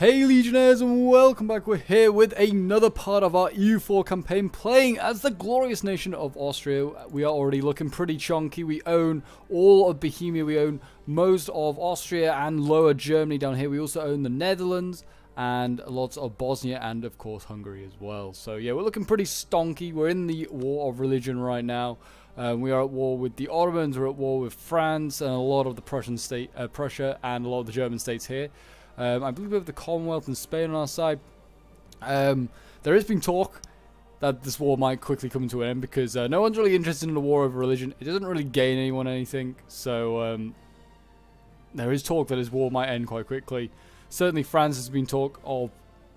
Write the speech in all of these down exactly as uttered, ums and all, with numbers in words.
Hey Legionnaires, and welcome back. We're here with another part of our E U four campaign, playing as the glorious nation of Austria. We are already looking pretty chunky. We own all of Bohemia, we own most of Austria and Lower Germany down here. We also own the Netherlands and lots of Bosnia and of course Hungary as well. So yeah, we're looking pretty stonky. We're in the War of Religion right now. Um, we are at war with the Ottomans, we're at war with France and a lot of the Prussian state, uh, Prussia and a lot of the German states here. Um, I believe we have the Commonwealth and Spain on our side. Um, there has been talk that this war might quickly come to an end because uh, no one's really interested in the war over religion. It doesn't really gain anyone anything. So um, there is talk that this war might end quite quickly. Certainly France has been talk of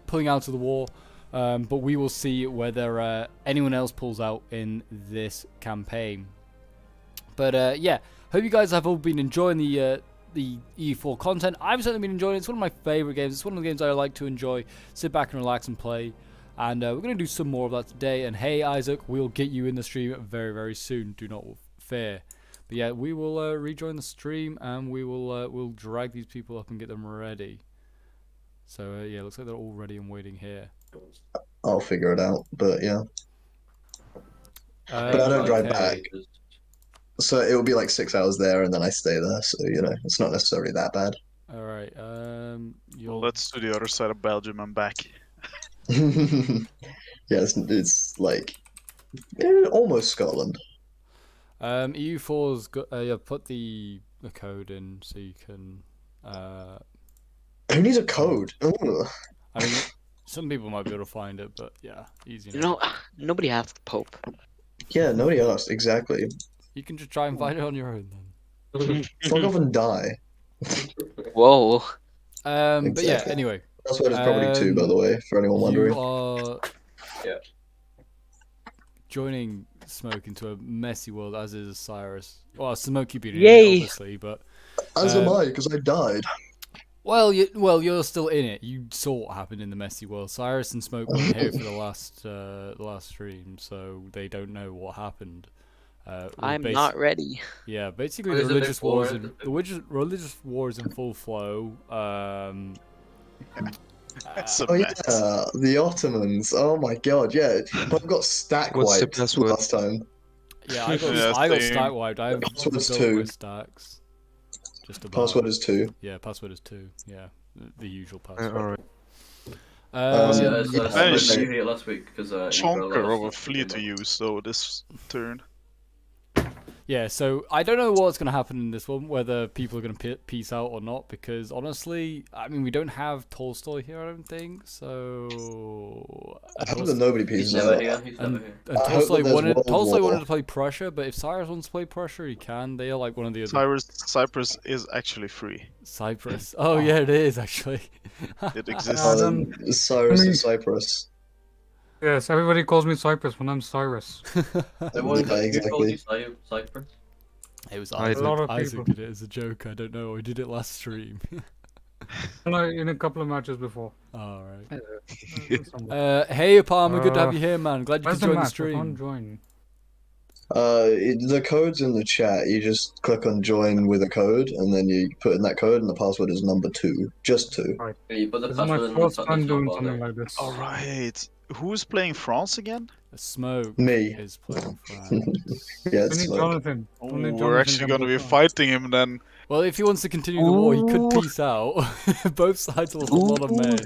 pulling out of the war. Um, but we will see whether uh, anyone else pulls out in this campaign. But uh, yeah, hope you guys have all been enjoying the... Uh, the E U four content. I've certainly been enjoying it. It's one of my favorite games. It's one of the games I like to enjoy, sit back and relax and play, and uh, we're going to do some more of that today. And hey Isaac, we'll get you in the stream very very soon, do not fear. But yeah, we will uh, rejoin the stream and we will uh, we'll drag these people up and get them ready. So uh, yeah, looks like they're all ready and waiting here. I'll figure it out, but yeah, uh, but I don't drive back. So it will be like six hours there, and then I stay there. So you know, it's not necessarily that bad. All right. Um. Well, let's do the other side of Belgium and back. Yeah, it's, it's like almost Scotland. Um. E U four's got. Uh, yeah, put the the code in so you can. Uh... Who needs a code? Ugh. I mean, some people might be able to find it, but yeah, easy enough. You know, nobody asked Pope. Yeah, nobody asked exactly. You can just try and find it on your own then. Fuck off and die. Whoa. Um, exactly. But yeah, anyway. That's what it's probably um, two, by the way, for anyone wondering. You are yeah. joining Smoke into a messy world, as is Cyrus. Well, Smoke, you've been in it, obviously, but... Um, as am I, because I died. Well, you, well, you're still in it. You saw what happened in the messy world. Cyrus and Smoke weren't here for the last, uh, last stream, so they don't know what happened. Uh, I'm not ready. Yeah, basically the religious wars in the religious, religious wars in full flow. Um, uh, oh yeah, the Ottomans. Oh my god, yeah. But I got stack wiped last time. Yeah, I got yeah, I got stack wiped. I have password is two. Stacks. Just about. Password is two. Yeah, password is two. Yeah, the, the usual password. Uh, all right. Um, um, yeah, that's, that's I managed to last week because uh, chonker of a fleet to use. So this turn. Yeah, so I don't know what's going to happen in this one, whether people are going to peace out or not, because honestly, I mean, we don't have Tolstoy here, I don't think, so... I hope that nobody pieces out. Tolstoy wanted Tolstoy wanted to play Prussia, but if Cyrus wants to play Prussia, he can. They are like one of the other... Cyrus, Cyprus is actually free. Cyprus. Oh, yeah, it is, actually. It exists. Um, Cyrus and Cyprus. Yes, everybody calls me Cyprus when I'm Cyrus. Everyone yeah, exactly. calls you Cy Cyprus? It was Isaac. A lot of Isaac did it as a joke, I don't know. I did it last stream. No, in a couple of matches before. Alright. Uh, uh, hey, Palmer, good to have you here, man. Glad you could join the, the stream. I can't join. Uh, it, the code's in the chat. You just click on join with a code, and then you put in that code, and the password is number two. Just two. Right. Yeah, you put the password in the something like this. Alright. Who's playing France again? Smoke Me. is playing France. Yeah, it's Smoke. Jonathan. Oh, Only Jonathan we're actually going to be fighting him then. Well, if he wants to continue Ooh. the war, he could peace out. Both sides lost a lot of men.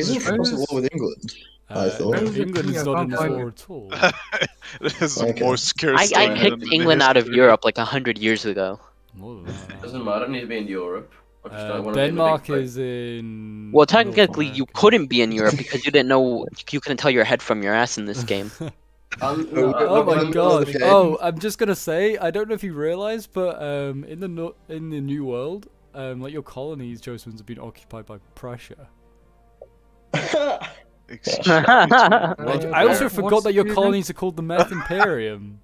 Isn't France at war with England? Uh, I thought. England is not in this war at all. This is okay. more scarce. I, I kicked England out of Europe like a hundred years ago. Doesn't matter, I don't need to be in Europe. Uh, Denmark is in. Well, technically, you couldn't be in Europe because you didn't know you couldn't tell your head from your ass in this game. um, no, oh my god! Oh, I'm just gonna say, I don't know if you realize, but um, in the no in the New World, um, like your colonies, Joseph's have been occupied by Prussia. Excuse me. I also forgot that your colonies are called the Meth Imperium.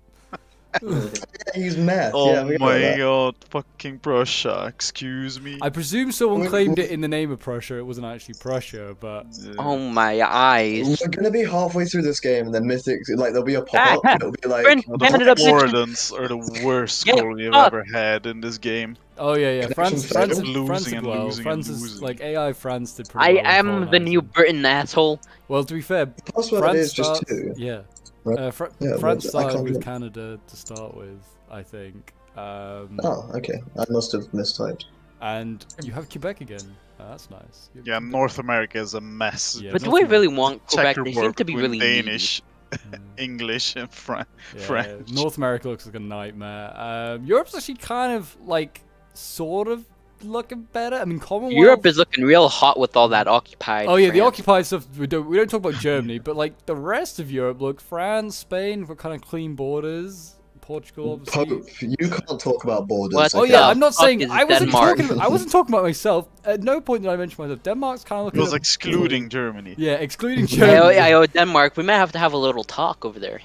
He's mad. Oh yeah, my god, fucking Prussia, excuse me. I presume someone claimed it in the name of Prussia, it wasn't actually Prussia, but... Yeah. Oh my eyes. We're gonna be halfway through this game and then Mythics, like, there'll be a pop-up, ah, it'll be like... The Floridians are the worst goal you've ever had in this game. Oh yeah, yeah, France, France, France, losing France and well. losing France and is, losing. Like, A I France did pretty well. I am the new Britain, asshole. Well, to be fair, the password France is just starts, two. Yeah. Right. Uh, Fr yeah, France started with Canada to start with, I think. Um, oh, okay. I must have mistyped. And you have Quebec again. Oh, that's nice. Yeah, Quebec. North America is a mess. Yeah, but North do I really want Quebec? They seem to be really Danish, mm. English, and Fran yeah, French. Yeah. North America looks like a nightmare. Um, Europe's actually kind of like, sort of looking better. I mean, Commonwealth. Europe is looking real hot with all that occupied. Oh yeah, France. The occupied stuff. We don't we don't talk about Germany, but like the rest of Europe, look, France, Spain, for kind of clean borders. Portugal, obviously. Pope, you can't talk about borders. What? Oh okay. Yeah, I'm not saying I wasn't Denmark. talking. About, I wasn't talking about myself. At no point did I mention myself. Denmark's kind of looking. It was excluding up. Germany. Yeah, excluding Germany. I owe, I owe Denmark. We might have to have a little talk over there.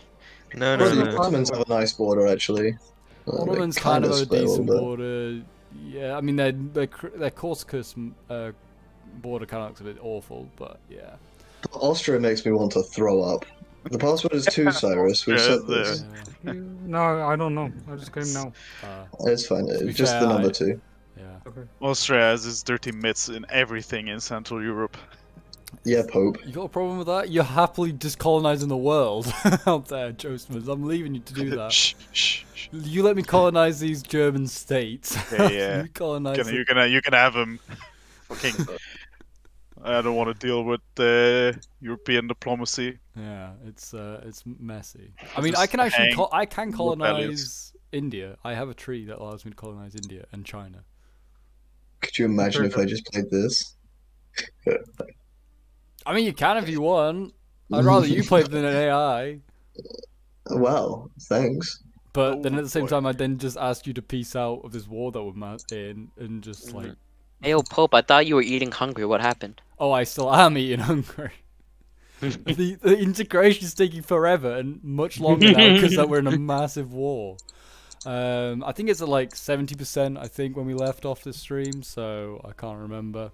No, no, well, no. The Ottomans have a nice border actually. Ottomans kind of a decent border. Yeah, I mean, their, their, their Corsica's uh, border kind of looks a bit awful, but yeah. Austria makes me want to throw up. The password is two, Cyrus. We've yeah, said this. Yeah. No, I don't know. I just came now. Uh, it's fine. It's just fair, the number I, two. Yeah. Okay. Austria has its dirty mitts in everything in Central Europe. Yeah, Pope. You got a problem with that? You're happily just colonizing the world out there, Josephus. I'm leaving you to do that. shh, shh, shh. You let me colonize these German states. Yeah, yeah. You colonize gonna, you're gonna, you're gonna have them. Fucking. I don't want to deal with uh, European diplomacy. Yeah, it's uh, it's messy. I mean, just I can actually, co I can colonize India. I have a treaty that allows me to colonize India and China. Could you imagine Perfect. if I just played this? I mean, you can if you want. I'd rather you play than an A I. Well, thanks. But oh, then at the same boy. time, I'd then just ask you to peace out of this war that we're in, and just like... Hey, oh, Pope, I thought you were eating hungry. What happened? Oh, I still am eating hungry. the, the integration is taking forever and much longer now because we're in a massive war. Um, I think it's at like seventy percent, I think, when we left off this stream, so I can't remember.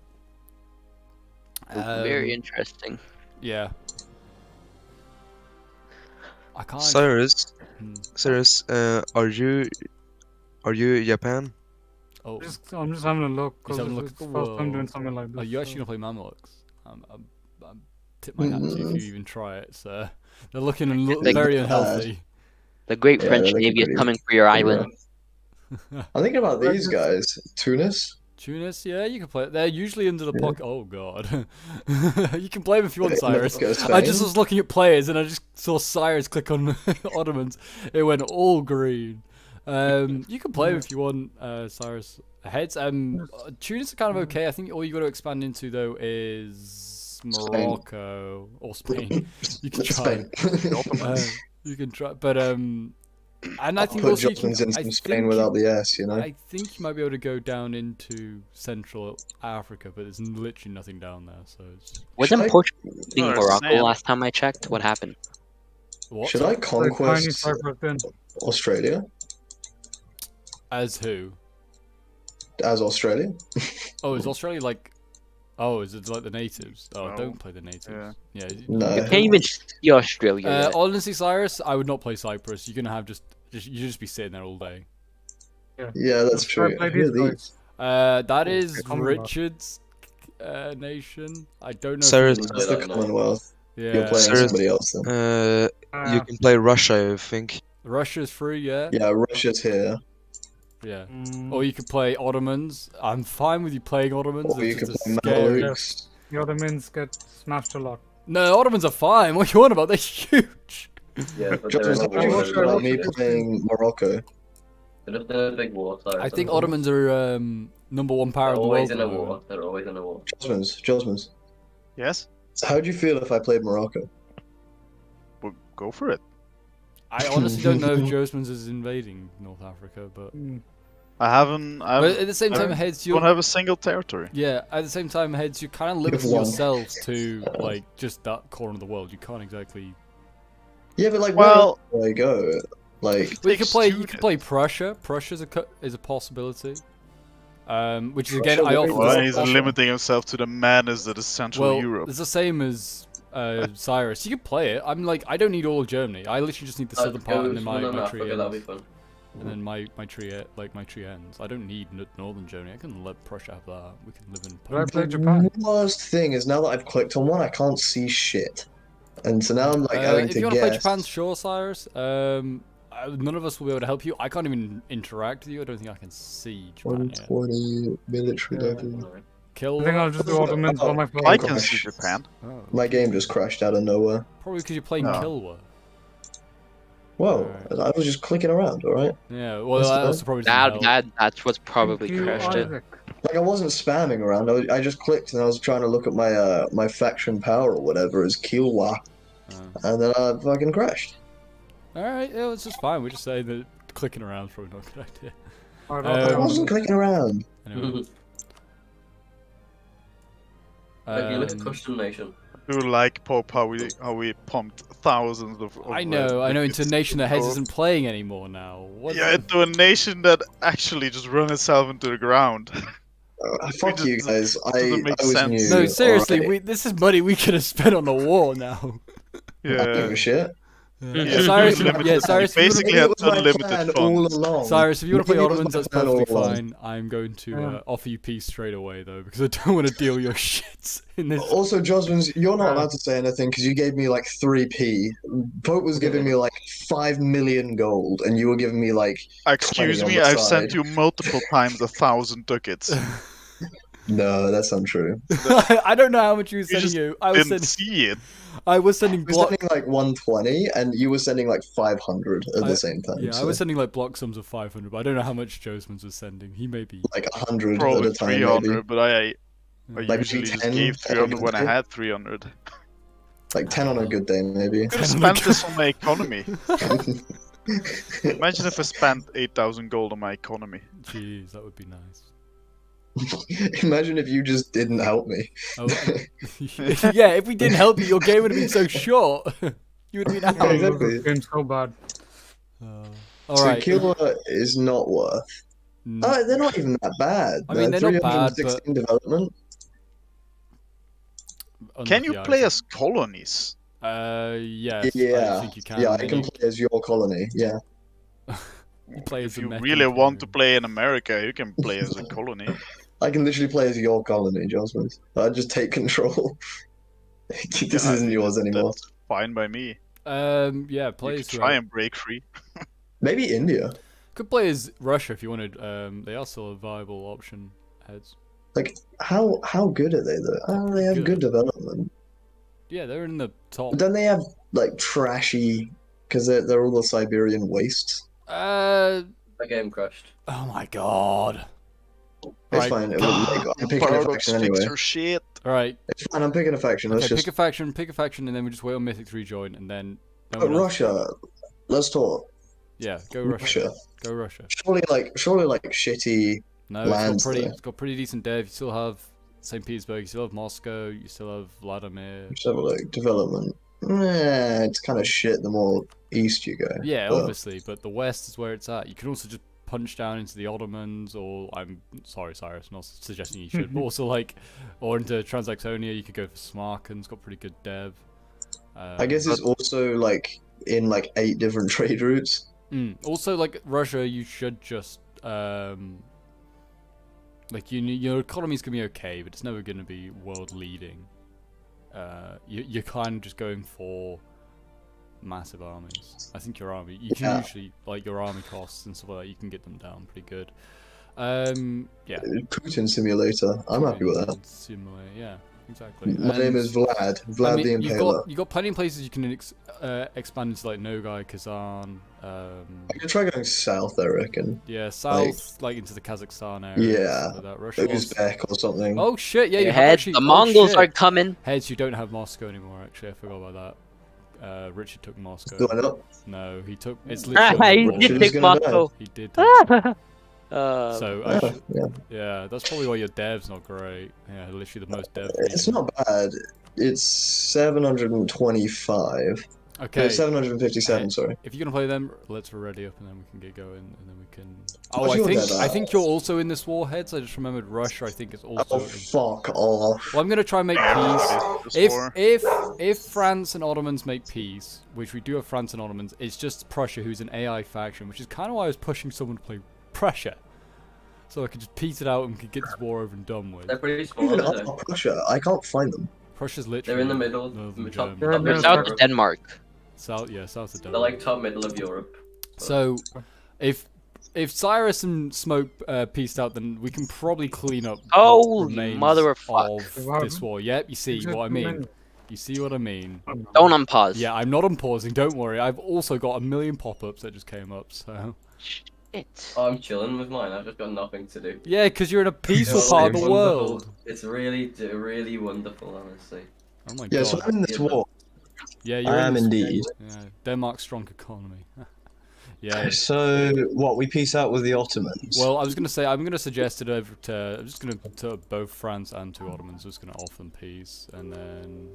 Um, Very interesting. Yeah. I can't. Cyrus, hmm. Cyrus, uh, are you, are you Japan? Oh, just, I'm just having a look. Cause having look the first time doing something like this. Are you actually so. gonna play Mamluks? I'm, I'm, I'm tip my hat to you if you even try it, sir. They're looking un the, very unhealthy. The Great yeah, French Navy is coming for your island. I'm thinking about these guys. Tunis. Tunis, yeah, you can play it. They're usually under the yeah. pocket. Oh, God. You can play them if you want, Cyrus. I just was looking at players, and I just saw Cyrus click on Ottomans. It went all green. Um, you can play them if you want, uh, Cyrus. Heads. Um, Tunis are kind of okay. I think all you got to expand into, though, is Morocco Spain. or Spain. You can try. Spain. uh, you can try. But... um. And I I'll think put also Joplins you can, in some I Spain without the S, you know. I think you might be able to go down into Central Africa, but there's literally nothing down there. So it's... wasn't Portugal in Morocco last time I checked? What happened? What? Should I conquest Australia? As who? As Australia? Oh, is Australia like? Oh, is it like the natives? Oh, no. Don't play the natives. Yeah, yeah. No. You can't even see Australia. Uh, honestly, Cyrus, I would not play Cyprus. You're gonna have just, just you just be sitting there all day. Yeah, yeah that's true. Uh, that is Richard's uh, nation. I don't know. Cyrus, that's the Commonwealth. Yeah. You're playing Cyrus, somebody else then. Uh, you can play Russia, I think. Russia's free, yeah. Yeah, Russia's here. Yeah, mm. Or you could play Ottomans. I'm fine with you playing Ottomans. Or you could play Mamluks. The Ottomans get smashed a lot. No, Ottomans are fine. What are you on about? They're huge. Yeah, but they're like me playing Morocco. They're big war. Sorry, I think Ottomans are um, number one power in the world. They're always in a war. They're always in a war. Josmans, Josmans. Yes. How do you feel if I played Morocco? Well, go for it. I honestly don't know if Josmans is invading North Africa, but I haven't. I haven't but at the same time, heads you don't have a single territory. Yeah, at the same time, heads you kind of limit yourselves to like just that corner of the world. You can't exactly. Yeah, but like well, where do I go? Like, well, you can play. You can play Prussia. Prussia is a is a possibility. Um, which is again, Prussia, I often. Why he's limiting himself to the madness that is Central well, Europe? It's the same as uh, Cyrus. You can play it. I'm like, I don't need all of Germany. I literally just need the southern part, and then my, my tree ends. That'll be fun. And then my my tree like my tree ends. I don't need northern Germany. I can let Prussia have that. We can live in. Poland. I play Japan? The last thing is now that I've clicked on one, I can't see shit. And so now I'm like uh, having to guess. If you want to play Japan, sure, Cyrus. Um, I, none of us will be able to help you. I can't even interact with you. I don't think I can see Japan. one twenty military level. Kill. I think I'll just do Ottomans on my phone. I can see Japan. Oh. My game just crashed out of nowhere. Probably because you're playing no. Kilwa. Whoa! Right. I was just clicking around. All right. Yeah. Well, that's that also probably. That, that, that's what's probably you, crashed Isaac. it. Like, I wasn't spamming around. I, was, I just clicked and I was trying to look at my uh, my faction power or whatever as Kilwa, oh. and then I fucking crashed. All right, yeah, it's just fine. We just say that clicking around is probably not a good idea. I, um, I wasn't clicking around. Anyway. um, you look at Christian nation. Who like Pope? How we how we pumped thousands of. of I know, uh, I know. Into a nation that Hades isn't playing anymore now. What yeah, into a nation that actually just run itself into the ground. Uh, fuck just, you guys. I, I was new. No, seriously, right. we, this is money we could have spent on the war now. Yeah. I don't give a shit. Yeah, yeah. Cyrus, yeah, Cyrus basically had unlimited funds. Cyrus, if you want to play Ottomans, that's perfectly fine. I'm going to yeah. uh, offer you peace straight away, though, because I don't want to deal your shit in this. Also, Josmans, you're not allowed to say anything because you gave me like three P. Pope was giving me like five million gold, and you were giving me like. Excuse me, I've sent you multiple times a thousand ducats. No, that's untrue. I don't know how much you were sending you. I was didn't sending... see it. I was sending blocks. sending like one twenty, and you were sending like five hundred at I, the same time. Yeah, so. I was sending like block sums of five hundred, but I don't know how much Josmans was sending. He may be like one hundred probably at a time. three hundred, maybe. But I, I like usually ten, just gave three hundred when I had three hundred. Like ten on a good day, maybe. I could have spent this on my economy. Imagine if I spent eight thousand gold on my economy. Jeez, that would be nice. Imagine if you just didn't help me. Oh, yeah, if we didn't help you, your game would have been so short. You would have been out. Yeah, exactly. It's been so bad. Uh, all so right. Kilwa is not worth. No. Oh, they're not even that bad. I mean, they're, they're not bad, but... development. Can you play as colonies? Uh, yes, yeah. I think you can. Yeah, I can you? play as your colony. Yeah. You play if as you really want to play in America, you can play as a colony. I can literally play as your colony, Josmans. I just take control. this yeah, isn't yours that, anymore. That's fine by me. Um, yeah, play. You as try well. and break free. Maybe India. Could play as Russia if you wanted. Um, they are still a viable option. Heads. Like how how good are they though? Oh, they have good, good development. Yeah, they're in the top. But then they have like trashy because they're they're all the Siberian wastes. Uh, my game crashed. Oh my god. It's right. fine. It was, like, I'm picking a faction anyway. Shit. All right. It's fine. I'm picking a faction. Let's okay, just pick a faction. Pick a faction, and then we just wait on Mythic to rejoin, and then. No but Russia. Let's talk. Yeah. Go Russia. Russia. Go Russia. Surely, like, surely, like, shitty. No, lands it's, got pretty, it's got pretty decent dev. You still have Saint Petersburg. You still have Moscow. You still have Vladimir. Just have a look. Development. Yeah, it's kind of shit the more east you go. Yeah, but... obviously, but the west is where it's at. You can also just punch down into the Ottomans, or I'm sorry, Cyrus, not suggesting you should, but also like, or into Transaxonia. You could go for Smarkand. It's got pretty good dev. Um, I guess it's but... also like in like eight different trade routes. Mm. Also, like Russia, you should just um, like you, your economy's gonna be okay, but it's never gonna be world leading. Uh, you, you're kind of just going for massive armies. I think your army, you can yeah. usually, like, your army costs and stuff like that, you can get them down pretty good. Um, yeah. Putin Simulator. I'm Putin happy with that. Simulator, yeah, exactly. My and, name is Vlad. Vlad I mean, the Impaler. You've got, you've got plenty of places you can ex uh, expand into, like, Nogai, Kazan. Um, I could try going south, I reckon. Yeah, south, like, like into the Kazakhstan area. Yeah, like that. Russia Uzbek or something. Oh shit! Yeah, you yeah, have actually, the Mongols oh, are coming. Heads, you don't have Moscow anymore. Actually, I forgot about that. Uh, Richard took Moscow. Do I not? No, he took. It's literally. he did take Moscow. He did. Take Uh, so uh, actually, yeah. yeah, that's probably why your dev's not great. Yeah, literally the most dev. It's not bad. It's seven hundred and twenty-five. Okay. No, seven hundred fifty-seven, right. Sorry. If you're going to play them, let's ready up and then we can get going and then we can... Oh, I, I think I think you're also in this Warheads. I just remembered Russia, I think, is also... Oh, fuck off. Well, I'm going to try and make peace. If, if, if France and Ottomans make peace, which we do have France and Ottomans, it's just Prussia who's an A I faction, which is kind of why I was pushing someone to play Prussia. So I could just piece it out and could get this war over and done with. They're pretty small, even up Prussia, I can't find them. Prussia's literally... They're in the middle. Of they're they're south of Denmark. South, yeah, south of Denmark. They're like top middle of Europe. So, if if Cyrus and Smoke uh, pieced out, then we can probably clean up. Oh, mother of fuck! Of this war. Yep, you see what I mean. You see what I mean. Don't unpause. Yeah, I'm not unpausing. Don't worry. I've also got a million pop-ups that just came up. So. It. Oh, I'm chilling with mine. I've just got nothing to do. Yeah, because you're in a peaceful no, part of the world. It's really, really wonderful, honestly. Oh my yeah, god. Yeah, so I'm in this war. Yeah, you're I in am indeed. Yeah, Denmark's strong economy. Yeah. So what? We peace out with the Ottomans. Well, I was gonna say I'm gonna suggest it over to. I'm just gonna to both France and to Ottomans. I'm just gonna offer them peace and then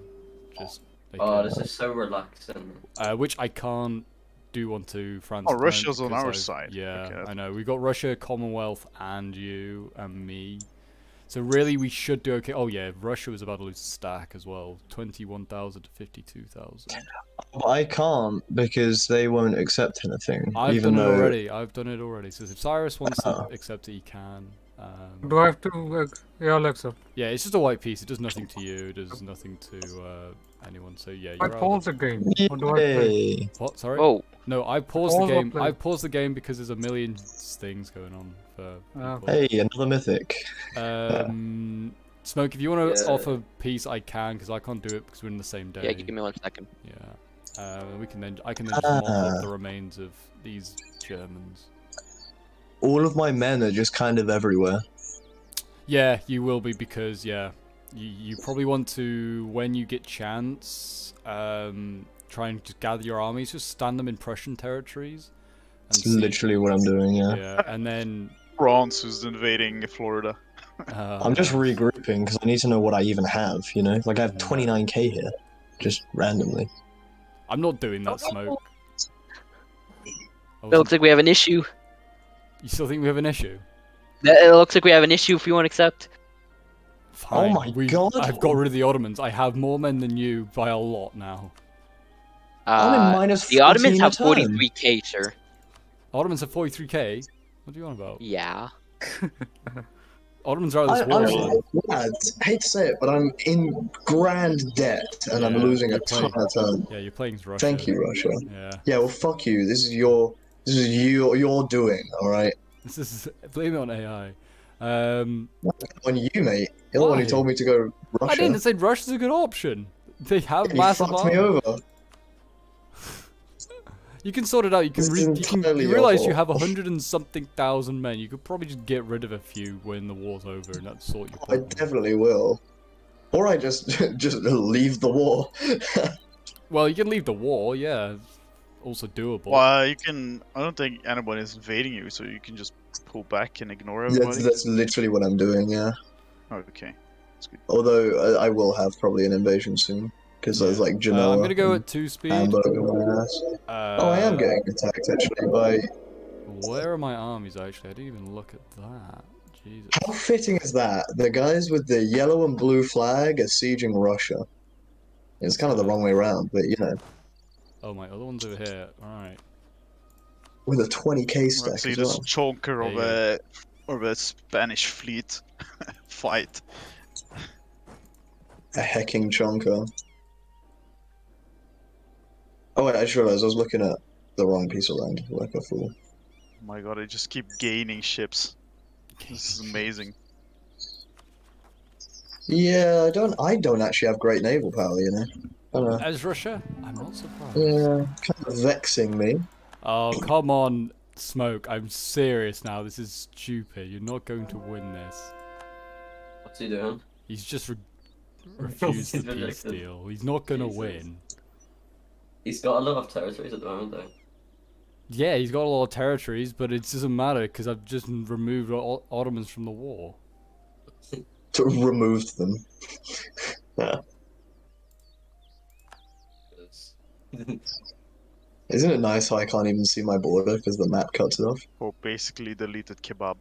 just. Oh, this is so relaxing. Uh, which I can't. Do want to France? Oh, Russia's on our I, side. Yeah, okay. I know. We've got Russia, Commonwealth, and you and me. So really, we should do okay. Oh yeah, Russia was about to lose stack as well. Twenty-one thousand to fifty-two thousand. I can't because they won't accept anything. I've even done though... it already. I've done it already. So if Cyrus wants uh -huh. to accept it, he can. Um, do I have to? Uh, yeah, I'll accept. Yeah, it's just a white piece. It does nothing to you. It does nothing to uh, anyone. So yeah, you're I pause the game. Or do I play? What? Sorry. Oh. No, I paused the game. I paused the game because there's a million things going on. For oh. Hey, another mythic. Um, yeah. Smoke, if you want to yeah. offer peace, I can because I can't do it because we're in the same day. Yeah, give me one second. Yeah, uh, we can then. I can then just uh, mob up the remains of these Germans. All of my men are just kind of everywhere. Yeah, you will be because yeah, you you probably want to when you get chance. Um. Try and just gather your armies, just stand them in Prussian territories. That's literally what I'm doing, yeah. Yeah, and then... France is invading Florida. Uh, I'm just regrouping, because I need to know what I even have, you know? Like, I have twenty-nine K here, just randomly. I'm not doing that, Smoke. It looks like we have an issue. You still think we have an issue? It looks like we have an issue if you want to accept. Fine. Oh my We've, god! I've got rid of the Ottomans. I have more men than you by a lot now. Uh, the Ottomans have forty-three K, sir. Ottomans have forty-three K? What do you want about? Yeah. Ottomans are this war. I hate to say it, but I'm in grand debt, and yeah, I'm losing a ton of turn. Yeah, you're playing Russia. Thank you, Russia. Yeah. Yeah, well, fuck you. This is your, this is your, your doing. All right. This is blame it on A I. Um, on you, mate. You're the one who told me to go Russia. I didn't say Russia's a good option. They have yeah, massive. You fucked me over. You can sort it out. You can, re you can you realize awful. You have a hundred and something thousand men. You could probably just get rid of a few when the war's over, and that sort you. I definitely will, or I just just leave the war. Well, you can leave the war, yeah. Also doable. Well, you can. I don't think anyone is invading you, so you can just pull back and ignore everybody. That's, that's literally what I'm doing, yeah. Oh, okay. That's good. Although I, I will have probably an invasion soon. Because I was like, Genoa. Uh, I'm going to go at two speed. Amber, uh, oh, I am getting attacked, actually, by... Where are my armies, actually? I didn't even look at that. Jesus. How fitting is that? The guys with the yellow and blue flag are sieging Russia. It's kind of the wrong way around, but, you know. Oh, my other one's over here. Alright. With a twenty K stack right, so as well. So you just chonker of a, of a Spanish fleet fight. A hecking chonker. Oh wait, I just realized I was looking at the wrong piece of land, like a fool. Oh my god, I just keep gaining ships. This is amazing. Yeah, I don't I don't actually have great naval power, you know. I don't know. As Russia? I'm not surprised. Yeah, kind of vexing me. Oh, come on, Smoke. I'm serious now. This is stupid. You're not going to win this. What's he doing? He's just re refused the peace deal. He's not going to win. He's got a lot of territories at the moment, though. Yeah, he's got a lot of territories, but it doesn't matter because I've just removed Ottomans from the war. Removed them. Yeah. Isn't it nice how I can't even see my border because the map cuts it off? Or basically deleted kebab.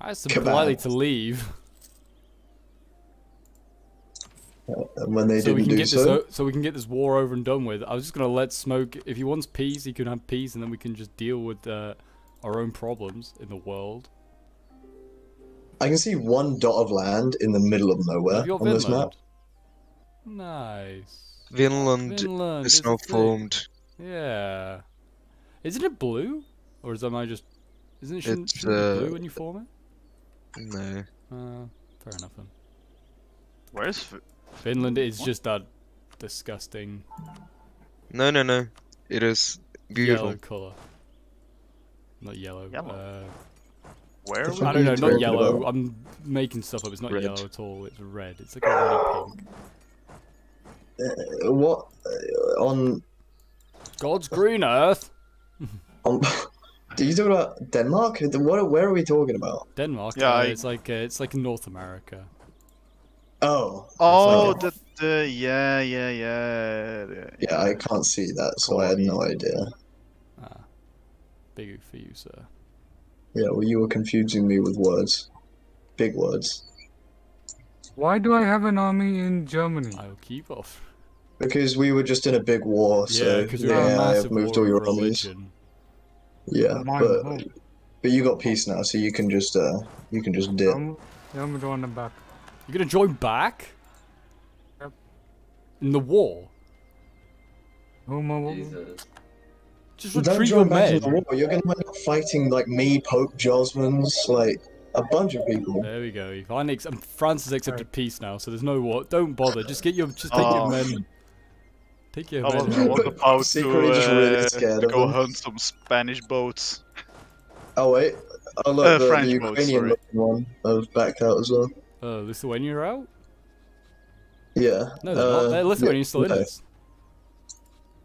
I was likely to leave. Uh, and when they so didn't do so? So we can get this war over and done with. I was just going to let Smoke... If he wants peace, he can have peace, and then we can just deal with uh, our own problems in the world. I can see one dot of land in the middle of nowhere on Vinland? This map. Nice. Vinland, Vinland is now formed. Yeah. Isn't it blue? Or is that my just... Isn't it, shouldn't, it's, shouldn't uh, it be blue when you form it? No. Uh, fair enough then. Where is F Finland? Is what? Just that disgusting. No, no, no. It is beautiful. Yellow color. Not yellow. yellow. Uh, Where? I don't know. Not yellow. About? I'm making stuff up. It's not red. Yellow at all. It's red. It's like a little pink. Uh, what uh, on? God's green earth. on... Do you talk about Denmark? What? Where are we talking about? Denmark. Yeah, uh, I... it's like uh, it's like North America. Oh. Oh, like a... the, the yeah, yeah, yeah, yeah. Yeah, I can't see that, so I had no idea. Ah, big for you, sir. Yeah, well, you were confusing me with words, big words. Why do I have an army in Germany? I'll keep off. Because we were just in a big war, so yeah, we yeah I have moved all your armies. Yeah, My but home. but you got peace now, so you can just uh, you can just dip. I'm, I'm going back. You're gonna join back? Yep. In the war? Oh my Jesus. Just retreat your men. The war. You're gonna end up fighting like me, Pope Josmans, like a bunch of people. There we go. And France has accepted right. peace now, so there's no war. Don't bother. Just get your, just take oh. your men. Take your I men. I was about to uh, just really to go hunt some Spanish boats. Oh wait, I love uh, the, the Ukrainian boats, one. I was backed out as well. Uh, Lithuania are out? Yeah. No, they're uh, not. They're Lithuania yeah, still in this. No.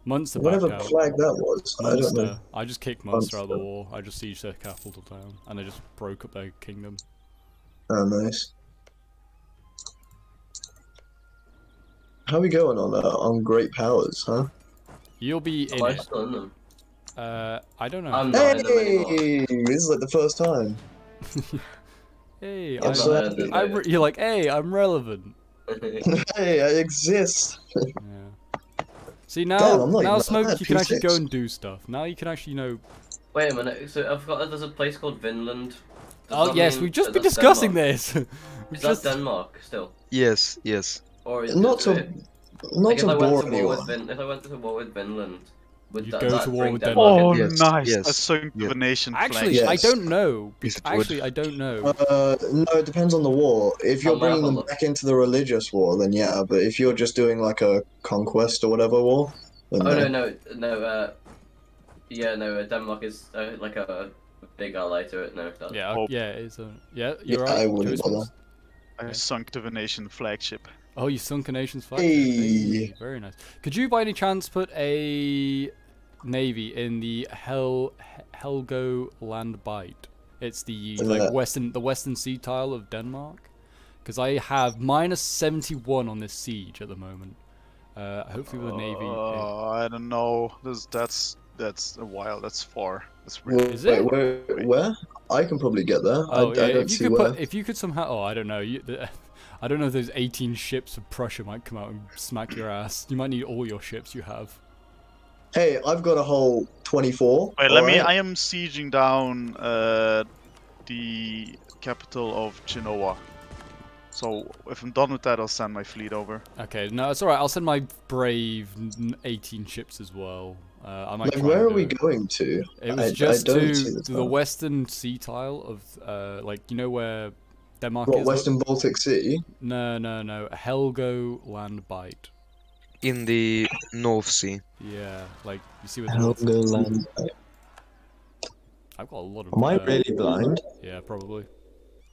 Munster back Whatever out. flag that was, Munster. I don't know. I just kicked Munster, Munster out of the war. I just sieged their capital town, and I just broke up their kingdom. Oh, nice. How are we going on uh, on great powers, huh? You'll be in I it. Them. Uh, I don't know. I'm hey! This is like the first time. Hey, I'm I'm, I'm, you're like, hey, I'm relevant. Hey, I exist. Yeah. See now, Damn, now Smoke, you can actually go and do stuff. Now you can actually, you know. Wait a minute. So I've got that there's a place called Vinland. Does oh yes, mean, we've just been discussing Denmark. this. Is just... that Denmark still? Yes, yes. Or is not to, not to war anyone. Vin if I went to war with Vinland. You that, go that to war with Denmark. Oh, yes, nice! Yes, a sunk yeah. of a nation. Actually, yes. I don't know. Actually, I don't know. Uh, no, it depends on the war. If you're I'll bringing them back into the religious war, then yeah. But if you're just doing like a conquest or whatever war, then oh no, no, no. no uh, yeah, no. Denmark is uh, like a, a big ally to it. No, that's... yeah, oh. yeah, it's a yeah. You're yeah, right. I wouldn't bother. I okay. sunk of a nation flagship. Oh, you sunk a nation's flagship. Hey. Very nice. Could you, by any chance, put a navy in the Hel Helgoland Bight? It's the like yeah. western the western sea tile of Denmark, because I have minus seventy-one on this siege at the moment. Uh, hopefully with a navy. Oh, uh, I don't know. This, that's that's a while. That's far. That's really well, is it? Wait, where, where? I can probably get there. Oh, I, yeah, I don't if you see could where. Put, if you could somehow. Oh, I don't know. You, the, I don't know if those eighteen ships of Prussia might come out and smack your ass. You might need all your ships you have. Hey, I've got a whole twenty-four. Wait, let right. me. I am sieging down uh, the capital of Genoa. So if I'm done with that, I'll send my fleet over. Okay, no, it's all right. I'll send my brave eighteen ships as well. Uh, I might like, where are we it. going to? It was I, just I to, to the western sea tile of, uh, like you know where Denmark what, is. Western like? Baltic Sea? No, no, no. Helgoland Bight. In the North Sea. Yeah, like you see with the North Sea. I've got a lot of. Am I really blind? Yeah, probably.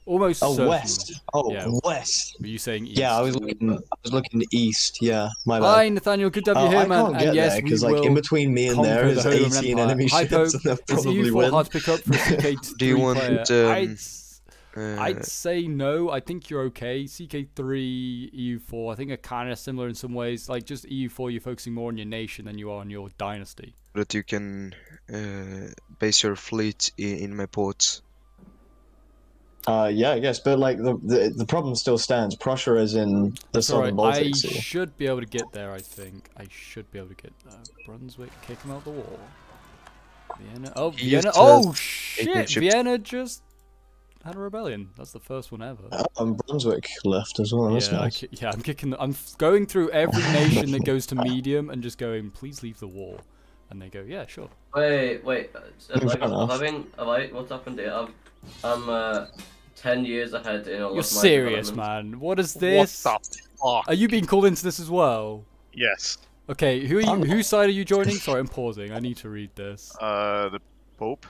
Almost. Oh, certainly. west. Oh, yeah. west. Were you saying east? Yeah, I was looking. I was looking east. Yeah, my bad. Hi, Nathaniel. Good to have you uh, here, man. I can't and get yes, there because like in between me and there is the eighteen enemy ships. Hi, Pope. Is it you for hard to pick up for a C K two player? Do you want? Um... Uh, I'd say no. I think you're okay. C K three, E U four, I think are kind of similar in some ways. Like, just E U four, you're focusing more on your nation than you are on your dynasty. But you can uh, base your fleet in, in my ports. Uh, yeah, I guess, but like the, the the problem still stands. Prussia is in the southern Baltic Sea. I should be able to get there. I think I should be able to get there. Brunswick, kick him out the wall. Vienna, oh Vienna, oh shit! Vienna just had a rebellion. That's the first one ever. Uh, and Brunswick left as well. That's yeah, nice. I, yeah, I'm kicking. The, I'm going through every nation that goes to medium and just going, please leave the wall. And they go, yeah, sure. Wait, wait. So like, having, like, what's happened here? I'm, I'm uh. Ten years ahead in all You're of my serious, man. What is this? What the fuck? Are you being called into this as well? Yes. Okay, who are you? Whose side are you joining? Sorry, I'm pausing. I need to read this. Uh, the Pope.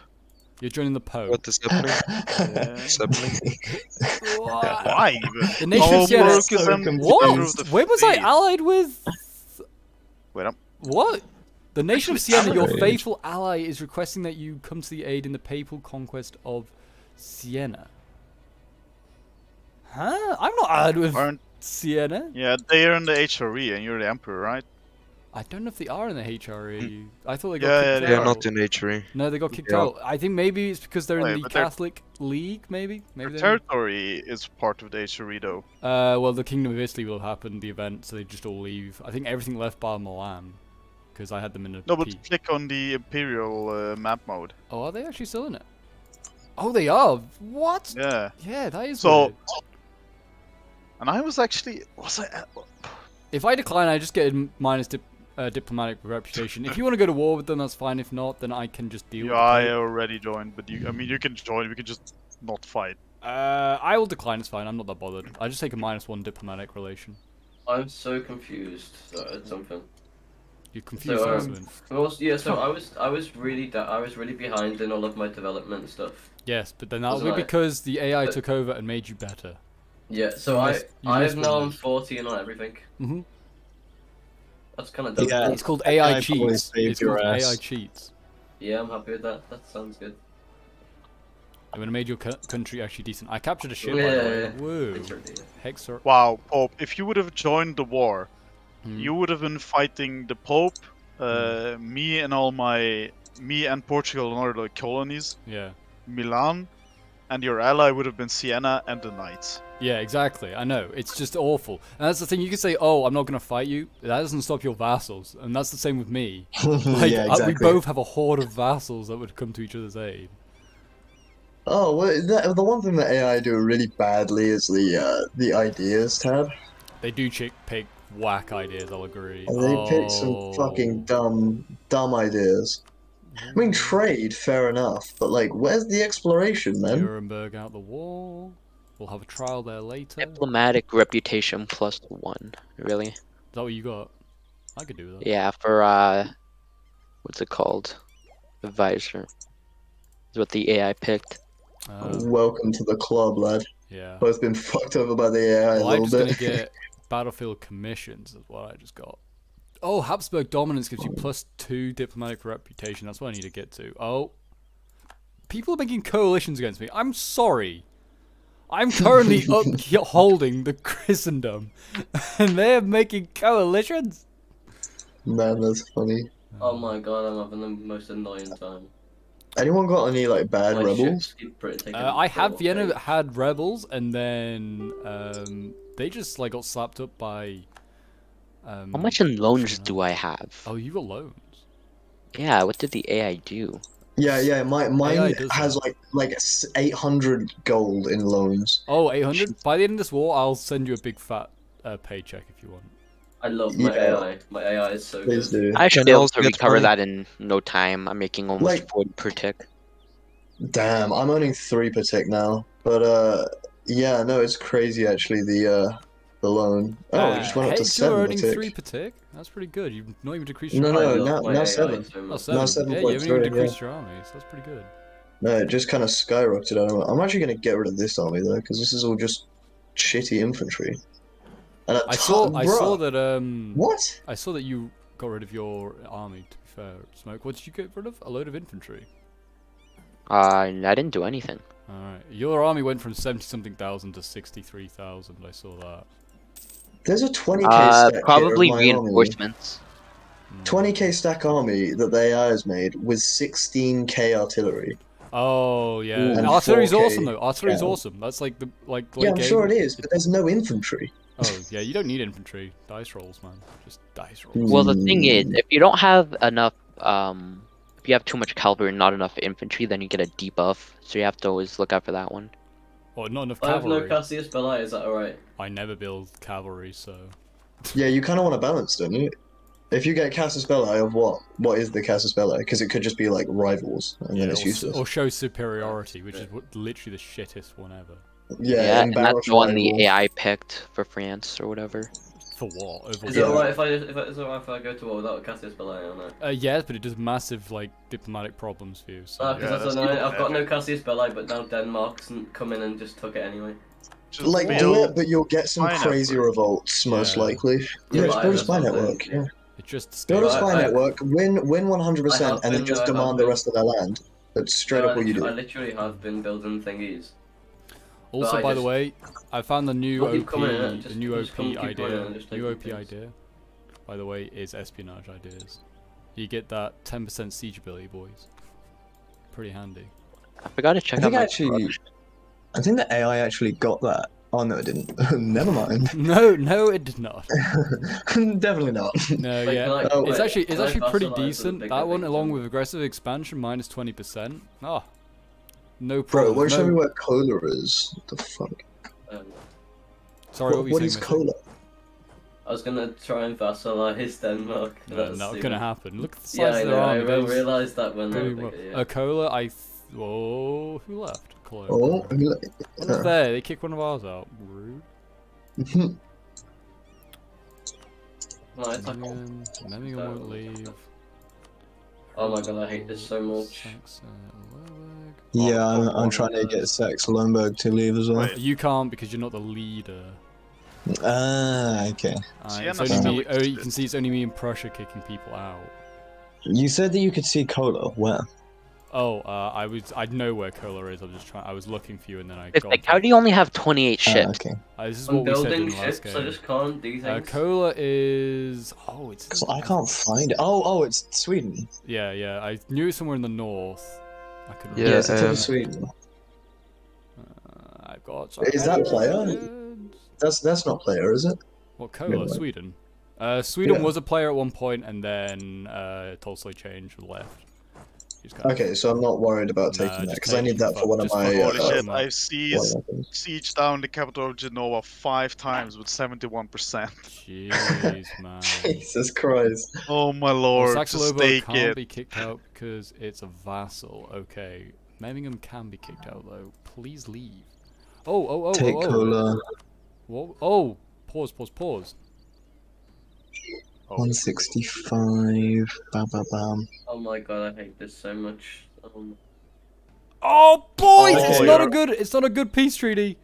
You're joining the Pope. What is happening? Why? The nation's oh, so What? When was I allied with? Wait up. What? The nation of Siena, your faithful ally, is requesting that you come to the aid in the papal conquest of Siena. Huh? I'm not allied with Aren't... Siena. Yeah, they are in the H R E and you're the Emperor, right? I don't know if they are in the H R E. I thought they got yeah, kicked yeah, out. Yeah, they're not in H R E. No, they got kicked yeah. out. I think maybe it's because they're Wait, in the Catholic they're... League, maybe? maybe Their territory in... is part of the H R E, though. Uh, well, the Kingdom of Italy will happen, the event, so they just all leave. I think everything left bar Milan, because I had them in a No, but peak. Click on the Imperial uh, map mode. Oh, are they actually still in it? Oh, they are? What? Yeah. Yeah, that is So. Weird. And I was actually... Was I... If I decline, I just get minus dip, uh, diplomatic reputation. If you want to go to war with them, that's fine. If not, then I can just deal yeah, with I them. I already joined, but you... I mean, you can join. We can just not fight. Uh, I will decline. It's fine. I'm not that bothered. I just take a minus one diplomatic relation. I'm so confused at something. You're confused, so, um, well, yeah, so I was, I was really, I was really behind in all of my development stuff. Yes, but then that was because the A I but... took over and made you better. Yeah, so I, I've now on fourteen on everything. Mm-hmm. That's kind of dumb. Yeah, it's called A I cheats. It's called A I cheats. Yeah, I'm happy with that. That sounds good. I mean, I made your country actually decent. I captured a ship, yeah, by the way. Yeah, yeah. Whoa. Hexer. Hexer. Wow, Pope, if you would have joined the war, hmm. you would have been fighting the Pope, uh, hmm. me and all my... Me and Portugal and other colonies. Yeah. Milan. And your ally would have been Siena and the Knights. Yeah, exactly. I know. It's just awful. And that's the thing. You can say, oh, I'm not going to fight you. That doesn't stop your vassals. And that's the same with me. Like, yeah, exactly. I, we both have a horde of vassals that would come to each other's aid. Oh, well, the, the one thing that A I do really badly is the uh, the ideas tab. They do chick pick whack ideas, I'll agree. And they oh. pick some fucking dumb, dumb ideas. I mean, trade, fair enough, but like, where's the exploration, then? Nuremberg out the wall. We'll have a trial there later. Diplomatic reputation plus one, really. Is that what you got? I could do that. Yeah, for, uh, what's it called? Advisor. Is what the A I picked. Uh, Welcome to the club, lad. Yeah. Both been fucked over by the A I well, a little I'm just bit. I'm just gonna get battlefield commissions, is what I just got. Oh, Habsburg dominance gives you plus two diplomatic reputation. That's what I need to get to. Oh. People are making coalitions against me. I'm sorry. I'm currently upholding the Christendom. And they're making coalitions? Man, that's funny. Oh my god, I'm having the most annoying time. Anyone got any, like, bad my rebels? Uh, I have Vienna days. had rebels, and then um, they just, like, got slapped up by... Um, How much in loans do I have? Oh, you got loans. Yeah, what did the A I do? Yeah, yeah, my, mine has that. like like eight hundred gold in loans. Oh, eight hundred? By the end of this war, I'll send you a big fat uh, paycheck if you want. I love my yeah. A I. My A I is so Please good. Do. I should also recover money. that in no time. I'm making almost like, four per tick. Damn, I'm owning three per tick now. But, uh, yeah, no, it's crazy, actually, the... Uh, The loan. Oh, uh, you just went up to seven. You're earning three per tick. That's pretty good. You've not even decreased your army. No, no, now, now seven. Now seven. Now seven. Yeah, you haven't even decreased your army, so that's pretty good. No, it just kind of skyrocketed. I don't know. I'm actually going to get rid of this army though, because this is all just shitty infantry. And I saw, I saw that. Um, what? I saw that you got rid of your army. To be fair, Smoke. What did you get rid of? A load of infantry. Uh, I didn't do anything. Alright, your army went from seventy something thousand to sixty-three thousand, I saw that. There's a twenty K uh, stack probably reinforcements. Army. twenty K stack army that the A I has made with sixteen K artillery. Oh, yeah. And artillery's awesome, though. Artillery's yeah. awesome. That's like the... like. Yeah, I'm game. sure it is, but there's no infantry. Oh, yeah, you don't need infantry. Dice rolls, man. Just dice rolls. Well, the thing is, if you don't have enough... Um, if you have too much cavalry and not enough infantry, then you get a debuff. So you have to always look out for that one. Or oh, not enough cavalry. I have no Cassius Belli, is that alright? I never build cavalry, so... Yeah, you kind of want to balance, don't you? If you get Cassius Belli of what? What is the Cassius Belli? Because it could just be like rivals, and yeah, then it's or, useless. Or show superiority, which yeah. is literally the shittest one ever. Yeah, yeah and that's the one the A I picked for France or whatever. For what? Is it alright if I if I, is it right if I go to war without Cassius Belli on there? Uh, yes, but it does massive like diplomatic problems for you. So. Uh, yeah, that's that's I've got no Cassius Belli, but now Denmark's come in and just took it anyway. Just like do it, but you'll get some crazy network. revolts most yeah. likely. Yeah, yeah build a spy network. Yeah. It just build a spy I, network, I, win win one hundred percent, and then just demand the rest of their land. That's straight no, up what you do. I literally have been building thingies. Also, by just, the way, I found the new O P, in, just, the new OP idea. New O P things. idea, by the way, is espionage ideas. You get that ten percent siege ability, boys. Pretty handy. I forgot to check I out my actually, I think the A I actually got that. Oh no, it didn't. Never mind. No, no, it did not. Definitely not. No, like, yeah, like, oh, it's wait, actually it's actually pretty decent. That one, along with aggressive expansion, minus twenty percent. Ah, oh, no problem. Bro, where should we where cola is? What the fuck? Um, Sorry, what, what, what is cola? I was gonna try and vassalize Denmark. No, that's not stupid. gonna happen. Look at the size yeah, of their army. I, I realized that when they were bigger, yeah. A cola, I. Oh, who left? Close. Oh, what's uh, there? They kicked one of ours out. Rude. No, it's Birmingham. Like, Birmingham so, won't leave. Oh my god, I hate this so much. Saxe, yeah, I'm, I'm trying to get Saxe Lomberg to leave as well. You can't because you're not the leader. Ah, uh, okay. Right, it's only me, oh, you can see it's only me and Prussia kicking people out. You said that you could see Kola. Where? Oh, uh, I was I know where Kola is. I'm just trying. I was looking for you, and then I. It's got like, how do you only have twenty-eight ships? Oh, okay. Uh, this is I'm what we said in the last game. I just can't do things. Uh, Kola is. Oh, it's. Cause I can't find it. Oh, oh, it's Sweden. Yeah, yeah. I knew it was somewhere in the north. I could. Yeah, it's um, Sweden. Uh, I've got. So is that player? That's that's not player, is it? What Kola? Really? Sweden. Uh, Sweden yeah. was a player at one point, and then uh, Tolstoy changed left. Okay, so I'm not worried about taking nah, that because I need that for one of my. Holy uh, shit! I've seized, sieged down the capital of Genoa five times with seventy-one percent. Jeez, man! Jesus Christ! Oh my lord! Well, Saxe-Lorraine can't it. be kicked out because it's a vassal. Okay, Memmingham can be kicked out though. Please leave. Oh, oh, oh, Take oh, oh. oh! Pause, pause, pause. Oh. one sixty-five. Bam, bam, bam. Oh my god, I hate this so much. Um... Oh boys, oh, it's not a good, it's not a good peace treaty.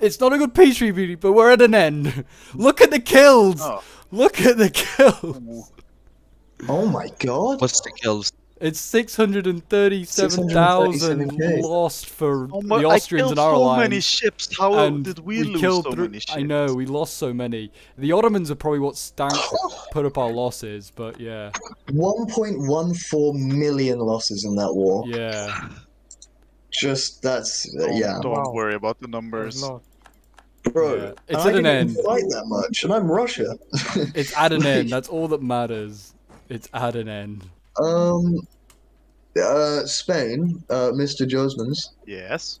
It's not a good peace treaty, but we're at an end. Look at the kills. Oh. Look at the kills. Oh my god. What's the kills? It's six hundred and thirty-seven thousand lost for oh my, the Austrians in our so line. Many ships. How and did we, we lose killed so many ships? I know we lost so many. The Ottomans are probably what stank put up our losses, but yeah. One point one four million losses in that war. Yeah. Just that's uh, yeah. Don't, don't worry about the numbers. Bro, yeah. it's at an end. Fight that much, and I'm Russia. It's at an end. That's all that matters. It's at an end. Um, uh, Spain, uh, Mister Josmans. Yes.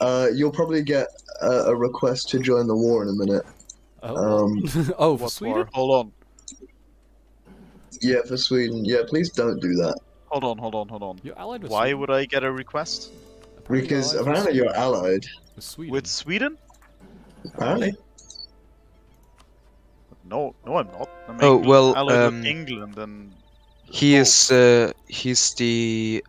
Uh, you'll probably get uh, a request to join the war in a minute. Oh. Um, oh, for Sweden? War? Hold on. Yeah, for Sweden. Yeah, please don't do that. Hold on, hold on, hold on. You're allied with Why Sweden? would I get a request? Apparently because you're apparently you're allied. With Sweden? With Sweden? Apparently. No, no, I'm not. I'm oh, England. well, allied um... with England and... He oh. is uh, he's the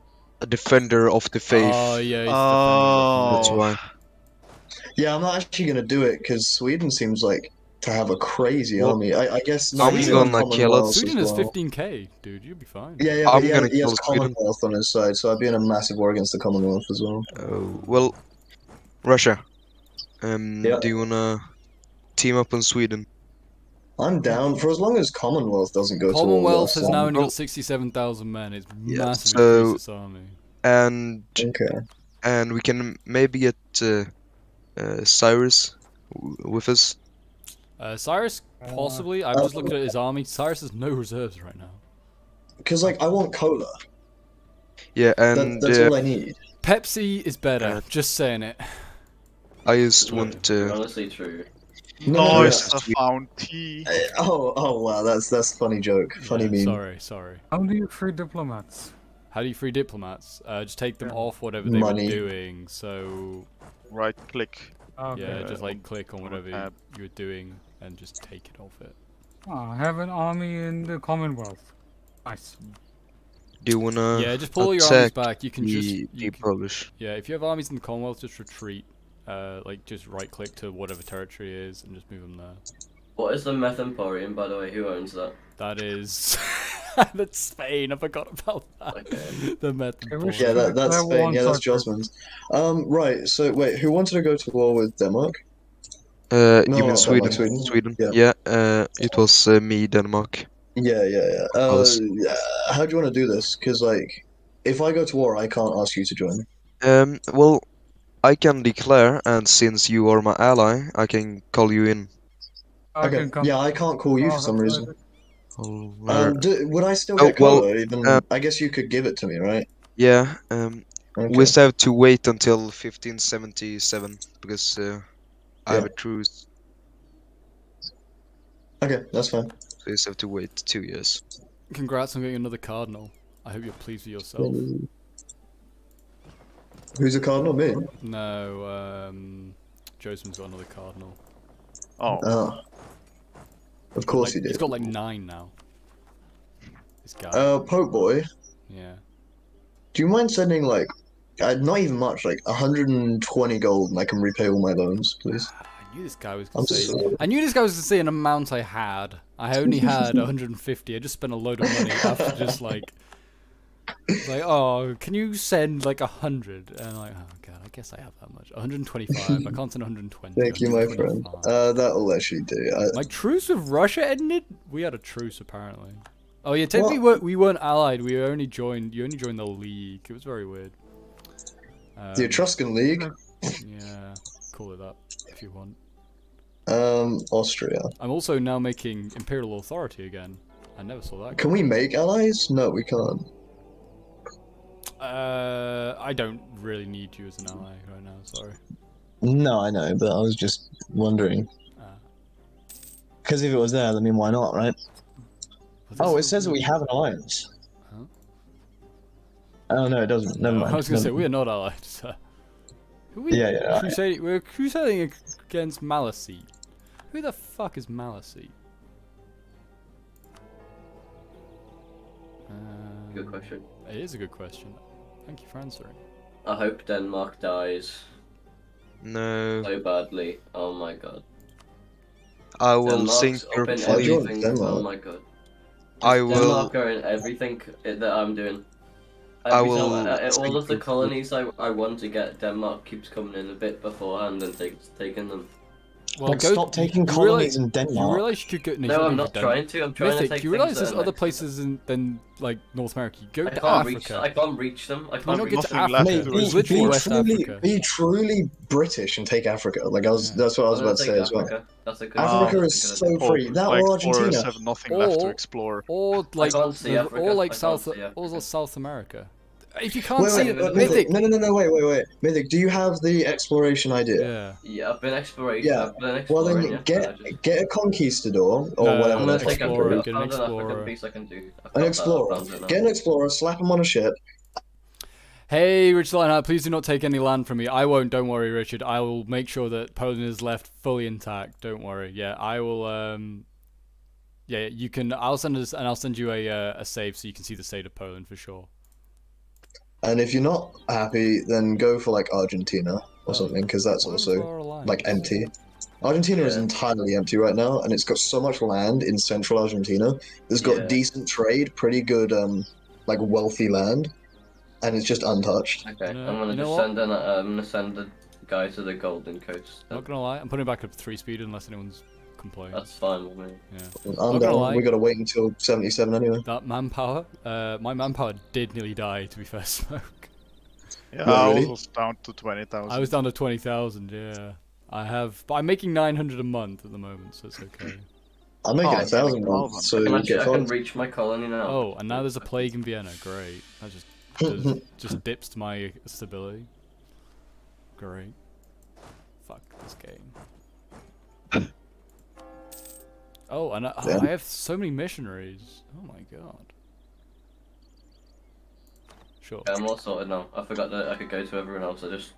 defender of the faith. Oh yeah, he's oh. the defender. That's why. Yeah, I'm not actually gonna do it because Sweden seems like to have a crazy well, army. I, I guess no, he's gonna like kill us. Sweden is fifteen K, dude. You'll be fine. Yeah, yeah. I'm he gonna has, kill he has Commonwealth on his side, so I'd be in a massive war against the Commonwealth as well. Oh well, Russia. Um, yeah. Do you wanna team up on Sweden? I'm down for as long as Commonwealth doesn't go. Commonwealth to Commonwealth has now only got sixty-seven thousand men. It's yeah, massive so, army. And okay. and we can maybe get uh, uh, Cyrus w with us. Uh, Cyrus, possibly. I've just looked at his army. Cyrus has no reserves right now. Because, like, I want cola. Yeah, and... That, that's uh, all I need. Pepsi is better, uh, just saying it. I just want to... Honestly true. No, it's a bounty. Oh, oh, wow, that's that's a funny joke. Funny yeah, meme. Sorry, sorry. How do you free diplomats? How do you free diplomats? Uh, just take them yeah. off whatever they Money. were doing, so... Right click. Okay. Yeah, just, like, click on whatever uh, you were doing. And just take it off it. Oh, I have an army in the Commonwealth. Nice. Do you wanna? Yeah, just pull all your armies back. You can the, just you the can, Polish. Yeah, if you have armies in the Commonwealth, just retreat. Uh, like just right-click to whatever territory it is and just move them there. What is the Meth Emporium, by the way? Who owns that? That is. That's Spain. I forgot about that. Okay. The Meth Emporium. Yeah, that, that's Spain. Yeah, that's Josman's. Um, right. So wait, who wanted to go to war with Denmark? Uh, no, you mean Sweden? Denmark, Sweden? Sweden. Yeah. yeah uh, it was uh, me, Denmark. Yeah, yeah, yeah. Uh, how do you want to do this? Because, like, if I go to war, I can't ask you to join. Um. Well, I can declare, and since you are my ally, I can call you in. Okay. I yeah, I can't call you oh, for some reason. Oh, um, do, would I still get oh, well, color? Even, uh, I guess you could give it to me, right? Yeah. Um. Okay. We still have to wait until fifteen seventy-seven because. Uh, I yeah. have a truce. Okay, that's fine. So you just have to wait two years. Congrats on getting another cardinal. I hope you're pleased with yourself. Who's a cardinal, me? No, um... Joseph's got another cardinal. Oh. oh. Of course like, he did. He's got like nine now. This guy. Uh, Pope Boy? Yeah. Do you mind sending like... Uh, not even much, like one hundred twenty gold, and I can repay all my loans, please. I knew this guy was going to say. Sorry. I knew this guy was going to say an amount I had. I only had one hundred fifty. I just spent a load of money after just like, like, oh, can you send like a hundred? And I'm like, oh god, I guess I have that much. one hundred twenty-five. I can't send one hundred twenty. Thank you, my friend. Uh, that'll actually do. I... My truce with Russia ended. We had a truce apparently. Oh yeah, technically we weren't, we weren't allied. We only joined. You only joined the league. It was very weird. Um, the Etruscan League? Yeah, call it up if you want. Um, Austria. I'm also now making Imperial Authority again. I never saw that. Can before. we make allies? No, we can't. Uh, I don't really need you as an ally right now, sorry. No, I know, but I was just wondering. Because uh, if it was there, I mean, why not, right? Oh, it says that we have an alliance. Oh no, it doesn't. Never no, mind. I was gonna Never say we are not allied. So. We yeah, yeah. Crusading, right. We're crusading against Maliseet. Who the fuck is Maliseet? Um, good question. It is a good question. Thank you for answering. I hope Denmark dies. No. So badly. Oh my god. I will Denmark's sink your fleet. Oh my god. I will. Denmark are in everything that I'm doing. Every I will. I, all of the colonies I, I want to get, Denmark keeps coming in a bit beforehand and takes taking them. Well, go, stop taking colonies realize, in Denmark. You realize you could get. No, no I'm not trying to. I'm trying Mythic, to take. You realize there's other places in, than like North America. You go I to Africa. Reach, I can't reach them. I can't reach them. Mate, be, be, be, West truly, Africa. be truly British and take Africa. Like I was. That's what I was about to say as well. That's a good Africa wow. is so free. That like, or Argentina have nothing or, left to explore. Or like, the, or like South, or South America. If you can't wait, see wait, it, Mythic. No, no, no, no, wait, wait, wait. Mythic, do you have the exploration idea? Yeah. Yeah, I've been exploring. Yeah. I've been exploring well, then get just... get a conquistador or no, whatever. I'm gonna take explorer, a, get an explorer. I can do. An explorer. Get an explorer. Slap him on a ship. Hey, Richard Lionheart, please do not take any land from me. I won't. Don't worry, Richard. I will make sure that Poland is left fully intact. Don't worry. Yeah, I will. Um, yeah, you can. I'll send us, and I'll send you a uh, a save so you can see the state of Poland for sure. And if you're not happy, then go for like Argentina or oh, something, because that's also like empty. Argentina yeah. is entirely empty right now, and it's got so much land in central Argentina. It's got yeah. decent trade, pretty good, um, like wealthy land, and it's just untouched. Okay, no, I'm gonna just send an, uh, I'm gonna send the guy to the Golden Coast. Not gonna lie, I'm putting back up three speed unless anyone's complaining. That's fine with me. Yeah. I'm Not down. Gonna lie. We gotta wait until seventy-seven anyway. That manpower, uh, my manpower did nearly die. To be fair, Smoke. Yeah, I really? was down to twenty thousand. I was down to twenty thousand. Yeah. I have, but I'm making nine hundred a month at the moment, so it's okay. I'm making oh, a thousand a month, so I can fun. reach my colony now. Oh, and now there's a plague in Vienna. Great, that just just, just dips to my stability. Great. Fuck this game. Oh, and I, oh, I have so many missionaries. Oh my god. Sure. Yeah, I'm all sorted now. I forgot that I could go to everyone else. I just.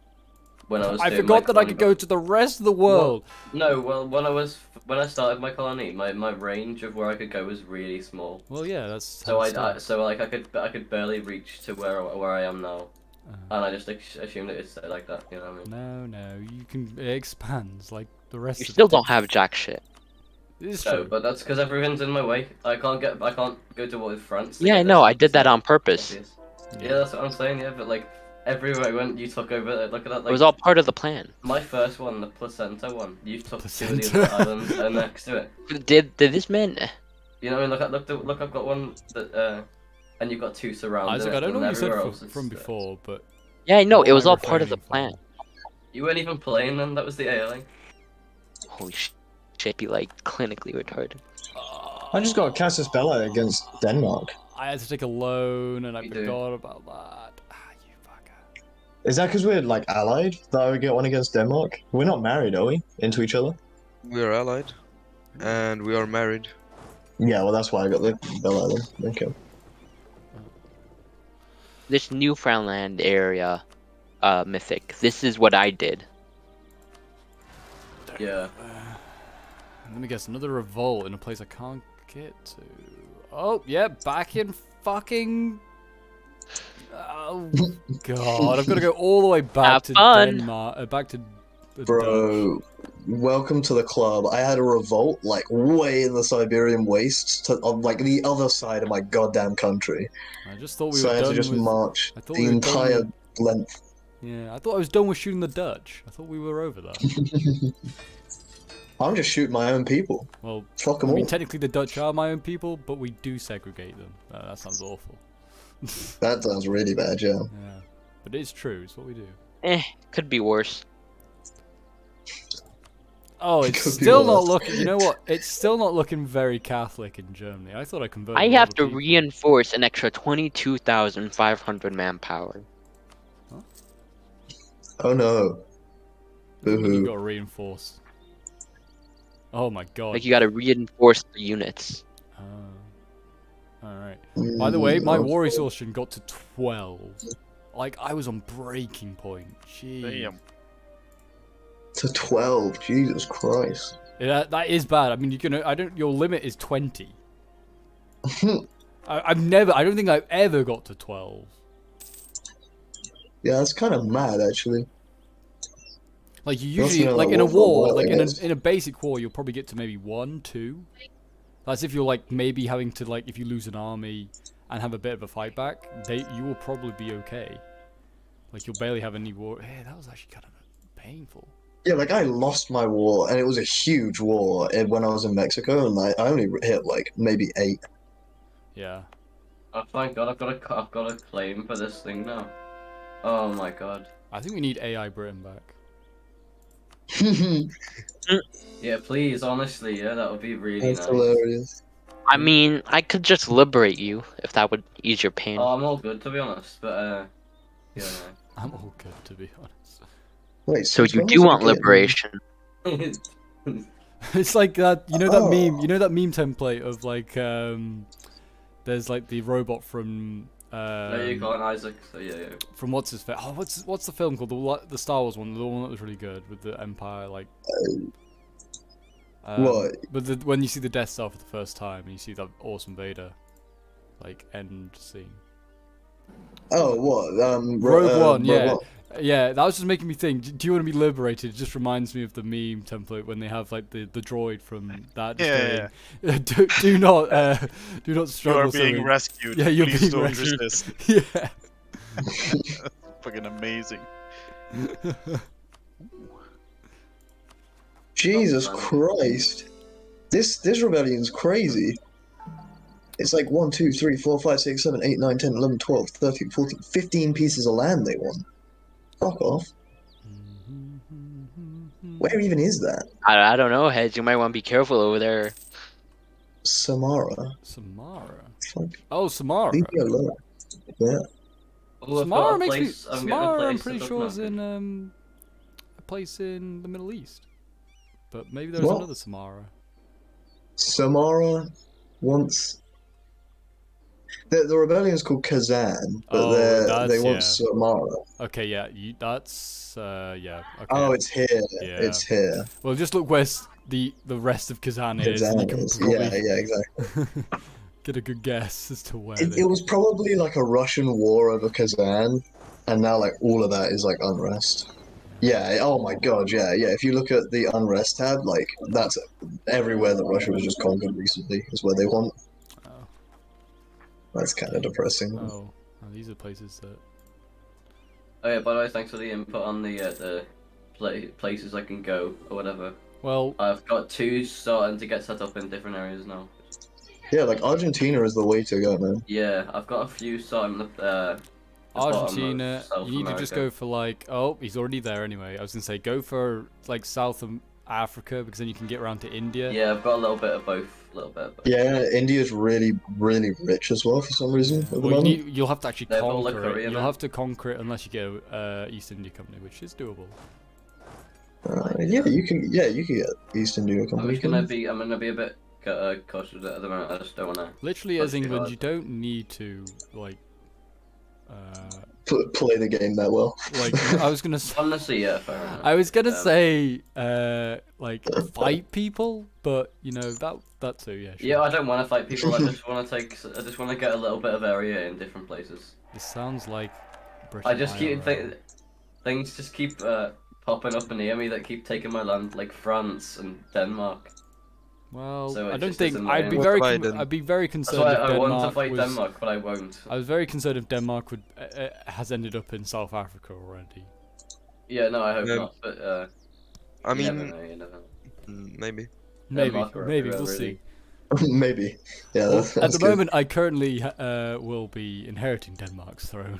When I, was I forgot that I could go to the rest of the world. Well, no, well, when I was when I started my colony, my my range of where I could go was really small. Well, yeah, that's so I, I so like I could I could barely reach to where where I am now, uh-huh. and I just assumed that it's like that. You know what I mean? No, no, you can it expands like the rest. You of still the don't have jack shit. It's no, true. But that's because everything's in my way. I can't get I can't go to war with France. Yeah, I know. I did that on purpose. Yeah. yeah, that's what I'm saying. Yeah, but like. Everywhere I went, you took over. Look at that. Like, it was all part of the plan. My first one, the placenta one, you took placenta. two of the islands uh, next to it. Did did this man? You know, what I mean, look, look, look, look. I've got one that, uh, and you've got two surrounding. Isaac, it, I don't know what you said from, from before, but yeah, I know it was all part of the plan. You weren't even playing then. That was the ailing. Holy shit! Be like clinically retarded. Oh. I just got Casus Belli against Denmark. I had to take a loan, and I you forgot do. about that. Is that because we're like allied that we get one against Denmark? We're not married, are we? Into each other? We are allied, and we are married. Yeah, well, that's why I got the Bell Island. Okay. This Newfoundland area, uh, mythic. This is what I did. Yeah. Uh, let me guess. Another revolt in a place I can't get to. Oh yeah, back in fucking. Oh god! I've got to go all the way back Have to fun. Denmark, uh, back to. The Bro, Dutch. Welcome to the club. I had a revolt like way in the Siberian wastes, to, on like the other side of my goddamn country. I just thought we so were I had done to just with, march the we entire with, length. Yeah, I thought I was done with shooting the Dutch. I thought we were over that. I'm just shooting my own people. Well, fuck them I mean, all. Technically, the Dutch are my own people, but we do segregate them. Uh, that sounds awful. That sounds really bad, yeah. yeah. But it's true, it's what we do. Eh, could be worse. Oh, it's could still not looking, you know what, it's still not looking very Catholic in Germany. I thought I converted. I have to people. reinforce an extra twenty-two thousand five hundred manpower. Huh? Oh no. Boo-hoo. You gotta reinforce. Oh my god. Like you gotta reinforce the units. Oh. Alright. Mm, by the way, my war exhaustion got to twelve. Like, I was on breaking point. Jeez. Damn. To twelve, Jesus Christ. Yeah, that is bad. I mean, you can. I don't. Your limit is twenty. I, I've never. I don't think I've ever got to twelve. Yeah, that's kind of mad, actually. Like you usually, like in a war, like in a, in a basic war, you'll probably get to maybe one, two. That's if you're like maybe having to like if you lose an army and have a bit of a fight back, they you will probably be okay. Like you'll barely have any war. Hey, that was actually kind of painful. Yeah, like I lost my war and it was a huge war when I was in Mexico and I only hit like maybe eight. Yeah. Oh thank God, I've got a I've got a claim for this thing now. Oh my God. I think we need A I Britain back. Yeah, please, honestly, yeah, that would be really That's nice. Hilarious. I mean, I could just liberate you if that would ease your pain. Oh, I'm all good to be honest, but uh, yeah. I'm all good to be honest. Wait, so you do want liberation? It's like that, you know that oh. meme, you know that meme template of like um, there's like the robot from. Um, there you go, Isaac. So yeah, yeah. From what's his fa- oh, what's what's the film called? The the Star Wars one, the one that was really good with the Empire, like. Um, what? But the, when you see the Death Star for the first time, and you see that awesome Vader, like end scene. Oh, what? Um, Rogue uh, One, yeah. Rogue One. Yeah, that was just making me think, do you want to be liberated? It just reminds me of the meme template when they have like the, the droid from that. Yeah, yeah. do, do not uh, do not struggle. You are being something. rescued. Yeah, you're Please being rescued. Resist. Yeah. That's fucking amazing. Jesus Christ. This this rebellion's crazy. It's like one, two, three, four, five, six, seven, eight, nine, ten, eleven, twelve, thirteen, fourteen, fifteen pieces of land they want. Fuck off. Where even is that? I, I don't know, Hedge. You might want to be careful over there. Samara. Samara? Fuck. Oh, Samara. Leave me alone. Yeah. Well, Samara makes place, me... I'm Samara, I'm pretty sure, is in um, a place in the Middle East. But maybe there's what? another Samara. Samara wants... The, the rebellion is called Kazan, but oh, they want yeah. Samara. Okay, yeah, you, that's uh, yeah. Okay. Oh, it's here. Yeah. It's here. Well, just look where the the rest of Kazan, Kazan is. is. Probably... Yeah, yeah, exactly. Get a good guess as to where. It, it was probably like a Russian war over Kazan, and now like all of that is like unrest. Yeah. Oh my God. Yeah. Yeah. If you look at the unrest tab, like that's everywhere that Russia was just conquered recently is where they want. That's kind of depressing. Oh, oh, these are places that... Oh yeah, by the way, thanks for the input on the uh, the pla places I can go, or whatever. Well... I've got two starting to get set up in different areas now. Yeah, like Argentina is the way to go, man. Yeah, I've got a few starting up there. Argentina, you need America. to just go for like... Oh, he's already there anyway. I was going to say, go for like South Africa, because then you can get around to India. Yeah, I've got a little bit of both. Little bit, but... Yeah, India's really, really rich as well for some reason. Yeah. Well, you need, you'll have to actually They're conquer Korea, it. Man. You'll have to conquer it unless you get uh, East India Company, which is doable. Uh, yeah, you can. Yeah, you can get East India Company. I'm gonna be. I'm gonna be a bit uh, cautious at the moment. I just don't want to. Literally, as England, you don't need to like. Uh, play the game that well. Like I was gonna say, honestly, yeah, fair enough. I was gonna um, say, uh, like fight people, but you know that that too, yeah. Sure. Yeah, I don't want to fight people. I just want to take. I just want to get a little bit of area in different places. This sounds like British. I just keep th things just keep uh, popping up near me that keep taking my land, like France and Denmark. Well, so I don't think I'd be very I'd be very concerned. That's why if I Denmark want to fight was, Denmark, but I won't. I was very concerned if Denmark would uh, has ended up in South Africa already. Yeah, no, I hope no. not. But uh, I mean, you never know, you never know. maybe, maybe, maybe we'll really. see. Maybe, yeah. That's, that's At the good. moment, I currently uh, will be inheriting Denmark's throne.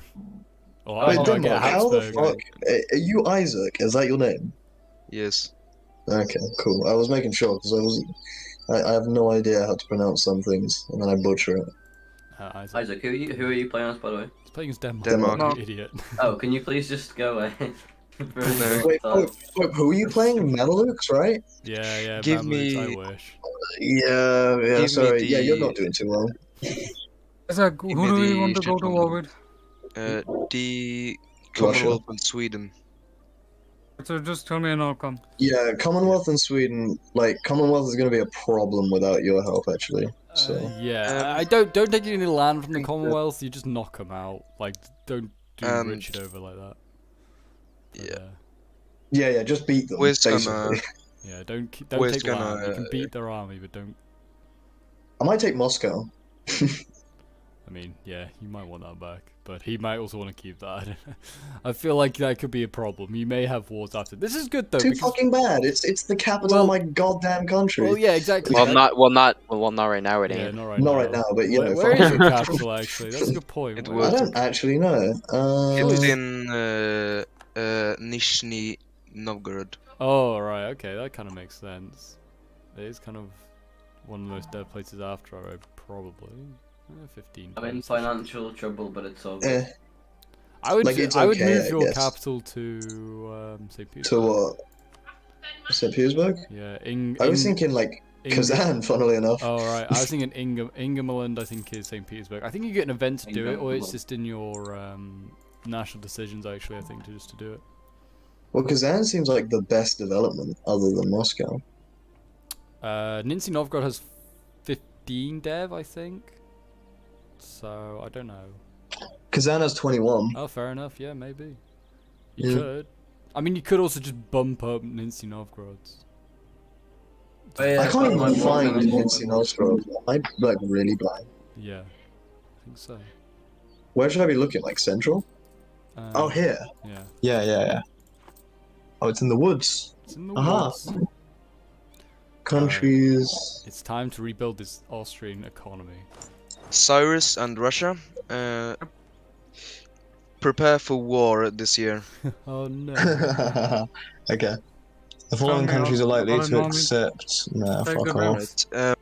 Or I Wait, Denmark? How the fuck? Are you Isaac? Is that your name? Yes. Okay, cool. I was making sure because I wasn't. I, I have no idea how to pronounce some things, and then I butcher it. Uh, Isaac, Isaac who, are you, who are you playing as, by the way? He's playing as Denmark. Denmark, Denmark. Idiot. Oh, can you please just go away? Wait, wait, wait, who are you playing? Mamelukes, right? Yeah, yeah. Give Mamelukes, me. I wish. Yeah, yeah. Give sorry, the... yeah. You're not doing too well. Isaac, who do you want to go to war with? Uh, the Commonwealth and Sweden. So just tell me and I'll come. Yeah, Commonwealth and Sweden, like Commonwealth is going to be a problem without your help, actually. So uh, yeah, um, I don't don't take any land from the Commonwealth. You just knock them out. Like don't do um, Richard over like that. But, yeah. Uh, yeah, yeah, just beat them. Gonna, yeah, don't don't take gonna, land. You can beat their army, but don't. I might take Moscow. I mean, yeah, you might want that back, but he might also want to keep that. I, don't know. I feel like that could be a problem. You may have wars after. This is good though. Too because... fucking bad. It's it's the capital well, of my goddamn country. Well, yeah, exactly. Well, yeah. not well, not well, not right now. It ain't. Yeah, not right not now. Right now, but you where, know. Where is your capital actually? That's a good point. It was... I don't actually know. Uh... It was in uh, uh, Nizhny Novgorod. Oh right, okay, that kind of makes sense. It is kind of one of the most dead places after I probably. fifteen. I'm in financial trouble, but it's all. Eh. I would. Like it's I would okay, move I your capital to um, Saint Petersburg. To what? Uh, Saint Petersburg. Yeah, Ing. I was thinking like Ing Kazan, funnily enough. Oh right, I was thinking Inge Ingermanland. I think is Saint Petersburg. I think you get an event to do it, or it's just in your um, national decisions. Actually, I think to just to do it. Well, Kazan seems like the best development other than Moscow. Uh, Nizhny Novgorod has fifteen dev, I think. So I don't know. Kazan has twenty-one. Oh, fair enough. Yeah, maybe. You yeah. could. I mean, you could also just bump up Nancy Novgorod's. Oh, yeah, I can't even find Nancy Novgorod. Am I like really blind? Yeah, I think so. Where should I be looking? Like central? Um, oh, here. Yeah. Yeah, yeah, yeah. Oh, it's in the woods. It's in the Aha. woods. Countries. Uh, it's time to rebuild this Austrian economy. Cyrus and Russia. Uh, prepare for war this year. Oh no. Okay. The following countries are likely to accept. No, fuck off. Um,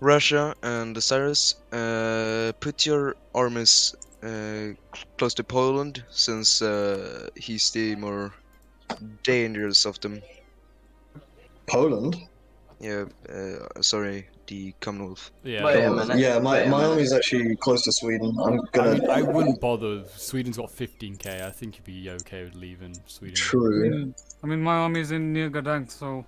Russia and Cyrus, uh, put your armies uh, close to Poland, since uh, he's the more dangerous of them. Poland? Yeah, uh, sorry, the Commonwealth. Yeah, my, um, yeah, my, my army's actually close to Sweden. I'm gonna. I, mean, I wouldn't bother. Sweden's got fifteen K. I think you'd be okay with leaving Sweden. True. I mean, my army's in near Gdansk, so.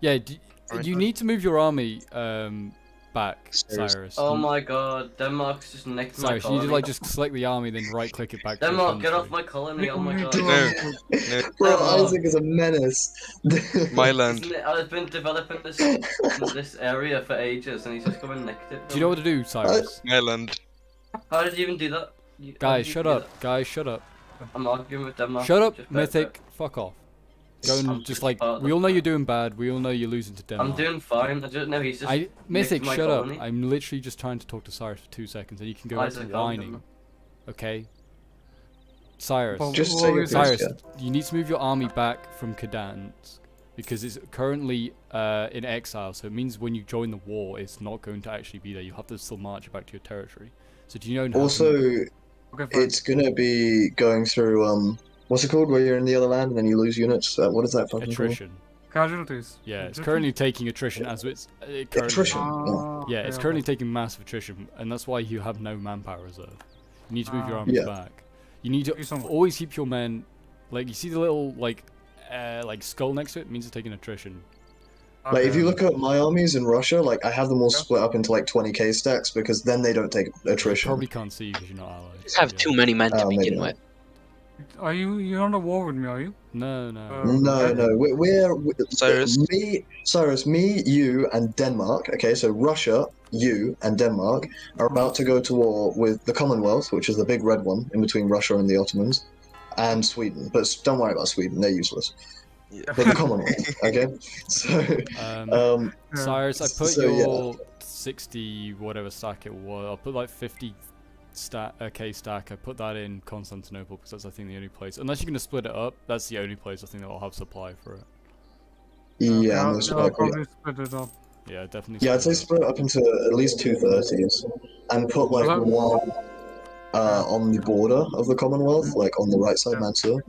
Yeah, do, you need to move your army um, back, Cyrus. Oh my God, Denmark's just next to my colony. Cyrus, you need to like just select the army, then right-click it back. Denmark, to get off my colony! Oh my God. No, no. Bro, Isaac is a menace. My land. I've been developing this this area for ages, and he's just going next to it. Do you know what to do, Cyrus? My land. How did you even do that? You, Guys, shut up. That? Guys, shut up. I'm arguing with Denmark. Shut up, Mythic. Fuck off. Go and just like, we all know you're doing bad, we all know you're losing to Denmark. I'm doing fine, I just know he's just... I, Mythic, shut colony. up, I'm literally just trying to talk to Cyrus for two seconds and you can go back to whining. Okay? Cyrus, just Cyrus, Cyrus you need to move your army back from Gdansk, because it's currently uh, in exile, so it means when you join the war, it's not going to actually be there, you'll have to still march back to your territory. So do you know... Also, to... okay, it's gonna be going through, um... what's it called? Where you're in the other land and then you lose units? Uh, what is that fucking Attrition. Called? Casualties. Yeah, it's currently taking attrition as it's... It currently, attrition? Uh, yeah, it's yeah. currently taking massive attrition, and that's why you have no manpower reserve. You need to move uh, your armies yeah. back. You need to always keep your men... Like, you see the little, like, uh, like skull next to it? It means it's taking attrition. Okay. Like, if you look at my armies in Russia, like, I have them all yeah. split up into, like, twenty K stacks, because then they don't take attrition. You probably can't see because you're not allies. You just have yeah. too many men to uh, begin with. Are you? You're on a war with me, are you? No, no, um, no, no. We're, we're, we're Cyrus, me, Cyrus, me, you, and Denmark. Okay, so Russia, you, and Denmark are about to go to war with the Commonwealth, which is the big red one in between Russia and the Ottomans, and Sweden. But don't worry about Sweden; they're useless. Yeah. But the Commonwealth. Okay, so um, um, Cyrus, I put so, your yeah. sixty whatever stack it was. I'll put like fifty. Stack, okay, stack. I put that in Constantinople because that's I think the only place. Unless you're gonna split it up, that's the only place I think that will have supply for it. Yeah, um, no, I'll probably split it up. Yeah, definitely. Yeah, I'd say split it up into at least two thirties, and put like Hello? one uh, on the border of the Commonwealth, like on the right side, yeah. Mansour.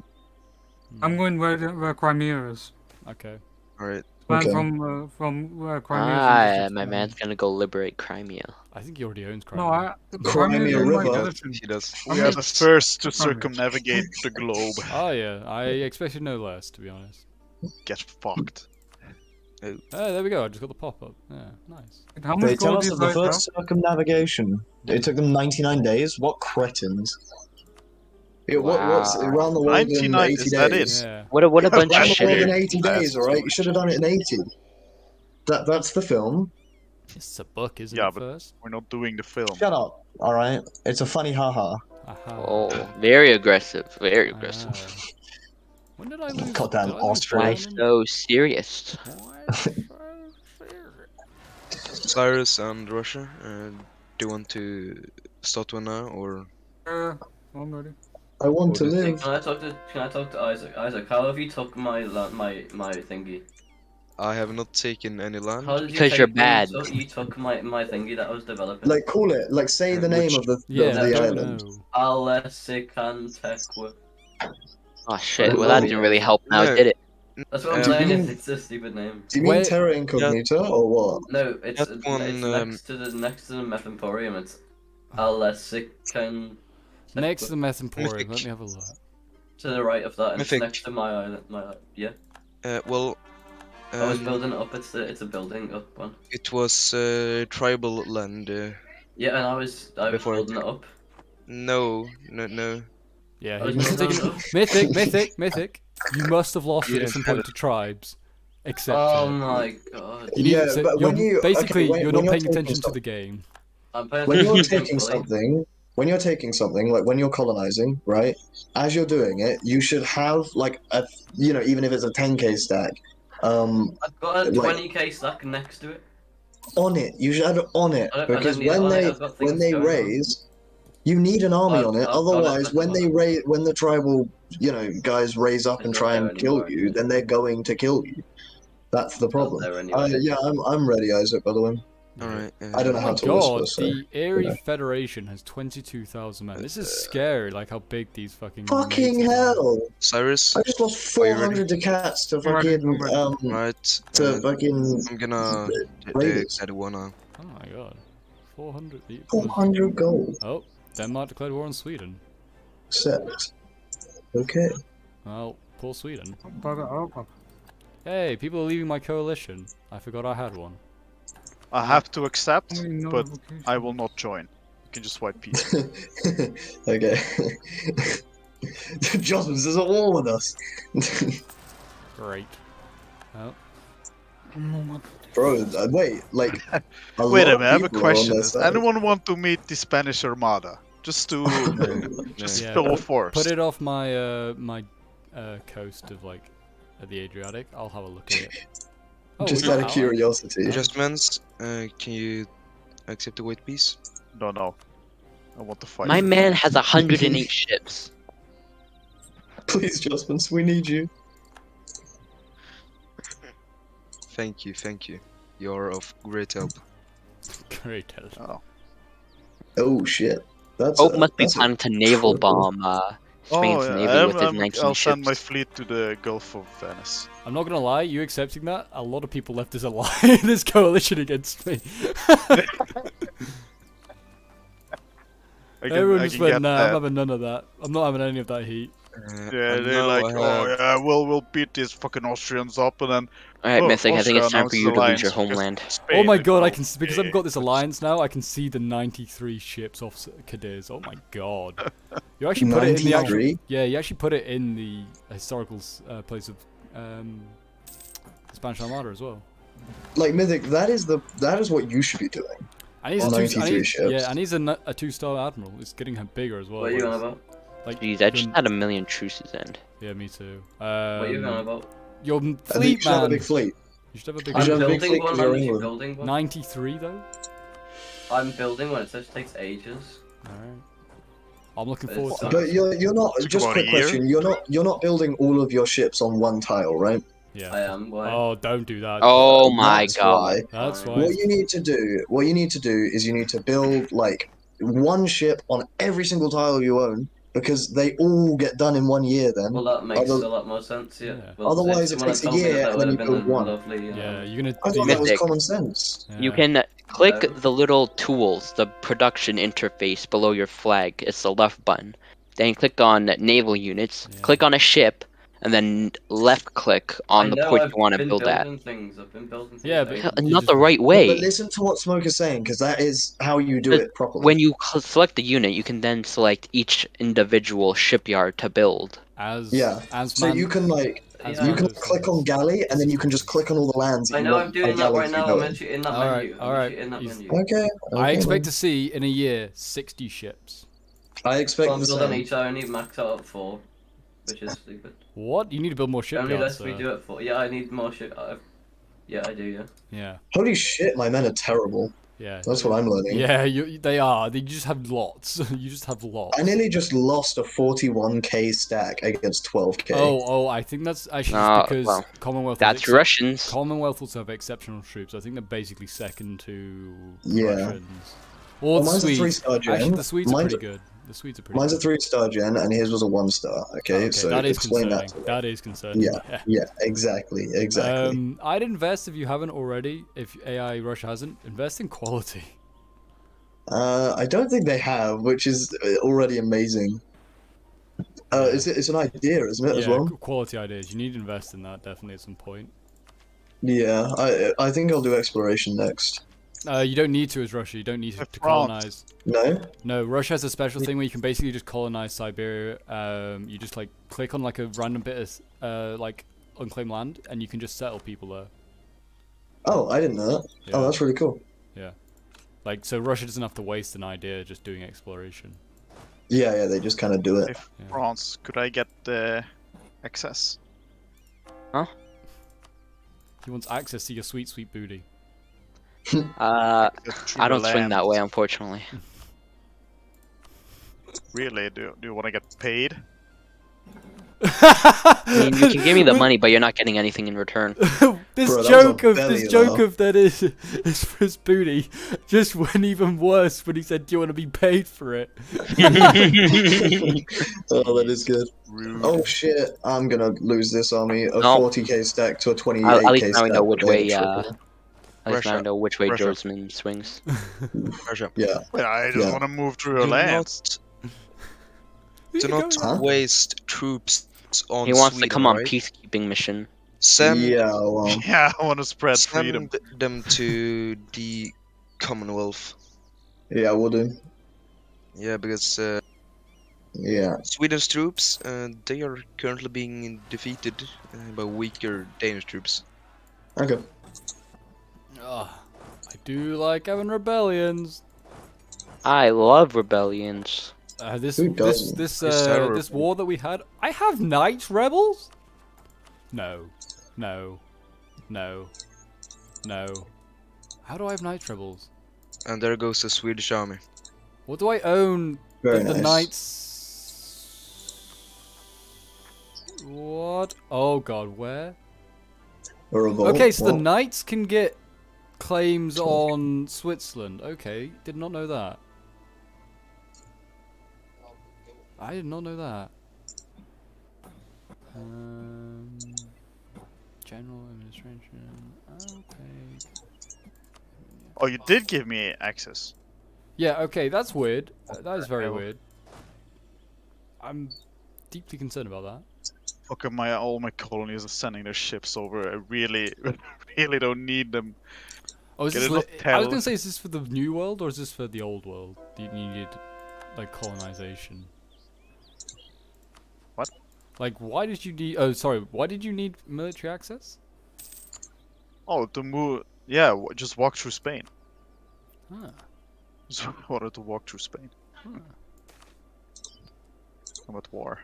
I'm going where where Crimea is. Okay. All right. Okay. From uh, from uh, Crimea. Ah, yeah, my man's gonna go liberate Crimea. I think he already owns Crimea. No, I, Crimea River. He does. We are the first to circumnavigate the globe. Oh yeah, I expected no less, to be honest. Get fucked. Oh, there we go. I just got the pop-up. Yeah, nice. How much they tell us of the first now? circumnavigation. It took them ninety-nine days. What cretins! Yeah, wow. what, what's around the world in eighty days? That is. Yeah. What a, what a bunch of shit! In eighty days, all right? You should have done it in eighty. That that's the film. It's a book, isn't yeah, it? Yeah, but first? we're not doing the film. Shut up! All right, it's a funny haha. Aha. Oh, very aggressive, very aggressive. Ah. When did I lose? Goddamn Australia! Why so serious? Cyrus and Russia, uh, do you want to start one now or? Uh, I'm ready. I want to live. Can I talk to Can I talk to Isaac? Isaac, how have you took my my my thingy? I have not taken any land. How did you because you're bad. You took, you took my my thingy that I was developing. Like call it. Like say the name Which, of the yeah, of the island. Alesikantekwa. Oh shit! Well, that didn't really help now, no. did it? That's what I'm saying. Um, it's a stupid name. Do you mean Wait, Terra Incognita yeah. or what? No, it's, it's one, next um... to the next to the Meth Emporium. It's Alesikan. Next to the Meth Emporium, let me have a look. To the right of that, and it's next to my island, my yeah. Uh, well, um, I was building it up. It's a, it's a building up one. It was uh, tribal land. Uh, yeah, and I was I was building it up. No, no, no. Yeah, he's mythic. Mythic, mythic, mythic. You must have lost yeah, at some point to tribes. Except. Oh my god. You need, yeah, so but when you basically okay, when, you're when not you're paying attention stuff. to the game. When you're taking something, when you're taking something, like when you're colonizing, right? As you're doing it, you should have like a, you know, even if it's a ten K stack. Um, I've got a twenty K like, stack next to it. On it, you should have it on it because when they when they raise. On. You need an army oh, on it, oh, otherwise, oh, when they raise, when the tribal, you know, guys raise up and try and kill anymore. you, then they're going to kill you. That's the problem. Uh, yeah, I'm, I'm ready, Isaac. By the way. All right. Yeah. I don't know oh how to. God, this, so, the Erie you know. Federation has twenty-two thousand men. This is scary. Like how big these fucking. Fucking hell! Are. Cyrus. I just lost four hundred ducats to fucking right. um. Right. To uh, fucking. I'm gonna do Edwana. Oh my god. Four hundred. Four hundred gold. Oh. Denmark declared war on Sweden. Except. Okay. Well, poor Sweden. Hey, people are leaving my coalition. I forgot I had one. I have to accept, no but location. I will not join. You can just wipe peace. Okay. Josmus is at war with us. Great. Oh. Bro, wait, like. A wait a minute, I have a question. Does anyone want to meet the Spanish Armada? Just to. just yeah, go forth. Put it off my uh, my uh, coast of, like, of the Adriatic. I'll have a look at it. Oh, just out of curiosity. Adjustments, uh, can you accept the white peace? No, no. I want to fight. My man has one hundred and eight ships. Please, adjustments, we need you. Thank you, thank you. You're of great help. Great help. Oh, oh shit. That's oh, a, must that's be time to naval bomb uh, Spain's oh, yeah. navy with his nineteen ships. I'll send my fleet to the Gulf of Venice. I'm not gonna lie, you accepting that? A lot of people left us alive in this coalition against me. Everyone's been, nah, that. I'm having none of that. I'm not having any of that heat. Uh, yeah, they're like, oh yeah, we'll, we'll beat these fucking Austrians up and then... Alright, oh, Mythic, Austria, I think it's time for you to lose your homeland. Oh my god, I can see, because I've got this alliance now, I can see the ninety-three ships off Cadiz. Oh my god. You actually put it in the actual, Yeah, you actually put it in the historical uh, place of um, the Spanish Armada as well. Like, Mythic, that is the that is what you should be doing. And he's a two, I need, ships. Yeah, and he's a, a two-star admiral. It's getting him bigger as well. What are you on about? Like, jeez, I just had a million truces end. Yeah, me too. Um, what are you going about? Your fleet, you man. Have a big fleet. You should have a big fleet. I'm building one, I'm building one. ninety-three, though? I'm building one, it just takes ages. Alright. I'm looking but forward to it. But you're, you're not, just a quick question, you're not, you're not building all of your ships on one tile, right? Yeah. I am. Why? Oh, don't do that. Oh my That's god. Why. That's why. What you need to do, what you need to do is you need to build, like, one ship on every single tile you own. Because they all get done in one year then. Well, that makes Other... a lot more sense, yeah. yeah. Well, otherwise it takes a year and then you build one. Lovely, um... Yeah, you're gonna... I thought Mythic. that was common sense. Yeah. You can click yeah. the little tools, the production interface below your flag. It's the left button. Then click on naval units, yeah. click on a ship, and then left click on the point I've you want to build at. Things. I've been building things. Yeah, but not just... the right way. But, but listen to what Smoke is saying, because that is how you do but it properly. When you select the unit, you can then select each individual shipyard to build. As yeah, as so man... you can like as you can click on galley, and then you can just click on all the lands. I know I'm doing that right now. I'm actually in that all menu. Right, all right. In that menu. Okay. I okay. expect to see in a year sixty ships. I expect. So I'm building each. I only maxed out at four. Which is stupid. What? You need to build more shipyards. Only less we do it for. Yeah, I need more ship. Yeah, I do. Yeah. Yeah. Holy shit! My men are terrible. Yeah. That's what I'm learning. Yeah, you, they are. They just have lots. You just have lots. I nearly just lost a forty-one K stack against twelve K. Oh, oh! I think that's actually uh, because well, Commonwealth. That's Russians. Commonwealth also have exceptional troops. I think they're basically second to yeah. Russians. Or well, the Swedes. Actually, the Swedes mine's are pretty good. The Swedes are pretty Mine's good. a three-star gen, and his was a one-star, okay? okay? So that is explain concerning. That, to that is concerning. Yeah, yeah, yeah, exactly, exactly. Um, I'd invest, if you haven't already, if A I Russia hasn't, invest in quality. Uh, I don't think they have, which is already amazing. Uh, it's, it's an idea, isn't it, yeah, as well? Quality ideas. You need to invest in that, definitely, at some point. Yeah, I, I think I'll do exploration next. Uh, you don't need to as Russia. You don't need to, to colonize. No? No, Russia has a special thing where you can basically just colonize Siberia. Um, you just like click on like a random bit of uh, like unclaimed land and you can just settle people there. Oh, I didn't know that. Yeah. Oh, that's really cool. Yeah. Like, so Russia doesn't have to waste an idea just doing exploration. Yeah, yeah, they just kind of do it. If yeah. France, could I get the uh, access? Huh? He wants access to your sweet, sweet booty. uh, I don't land. swing that way, unfortunately. Really? Do, do you want to get paid? I mean, you can give me the money, but you're not getting anything in return. this Bro, joke of this joke of that is is for his booty just went even worse when he said, "Do you want to be paid for it?" Oh, that is good. Oh shit, I'm gonna lose this army. A no. forty K stack to a twenty-eight K stack. At least now I know which way. Uh, at least now I know which way Georgeman swings. Russia. Yeah. yeah. I just yeah. want to move through your land. Do not huh? waste troops on He wants Sweden, to come on right? peacekeeping mission. Send, yeah, well, yeah, I want to spread send freedom. them to the Commonwealth. Yeah, I will do. Yeah, because uh, yeah, Sweden's troops, uh, they are currently being defeated uh, by weaker Danish troops. Okay. Oh, I do like having rebellions. I love rebellions. Uh, this this this uh, this war that we had, I have knight rebels. No, no, no, no. How do I have knight rebels? And there goes the Swedish army. What do I own? Very nice. The knights. What? Oh god, where? Okay, so the knights can get claims on Switzerland. Okay, did not know that. I did not know that. Um, general administration. Okay. Oh, you did give me access. Yeah. Okay, that's weird. Uh, that is very weird. I'm deeply concerned about that. Fuck, my all my colonies are sending their ships over. I really, really don't need them. Oh, is this like, I was gonna say, is this for the new world or is this for the old world? You needed like colonization. What? Like, why did you need? Oh, sorry. Why did you need military access? Oh, to move. Yeah, w just walk through Spain. Huh. Just wanted to walk through Spain. Huh. I'm at war.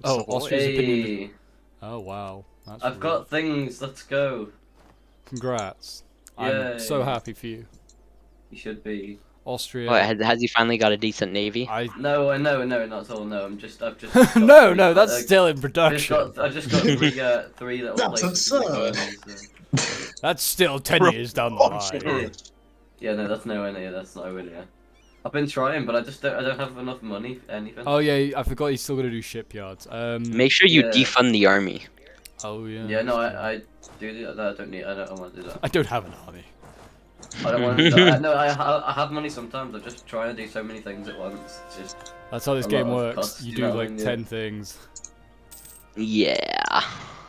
It's oh, Austria's hey. opinion. Oh wow. That's I've rude. got things. Let's go. Congrats. Yay. I'm so happy for you. You should be. Austria. Oh, has he finally got a decent navy? I... No, no, no, not at all. No, I'm just, I've just. no, three, no, that's uh, still in production. I've just got, I've just got three, uh, three little. That's absurd. So. That's still ten Bro, years down the line. Yeah, no, that's nowhere near. That's nowhere near. I've been trying, but I just don't. I don't have enough money for anything. Oh yeah, I forgot he's still gonna do shipyards. Um. Make sure you yeah. defund the army. Oh yeah. Yeah, no, I, I do that. I don't need. I don't, I don't want to do that. I don't have an army. I don't want to do that. No, I, I have money sometimes. I'm just trying to do so many things at once. It's just That's how this game works. You do like ten yeah. things. Yeah.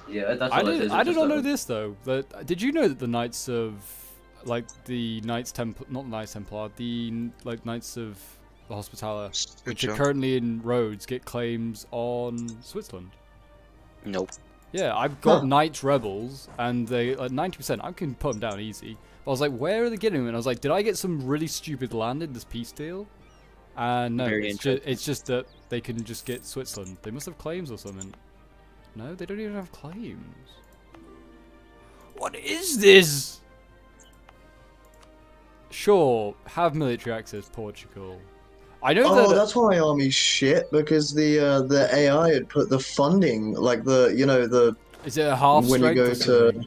Yeah, that's what I it did, is. I did not know this though. That, did you know that the Knights of, like the Knights Templar, not the Knights Templar, the like Knights of the Hospitaller, which are currently in Rhodes, get claims on Switzerland? Nope. Yeah, I've got huh. Knights Rebels, and they like ninety percent. I can put them down easy. I was like, where are they getting them? And I was like, did I get some really stupid land in this peace deal? And uh, no, it's, ju it's just that they can just get Switzerland. They must have claims or something. No, they don't even have claims. What is this? Sure, have military access, Portugal. I know oh, that that's why army's shit, because the uh, the A I had put the funding, like the, you know, the... Is it a half When you go to...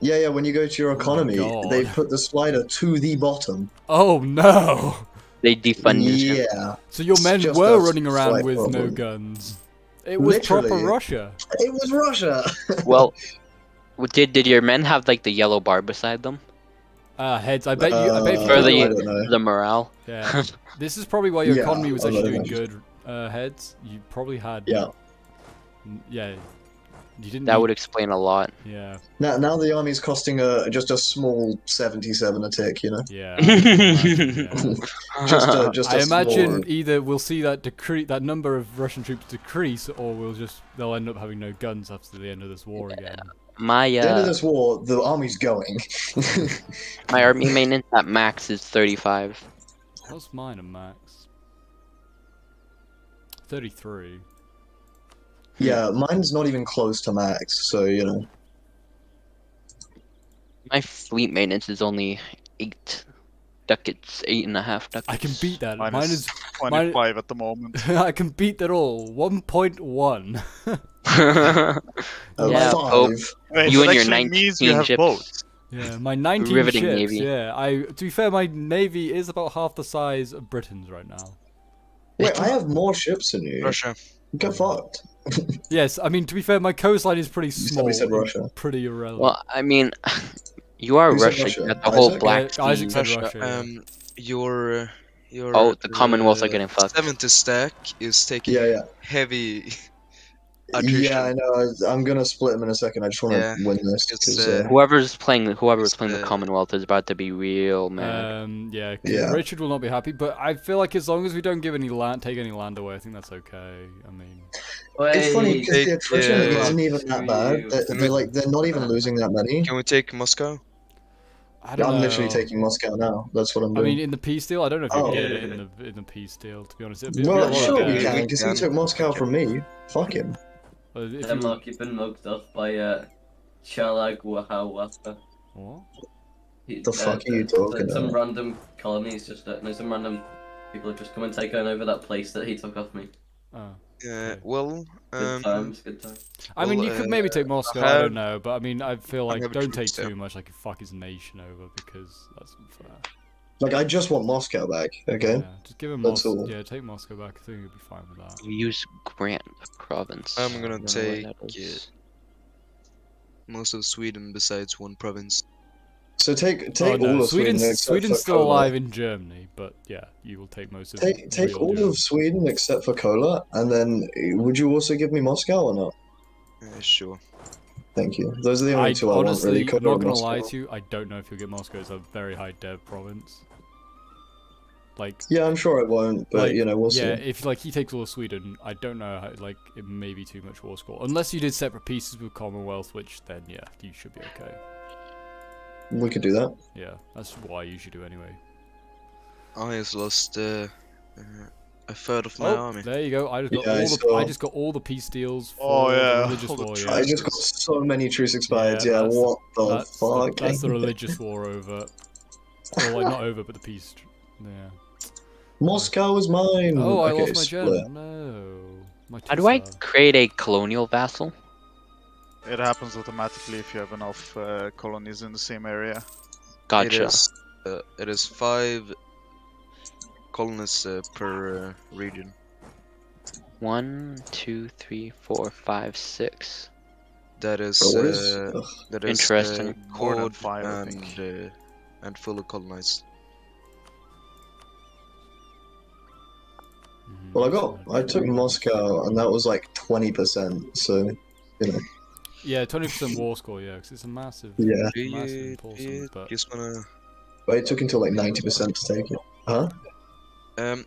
Yeah, yeah, when you go to your economy, oh they put the slider to the bottom. Oh no! They defunded you. Yeah. So your men were running around with problem. no guns. It was Literally. proper Russia. It was Russia! Well, did did your men have like the yellow bar beside them? Ah, uh, heads. I bet you. I bet uh, for the, the morale. Yeah. This is probably why your yeah, economy was actually doing good, uh, heads. You probably had. Yeah. Yeah. You didn't that need... would explain a lot. Yeah. Now, now the army's costing a just a small seventy-seven a tick, you know. Yeah. yeah. just a, just I a imagine smaller... either we'll see that decrease, that number of Russian troops decrease, or we'll just they'll end up having no guns after the end of this war yeah. again. My uh, At the end of this war, the army's going. My army maintenance at max is thirty-five. What's mine at max? thirty-three. Yeah, mine's not even close to max, so, you know. My fleet maintenance is only eight ducats, eight and a half ducats. I can beat that. Mine, mine is twenty-five mine... at the moment. I can beat that all. one point one. uh, yeah, oh, wait, you and your nineteen ships. Boats. Yeah, my nineteen Riveting ships. Navy. Yeah, I. To be fair, my navy is about half the size of Britain's right now. Wait, I have more ships than you. Russia. Get fucked. Yes, I mean, to be fair, my coastline is pretty small. You said Russia. Pretty irrelevant. Well, I mean, you are Russia. Russia. You got the Isaac? whole Black Sea. Yeah, Isaac said Russia. Russia yeah. Um, your, your. Oh, the Commonwealth uh, are getting fucked. Seventh stack is taking yeah, yeah. heavy. Attrition. Yeah, I know. I'm gonna split them in a second. I just want to yeah. win this. Cause, uh, whoever's playing, whoever's playing uh, the Commonwealth is about to be real mad. Um, yeah, yeah, Richard will not be happy. But I feel like as long as we don't give any land, take any land away, I think that's okay. I mean, Wait, it's funny because the attrition yeah. isn't even that bad. They're, they're like they're not even losing that many. Can we take Moscow? I don't I'm know. literally taking Moscow now. That's what I'm doing. I mean, in the peace deal, I don't know if you oh, can yeah, get it in the in the peace deal. To be honest, it'd be, it'd well, be sure we can because he took Moscow from me. Fuck him. Denmark, you've been mugged off by uh, Chalagwahawapa. What? He, the uh, fuck are you talking about? Some random colonies just, uh, no, some random people have just come and taken over that place that he took off me. Oh. Yeah, well, um... Good times, good times. I well, mean, you uh, could maybe take Moscow, I, have, I don't know, but I mean, I feel like I don't take too down. much, like, fuck his nation over, because that's unfair. Like, I just want Moscow back, okay? Yeah, just give him Moscow. Yeah, take Moscow back. I think you'll be fine with that. We use Grant province. I'm gonna take most of Sweden besides one province. So take take oh, no. all of Sweden. Sweden Sweden's still Cola. alive in Germany, but yeah, you will take most of. Take take all Germany. of Sweden except for Kola, and then would you also give me Moscow or not? Yeah, sure. Thank you. Those are the only I, two I honestly, want. Honestly, really I'm not gonna lie to you. I don't know if you'll get Moscow. It's a very high dev province. Like. Yeah, I'm sure it won't, but like, you know, we'll yeah, see. Yeah, if like he takes all of Sweden, I don't know. How, like it may be too much war score, unless you did separate pieces with Commonwealth, which then yeah, you should be okay. We could do that. Yeah, that's what I usually do anyway. I just lost uh, uh, a third of my oh, army. There you go. I just got yeah, all I, the, I just got all the peace deals. For oh yeah. Religious war, yeah. I just got so many truce expired. Yeah. yeah what the that's, fuck? That's the religious war over. Or like not over, but the peace. Yeah. Moscow was mine. Oh, I okay, lost my general. No. My How do I create a colonial vassal? It happens automatically if you have enough uh, colonies in the same area. Gotcha. It is, uh, it is five colonies uh, per uh, region. One, two, three, four, five, six. That is uh, oh, that is interesting. Uh, Cordon five, and uh, and fully colonized. Well, I got I took Moscow, and that was like twenty percent. So, you know. Yeah, twenty percent war score, yeah, because it's a massive, yeah. massive importance, but... Just wanna... But it took until like ninety percent to take it. Huh? Um,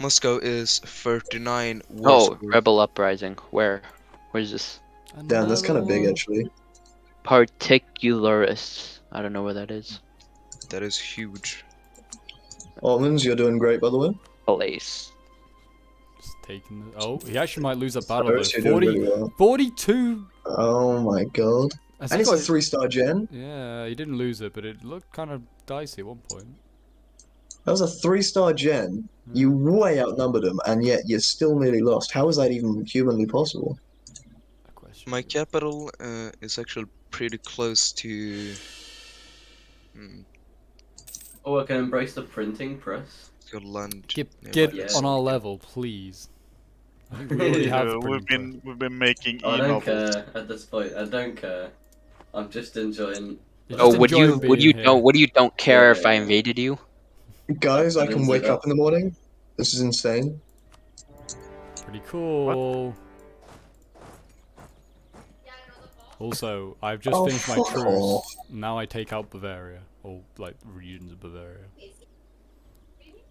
Moscow is thirty-nine war Oh, score. Rebel Uprising. Where? Where is this? Damn, that's kind of big, actually. Particularists. I don't know where that is. That is huge. Orleans, you're doing great, by the way. Place. Taking the, oh, he actually might lose a battle. forty, really well. forty-two. Oh my god! As and he's like three-star gen. Yeah, he didn't lose it, but it looked kind of dicey at one point. That was a three-star gen. Mm. You way outnumbered him, and yet you still nearly lost. How is that even humanly possible? My capital uh, is actually pretty close to. Hmm. Oh, I can embrace the printing press. Land get get yeah. on our level, please. I think we already have yeah, we've been we've been making e-novels. I don't care at this point. I don't care. I'm just enjoying. Oh, just would enjoying you would you here. don't would you don't care yeah. if I invaded you? Guys, I can wake up in the morning. This is insane. Pretty cool. What? Also, I've just oh, finished my cruise. Oh. Now I take out Bavaria, or like regions of Bavaria.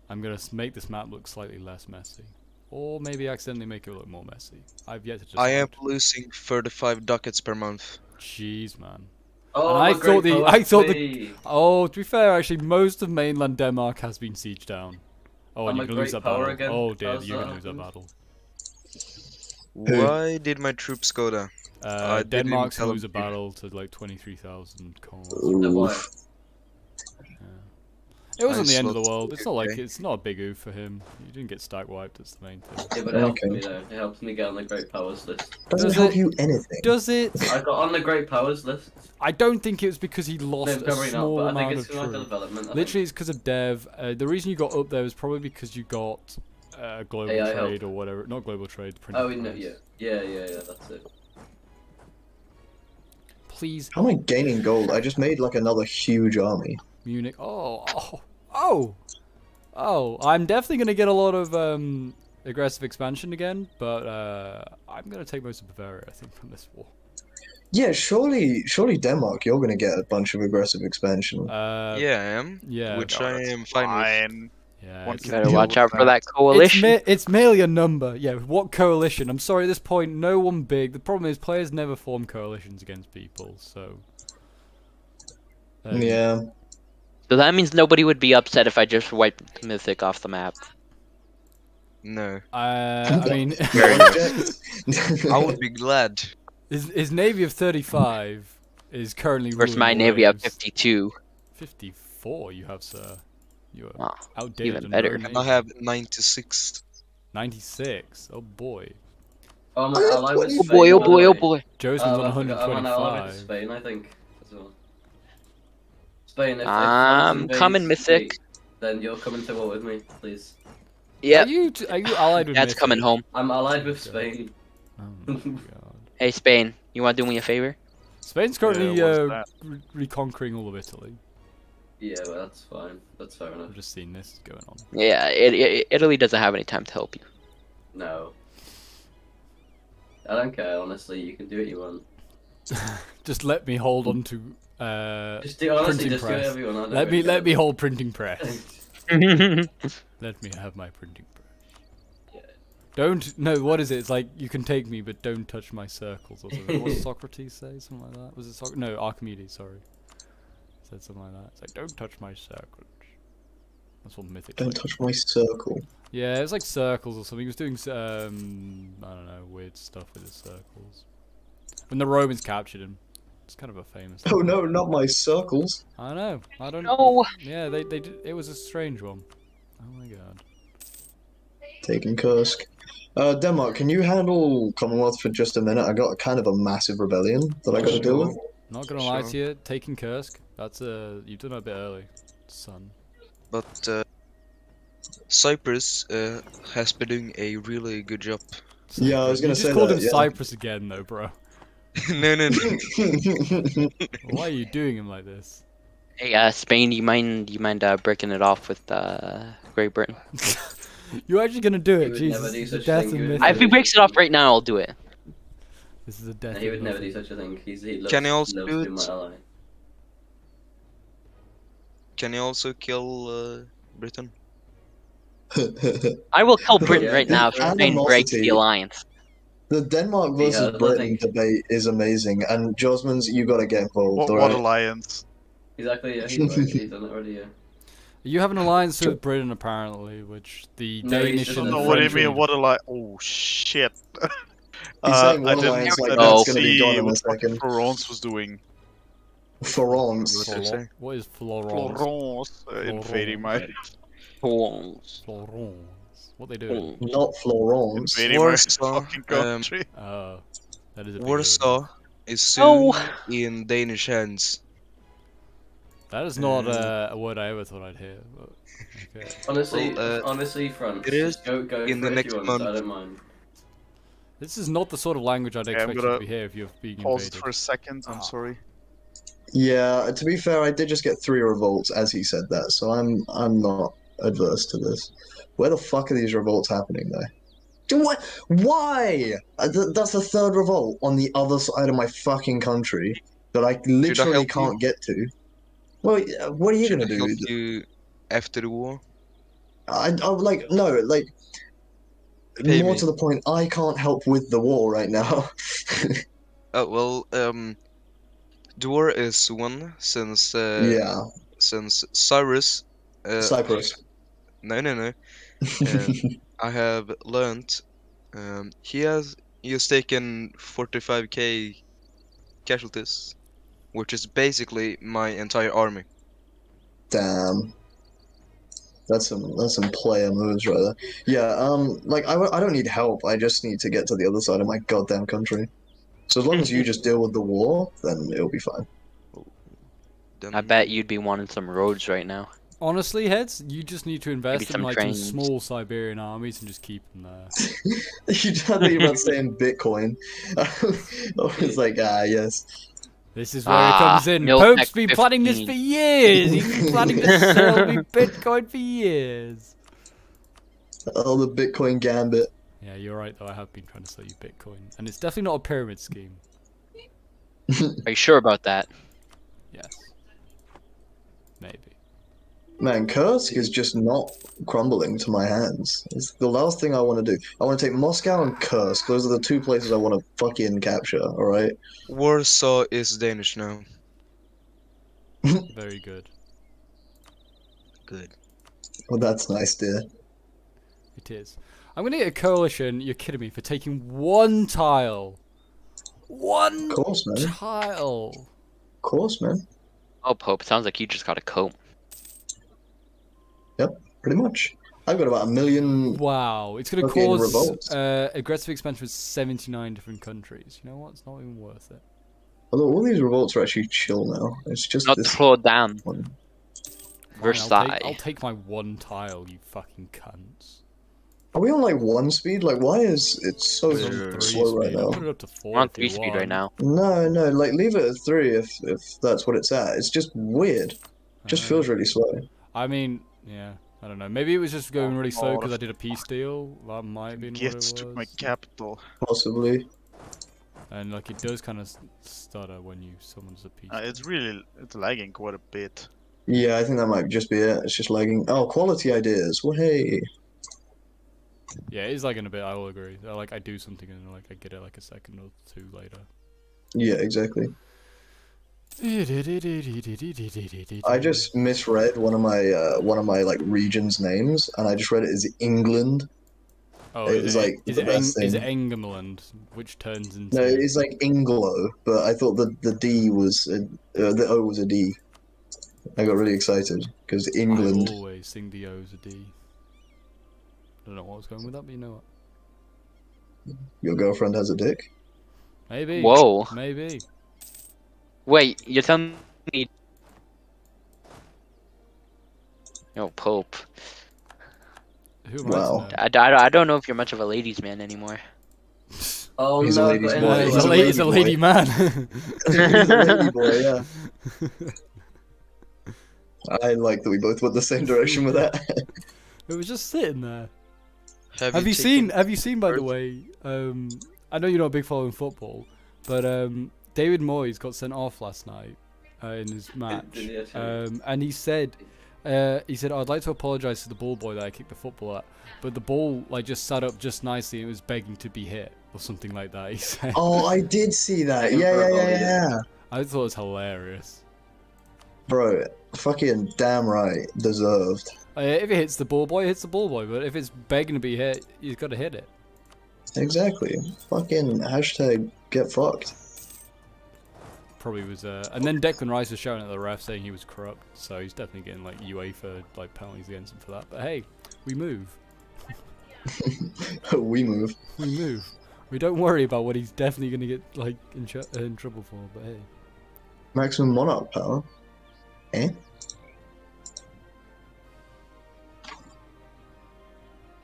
I'm gonna make this map look slightly less messy, or maybe accidentally make it look more messy. I've yet to. Decide. I am losing thirty-five ducats per month. Jeez, man. Oh, and I thought the I thought the oh to be fair, actually, most of mainland Denmark has been sieged down. Oh, and I'm you're gonna lose that battle. Again. Oh dear, How's you're that? gonna lose that battle. Why did my troops go there? Uh, uh, Denmark's lose a battle to like twenty-three thousand corns. Yeah. It wasn't the end of the world. It's not like it's not a big oof for him. You didn't get stack wiped. That's the main thing. Yeah, but it helped me though. It helped me get on the Great Powers list. Doesn't help you anything. Does it? I got on the Great Powers list. I don't think it was because he lost a small amount of troops. Literally, it's because of Dev. Uh, the reason you got up there was probably because you got uh, global trade or whatever. Not global trade. Oh no, yeah, yeah, yeah, yeah. That's it. Please. How am I gaining gold? I just made like another huge army. Munich. Oh, oh, oh, oh! I'm definitely gonna get a lot of um, aggressive expansion again, but uh, I'm gonna take most of Bavaria, I think, from this war. Yeah, surely, surely Denmark, you're gonna get a bunch of aggressive expansion. Uh, yeah, I am. Yeah, which no, I am fine. fine. Yeah, one better watch out for that coalition. It's, ma it's merely a number. Yeah, what coalition? I'm sorry, at this point, no one big. The problem is players never form coalitions against people, so. Uh, yeah. So that means nobody would be upset if I just wiped Mythic off the map. No. Uh, I mean... I would be glad. His, his navy of thirty-five is currently... Versus my navy of fifty-two. fifty-four you have, sir. You are wow, outdated. Even better. I have ninety-six. ninety-six? Oh boy. Oh, my, oh, I like oh boy, oh boy, oh boy. Joseph's oh, on one hundred twenty-five. I like Spain, I think. Spain, if um, coming Mythic. Then you're coming to war with me, please. Yeah. Are you, are you allied with That's Mythic? Coming home. I'm allied with Spain. Oh my God. Hey Spain, you want to do me a favor? Spain's currently yeah, uh, re reconquering all of Italy. Yeah, well, that's fine. That's fair enough. I've just seen this going on. Yeah, it, it, Italy doesn't have any time to help you. No. I don't care, honestly. You can do what you want. Just let me hold on to uh, just do, honestly, printing just press. Do everyone, let me care. let me hold printing press. Let me have my printing press. Yeah. Don't no. What is it? It's like you can take me, but don't touch my circles. Or something. What did Socrates say? Something like that. Was it Soc No, Archimedes. Sorry, said something like that. It's like don't touch my circles. That's what Mythic. Don't touch my circle. Yeah, it was like circles or something. He was doing um, I don't know, weird stuff with his circles. When the Romans captured him, it's kind of a famous. Oh thing. No, not my circles. I know. I don't know. Yeah, they they did, it was a strange one. Oh my God. Taking Kursk. Uh, Denmark, can you handle Commonwealth for just a minute? I got a kind of a massive rebellion that I got to deal with. Not gonna sure. lie to you, taking Kursk. That's a uh, you've done it a bit early, son. But uh, Cyprus uh, has been doing a really good job. Cyprus. Yeah, I was gonna you say just that. Called him yeah. Cyprus again, though, bro. no, no, no. Why are you doing him like this? Hey, uh, Spain, you mind you mind uh, breaking it off with uh, Great Britain? You're actually gonna do it, Jesus! Do death and if he breaks it off right now, I'll do it. This is a death. No, he would never do such a thing. He's, he loves, Can he also do it? Can he also kill uh, Britain? I will kill Britain yeah. right now if Spain breaks the alliance. The Denmark versus yeah, Britain debate is amazing, and Josmans, you gotta get involved. What, right? What alliance? Exactly. Yeah, he's, right, he's done it already. Yeah. You have an alliance with Britain, apparently, which the no, Danish. And what do you mean? What alliance? Oh shit! He's uh, saying what I alliance like that's gonna be done in a second. Florence was doing. Florence. Florence. What is Florence? Florence uh, invading my. Florence. Florence. What they do? Not Florence. Warsaw. Um, uh, that is a Warsaw is soon oh. in Danish hands. That is not uh, a word I ever thought I'd hear. But, okay. Honestly, well, uh, honestly, France. It is go, go in the next month. I don't mind. This is not the sort of language I'd expect yeah, you to be here if you're being invaded. Paused for a second. I'm oh. sorry. Yeah, to be fair, I did just get three revolts as he said that, so I'm I'm not adverse to this. Where the fuck are these revolts happening, though? What? Why? That's the third revolt on the other side of my fucking country that I literally I can't you? get to. Well, what are you going to do? Help you after the war? I, I like, no, like, Pay more me. to the point, I can't help with the war right now. Oh, well, um, the war is won since, uh, yeah. since Cyrus, uh, Cyprus. No, no, no. Uh, I have learned, um, he has, he has taken forty-five K casualties, which is basically my entire army. Damn. That's some, that's some player moves right there. Yeah, um, like, I, I don't need help, I just need to get to the other side of my goddamn country. So as long as you just deal with the war, then it'll be fine. I bet you'd be wanting some roads right now. Honestly, Heads, you just need to invest Maybe in, like, some small Siberian armies and just keep them there. You told me about saying Bitcoin. I was like, ah, yes. This is where ah, it comes in. Pope's been planning this for years. He's been planning to sell me Bitcoin for years. Oh, the Bitcoin gambit. Yeah, you're right, though. I have been trying to sell you Bitcoin. And it's definitely not a pyramid scheme. Are you sure about that? Yes. Maybe. Man, Kursk is just not crumbling to my hands. It's the last thing I want to do. I want to take Moscow and Kursk. Those are the two places I want to fucking capture, alright? Warsaw is Danish now. Very good. Good. Well, that's nice, dear. It is. I'm going to get a coalition, you're kidding me, for taking one tile. One of course, man. tile. Of course, man. Oh, Pope, sounds like you just got a coat. Yep, pretty much. I've got about a million. Wow, it's going to cause uh, aggressive expansion with seventy-nine different countries. You know what? It's not even worth it. Although all these revolts are actually chill now. It's just not this throw down. One. Versailles. I'll take, I'll take my one tile, you fucking cunts. Are we on like one speed? Like, why is it so slow right now? We're on three speed right now. No, no, like leave it at three if if that's what it's at. It's just weird. It just feels really slow. I mean. Yeah, I don't know. Maybe it was just going really slow because I did a peace deal. That might have been what it was. Gets to my capital. Possibly. And like it does kind of stutter when you summons a peace uh, deal. It's really, it's lagging quite a bit. Yeah, I think that might just be it. It's just lagging. Oh, quality ideas. Well, hey. Yeah, it is lagging a bit, I will agree. I, like I do something and like I get it like a second or two later. Yeah, exactly. I just misread one of my uh, one of my like regions' names, and I just read it as England. Oh, it was like is the it best thing. Is it England, which turns into no, it's like Englo, but I thought that the D was a, uh, the O was a D. I got really excited because England. I always think the O is a D. I don't know what I was going with that, but you know what? Your girlfriend has a dick. Maybe. Whoa. Maybe. Wait, you're telling me... No, Pope. Who wow. I, I, I don't know if you're much of a ladies' man anymore. Oh, he's no, a ladies' boy. boy. He's, he's, a, lady, he's boy. a lady man. He's a lady boy, yeah. I like that we both went the same direction with that. It was just sitting there. Have, have you, you seen, Have you seen, by birth? the way, um, I know you're not a big follower in football, but... Um, David Moyes got sent off last night uh, in his match, um, and he said, uh, "He said I'd like to apologise to the ball boy that I kicked the football at, but the ball like just sat up just nicely and was begging to be hit or something like that." He said. Oh, I did see that. Yeah, yeah, yeah, yeah. I thought it was hilarious. Bro, fucking damn right, deserved. Uh, if it hits the ball boy, it hits the ball boy. But if it's begging to be hit, you've got to hit it. Exactly. Fucking hashtag get fucked. Probably was, uh, and then Declan Rice was shouting at the ref saying he was corrupt, so he's definitely getting like UEFA like penalties against him for that. But hey, we move. we move. We move. We don't worry about what he's definitely going to get like in, tr in trouble for. But hey, maximum monarch power. Eh?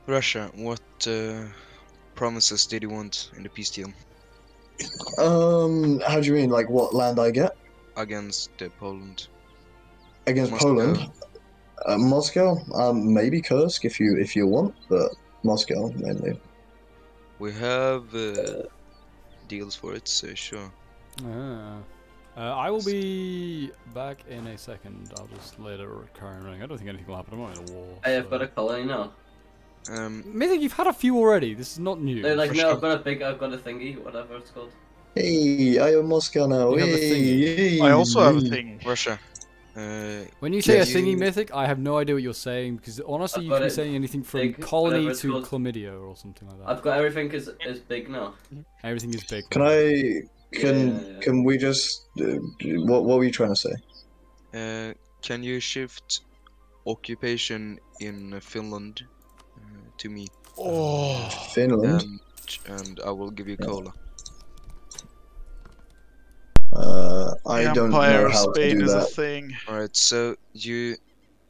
Russia, what uh, promises did you want in the peace deal? Um, how do you mean? Like, what land I get? Against uh, Poland. Against Moscow. Poland, uh, Moscow. Um, maybe Kursk if you if you want, but Moscow mainly. We have uh, deals for it, so sure. Ah. Uh, I will be back in a second. I'll just let it recurring ring. I don't think anything will happen. I'm not in a war. Hey, so. I've got a colony now. Um, Mythic, you've had a few already. This is not new. Like, no, sure. I've got a big, I've got a thingy, whatever it's called. Hey, I have Moscow now. Hey, hey, I also have a thing, Russia. Uh, when you say a thingy, you... Mythic, I have no idea what you're saying, because honestly, you can be saying anything from big, colony to called. chlamydia or something like that. I've got everything is is big now. Everything is big. Can now. I? Can yeah, yeah. can we just? Uh, what what were you trying to say? Uh, can you shift occupation in Finland uh, to me? Oh, Finland. And, and I will give you cola. Uh, I Empire don't know how Spain to do is that. A thing. All right, so you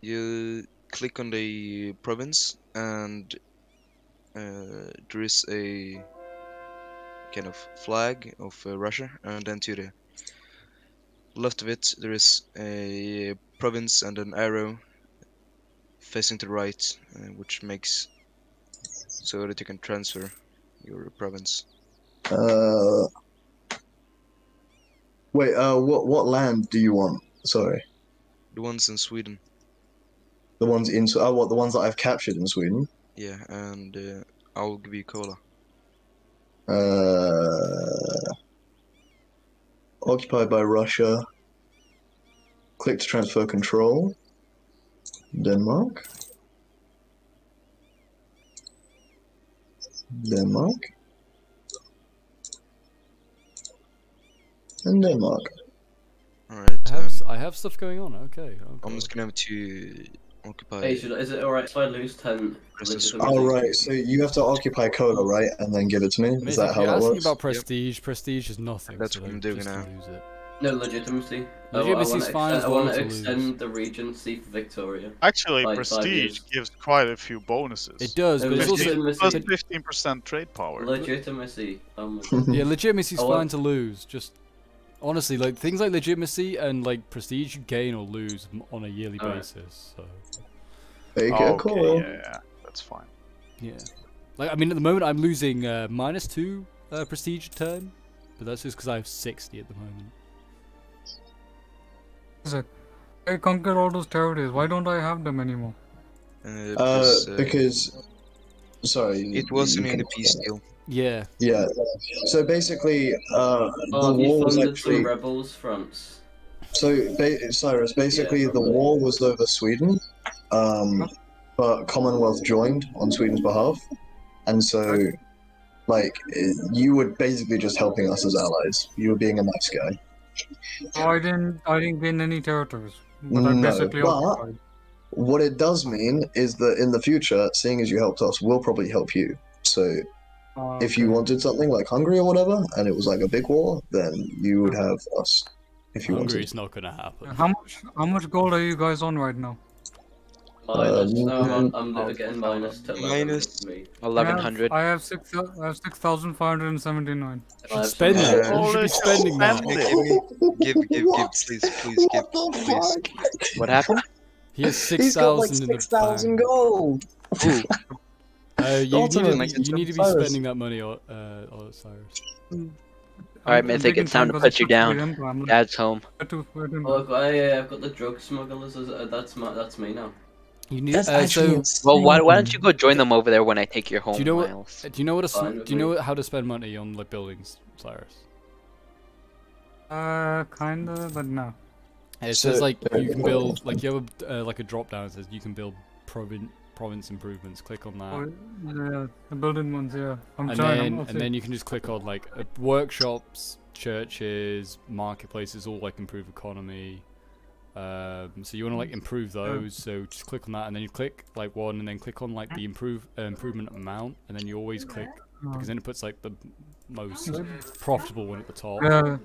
you click on the province, and uh, there is a kind of flag of uh, Russia, and then to the left of it there is a province and an arrow facing to the right, uh, which makes so that you can transfer your province. Uh. Wait, uh, what what land do you want? Sorry. The ones in Sweden. The ones in oh, what the ones that I've captured in Sweden. Yeah, and uh, I'll give you cola. Uh, occupied by Russia. Click to transfer control. Denmark. Denmark. And Denmark. Alright. I, um, I have stuff going on, okay. Oh, I'm just gonna have to occupy. Hey, should, is it alright if I lose ten? Alright, so you have to occupy cola, right? And then give it to me? Is that how that works? About prestige. Yep. Prestige is nothing. That's so what I'm doing now. No, legitimacy. Legitimacy is fine as well. I want to extend the regency for Victoria. Actually, prestige gives quite a few bonuses. It does, but it's also plus fifteen percent trade power. Legitimacy. Um, yeah, legitimacy is fine to lose. Just. Honestly, like things like legitimacy and like prestige, you gain or lose on a yearly right. basis. So. There you go. Cool. Yeah, that's fine. Yeah, like I mean, at the moment I'm losing uh, minus two uh, prestige a turn, but that's just because I have sixty at the moment. Is it? I conquered all those territories. Why don't I have them anymore? Uh, because, uh, because sorry, it wasn't in the peace deal. Yeah. Yeah. So basically, uh, oh, the war was actually rebels fronts. So ba Cyrus, basically, yeah, the war was over Sweden, um, but Commonwealth joined on Sweden's behalf, and so, like, you were basically just helping us as allies. You were being a nice guy. Oh, I didn't. I didn't gain any territories. But no, I basically but occupied. What it does mean is that in the future, seeing as you helped us, we'll probably help you. So. Okay. If you wanted something like Hungary or whatever, and it was like a big war, then you would have us. If you wanted, Hungary's not gonna happen. How much? How much gold are you guys on right now? Minus. Um, no, I'm, I'm oh, getting minus. Minus eleven hundred. I have six. I have six thousand five hundred seventy-nine. Spend it. You should be spending that. Give, give, give, give, please, please, give, please. What happened? He has six thousand. He's got like six thousand gold. Ooh. Uh, you, need to, like you need to be Cyrus. spending that money, or, uh, or Cyrus. Alright, Mythic, it's time to put you down. Dad's home. Oh, look, I, uh, I've got the drug smugglers. Uh, that's my, that's me now. You need. That's uh, so, well, why, why don't you go join them over there when I take your home? Do you know Miles? What? Do you know what? To, do you know how to spend money on like buildings, Cyrus? Uh, kinda, but no. It so, says like you can build, like you have a, uh, like a drop down. It says you can build province. Province improvements. Click on that. Oh, yeah, the building ones. Yeah, I'm and trying. Then, I'm and then you can just click on like uh, workshops, churches, marketplaces, all like improve economy. Um, so you want to like improve those. So just click on that, and then you click like one, and then click on like the improve uh, improvement amount, and then you always click because then it puts like the most profitable one at the top. Yeah.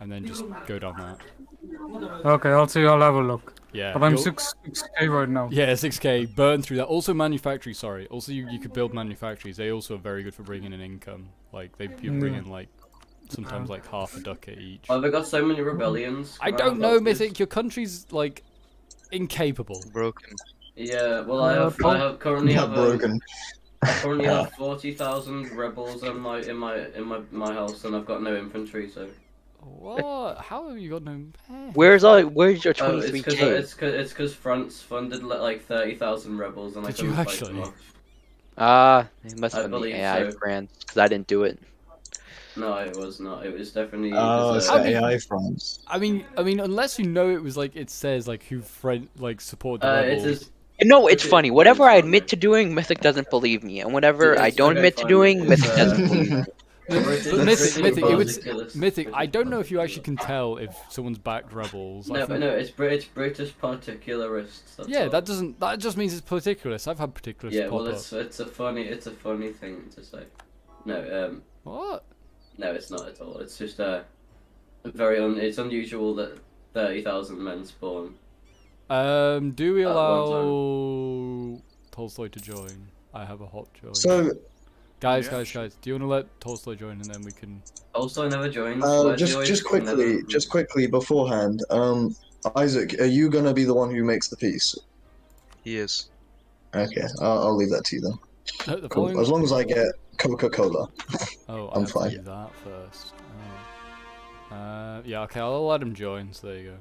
And then just go down that. Okay, I'll see. I'll have a look. Yeah, but I'm six K right now. Yeah, six K. Burn through that. Also, manufactories. Sorry. Also, you, you could build manufactories. They also are very good for bringing in income. Like they you bring in like sometimes like half a ducat each. Oh, they got so many rebellions. I don't know, Mythic. Your country's like incapable. Broken. Yeah. Well, I have. I have currently have broken. I currently yeah. have forty thousand rebels in my in my in my my house, and I've got no infantry. So what? How have you got no? Where's I? Where's your twenty-three k? Oh, it's because it's because France funded like thirty thousand rebels, and I couldn't fight them off. Ah, uh, it must have been the A I so. France because I didn't do it. No, it was not. It was definitely. Oh, it's I mean, A I France. I mean, I mean, unless you know it was like it says like who friend like supported the uh, rebels. It's just, no, it's funny. Whatever I admit to doing, Mythic doesn't believe me, and whatever I don't admit to doing, Mythic doesn't believe me. Mythic, Mythic, it was, Mythic, I don't know if you actually can tell if someone's backed rebels. No, but no, it's British, British particularists. That's yeah, all. that doesn't. That just means it's particularists. I've had particularists. Yeah, well, it's it's a funny, it's a funny thing to say. No, um. What? No, it's not at all. It's just uh, very un. It's unusual that thirty thousand men spawn. Um, do we allow Tolstoy to join? I have a hot join. So, guys, yeah. guys, guys, do you want to let Tolstoy join and then we can? Tolstoy never joins. Uh, just, just quickly, never... just quickly beforehand. Um, Isaac, are you gonna be the one who makes the peace? He is. Okay, I'll, I'll leave that to you then. No, the cool. As long as I get Coca-Cola, oh, I'm I fine. Do that first. Oh. Uh, yeah. Okay, I'll let him join. So there you go.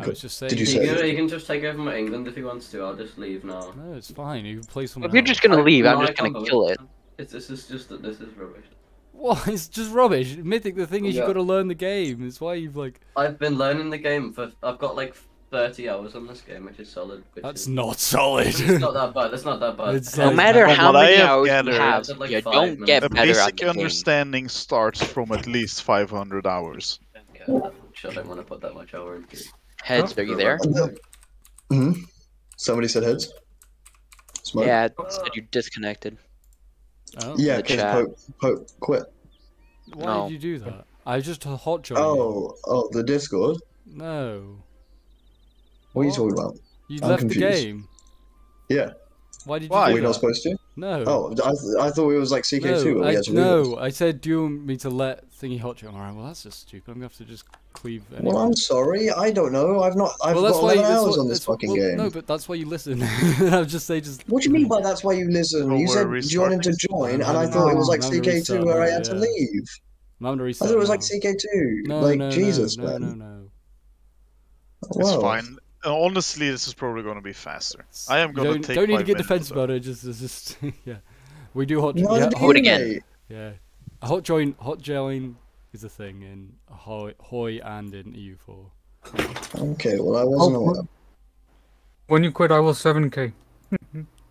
I was just saying, Did you say you, know, you can just take over my England if he wants to. I'll just leave now. No, it's fine. You can play someone. If you're else. just gonna leave, I'm no, just gonna kill it. It's, this is just that this is rubbish. What? It's just rubbish. Mythic. The thing is, yeah. you gotta learn the game. It's why you've like. I've been learning the game for. I've got like thirty hours on this game, which is solid. Which That's is... not solid. It's not that bad. That's not that bad. It's no matter how many hours gathered, you have, like you don't minutes. get better at the game. The basic understanding starts from at least five hundred hours. Okay. I don't want to put that much hour into it. Heads, are you there? Mm-hmm. Somebody said heads. Smoke. Yeah, it said you disconnected. Oh. Yeah, because Pope, Pope quit. Why no. did you do that? I just hot joined. Oh, oh, the Discord? No. What, what are you talking about? You I'm left confused. the game. Yeah. Why did you Why? do We're that? not supposed to? No. Oh, I, th I thought it was like C K two. No, I, no I said, do you want me to let Thingy Hot Join? Alright, well that's just stupid. I'm gonna have to just cleave anyway. Well, I'm sorry. I don't know. I've not. I've well, got eleven hours what, on this fucking well, game. No, but that's why you listen. I'll just say just. What do you mean by that's why you listen? You said join him to join, and I thought no, it was like C K two where now, I had yeah. to leave. I'm to I thought it was like C K two. No, like no, Jesus, no, man. No, no, no. It's fine. Honestly, this is probably going to be faster. I am going don't, to take. Don't need to get defensive about it. Just, just, yeah. We do hot. No, yeah, do hot again. Yeah, a hot join. Hot join is a thing in Hoi, Hoi and in E U four. Okay, well I wasn't oh, aware. When you quit, I was seven K.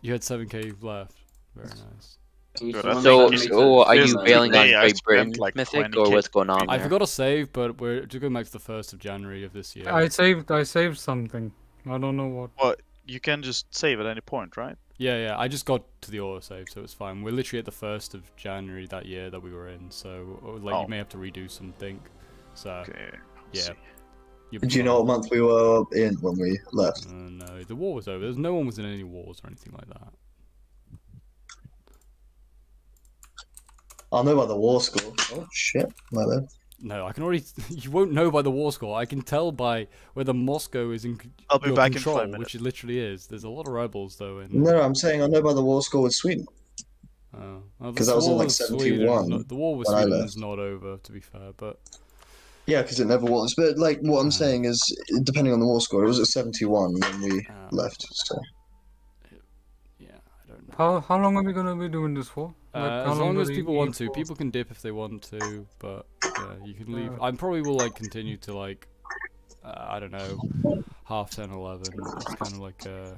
You had seven K left. Very nice. Good, so, so are you bailing on Great Britain, like Mythic, or what's going on? I there? forgot to save, but we're just going back to the first of January of this year. I saved. I saved something. I don't know what. Well, you can just save at any point, right? Yeah, yeah. I just got to the auto save, so it's fine. We're literally at the first of January that year that we were in, so like oh. you may have to redo something. So okay, yeah. Do you know what month we were in when we left? Uh, no, the war was over. There's no one was in any wars or anything like that. I'll know by the war score. Oh shit, my bad. No, I can already. You won't know by the war score. I can tell by whether Moscow is in I'll be back control, in five minutes. Which it literally is. There's a lot of rebels though. In... No, I'm saying I know by the war score with Sweden. Oh, because well, that was in like seventy-one. The war with Sweden is not over, to be fair, but yeah, because it never was. But like, what I'm uh, saying is, depending on the war score, it was at seventy-one when we uh, left. So. How how long are we gonna be doing this for? Like, uh, as long, long as people want to, people can dip if they want to, but yeah, you can leave. I probably will like continue to like, uh, I don't know, half ten, eleven. It's kind of like uh,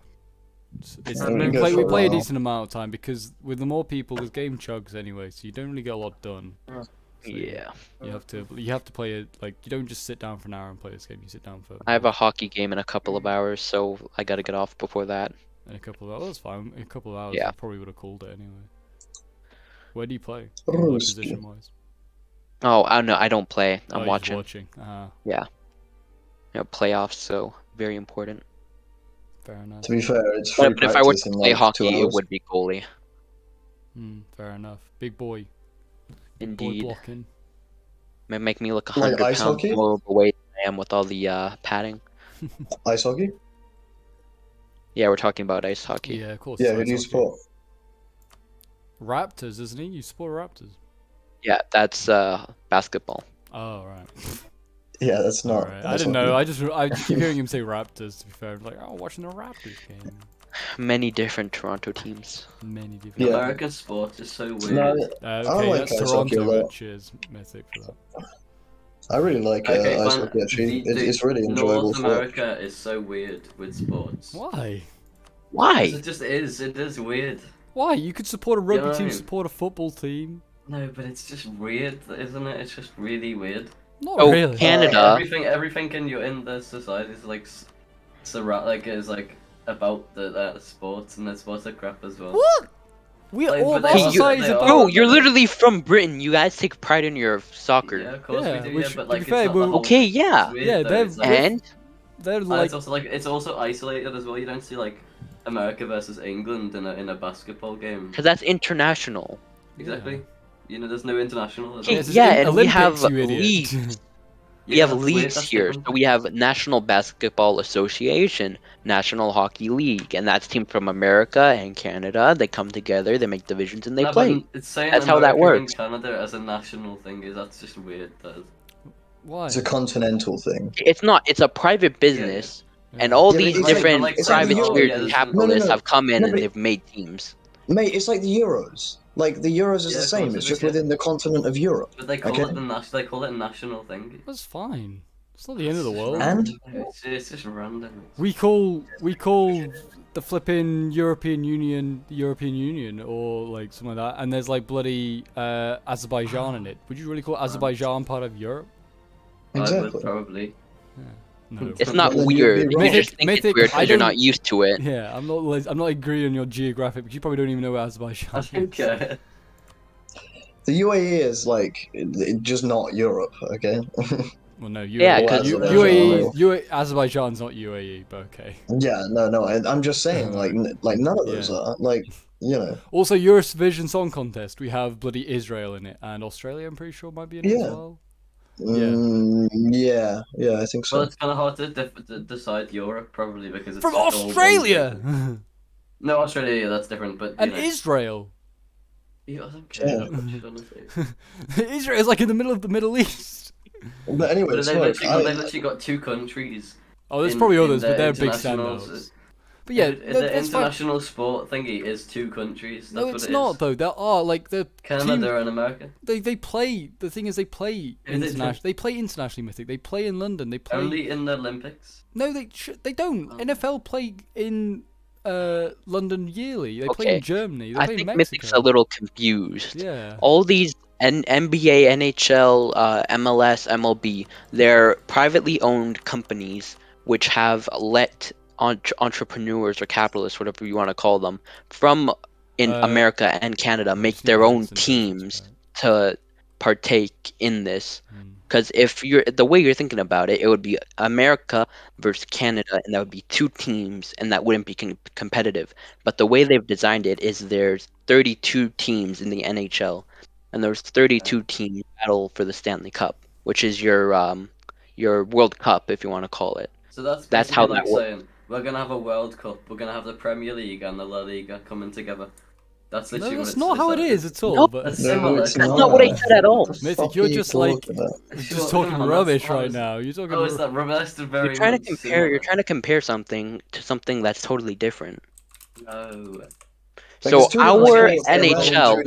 it's, we play we play a decent amount of time because with the more people, the game chugs anyway, so you don't really get a lot done. So yeah. You have to you have to play it like you don't just sit down for an hour and play this game. You sit down for. I have a hockey game in a couple of hours, so I gotta get off before that. In a couple of hours, that's fine. In a couple of hours, yeah. I probably would have called it anyway. Where do you play? Oh, position wise. Oh, I no, I don't play. I'm oh, watching. watching. Uh-huh. Yeah. You know, playoffs, so very important. Fair enough. To be fair, it's free yeah, but if I were to play like hockey, it would be goalie. Hmm. Fair enough. Big boy. Indeed. Boy blocking. May make me look a hundred like pounds hockey? more overweight than I am with all the uh, padding. Ice hockey. Yeah, we're talking about ice hockey. Yeah, of course. Yeah, who do you support? Raptors, isn't he? You support Raptors? Yeah, that's uh, basketball. Oh, right. Yeah, that's not. Right. That's I didn't know. I just I keep hearing him say Raptors. To be fair, I'm like, oh, watching the Raptors game. Many different Toronto teams. Many different. Yeah. American sports is so weird. No, uh, okay, like that's Toronto. Cheers, Mythic, for that. I really like uh, okay, ice hockey. Actually, the, the, it's really enjoyable. North America is so weird with sports. Why? Why? It just is. It is weird. Why? You could support a rugby you know team, I mean? support a football team. No, but it's just weird, isn't it? It's just really weird. Not oh, really. Canada. Like, everything, everything in your in the society is like, surround like is like about the uh, sports, and the sports are crap as well. What? We like, all hey, you, about... Bro, you're literally from Britain. You guys take pride in your soccer. Yeah, of course yeah, we do. Which, yeah, but like, it's fair, not the whole... okay, yeah, weird, yeah. They're, like... and they're like... And it's also like it's also isolated as well. You don't see like America versus England in a in a basketball game. Because that's international. Exactly. Yeah. You know, there's no international. As well. Yeah, and Olympics, we have leagues. we yeah, have leagues here. So we have National Basketball Association, National Hockey League, and that's teams from America and Canada. They come together, they make divisions, and they no, play. It's that's how that works. Canada as a national thing is that's just weird. Though. Why? It's a continental thing. It's not. It's a private business, yeah, yeah. and all yeah, these different like, like, private spirits and capitalists no, no, no. have come in no, and they've made teams. Mate, it's like the Euros. Like, the Euros is yeah, the same, it's just within the continent of Europe. But they call, okay. it, the they call it a national thing. That's fine. It's not the end of the world. And? It's, it's just random. We call, we call the flipping European Union, the European Union, or like something like that, and there's like bloody uh, Azerbaijan in it. Would you really call Azerbaijan part of Europe? Exactly. I would probably. Yeah. No. It's not weird. You Mythic, just think Mythic, it's weird because you're not used to it. Yeah, I'm not. I'm not agreeing on your geographic, because you probably don't even know where Azerbaijan is. Okay. The U A E is like it, just not Europe. Okay. Well, no. U A E, yeah, because U A E, U A E, Azerbaijan's not U A E, but okay. Yeah, no, no. I, I'm just saying, like, like none of those yeah. are like, you know. Also, Eurovision Song Contest, we have bloody Israel in it, and Australia, I'm pretty sure, might be in it yeah. as well. Yeah. Mm, yeah, yeah, I think so. Well, it's kind of hard to de decide Europe, probably, because it's... From Australia! No, Australia, yeah, that's different, but... And know. Israel! Yeah, I don't care. Yeah. Israel's like in the middle of the Middle East. But anyway, but they've, literally got, I... they've literally got two countries. Oh, there's in, probably others, but they're big standouts. But yeah, the, the international fine. sport thingy is two countries. That's no, it's what it not is. though. There are like the Canada team, and America. They they play. The thing is, they play internationally. They play internationally, Mythic. They play in London. They play only in the Olympics. No, they sh they don't. Oh. N F L play in uh, London yearly. They okay. play in Germany. They I play think in Mexico. Mythic's a little confused. Yeah. All these N N B A, N H L, uh, M L S, M L B. They're privately owned companies which have let. entrepreneurs or capitalists, whatever you want to call them, from in uh, America and Canada make their own teams to partake in this. Because mm. if you're the way you're thinking about it, it would be America versus Canada, and that would be two teams, and that wouldn't be com competitive. But the way they've designed it is there's thirty-two teams in the N H L, and there's thirty-two teams battle for the Stanley Cup, which is your um your World Cup, if you want to call it. So that's that's how that works. We're gonna have a World Cup. We're gonna have the Premier League and the La Liga coming together. That's literally. No, that's what it's, not how it is at all. No, but that's, no, that's not, not what I said at all. Mythic, you're just like just talking no, rubbish right was, now. You're talking. Oh, is that rubbish? Very you're trying to compare. You're trying to compare something to something that's totally different. No. So like our N H L,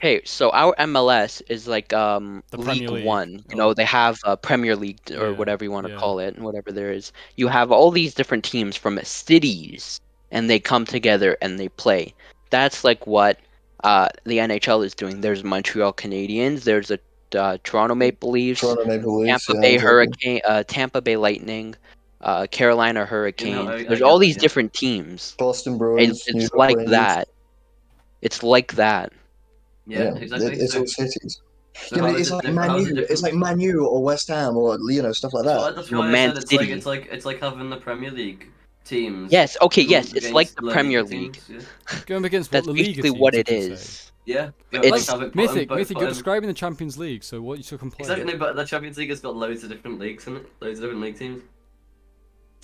hey, so our M L S is like um the League, League One. You know, they have a Premier League or yeah, whatever you want to yeah. call it, and whatever there is. You have all these different teams from cities, and they come together and they play. That's like what uh the N H L is doing. There's Montreal Canadiens. There's a uh, Toronto Maple Leafs. Toronto Maple Leafs. Tampa yeah, Bay Hurricane. Uh, Tampa Bay Lightning. Uh, Carolina Hurricanes. You know, I, There's I, I, all these yeah. different teams. Boston Bruins. It's, it's like Bruins. that. It's like that. Yeah, yeah exactly. It's so, all cities. So you know, it's, it, like Man U, it it's like Man U or West Ham or you know stuff like that. Well, that's no, Man it's, City. Like, it's like it's like having the Premier League teams. Yes. Okay. Yes. It's like the Premier League. Teams, yeah. Going against what that's the basically league what it is. Say. Yeah, it's like, it Mythic. Both, Mythic, you're describing the Champions League. So what you should complain? Exactly, but the Champions League has got loads of different leagues in it. Loads of different league teams.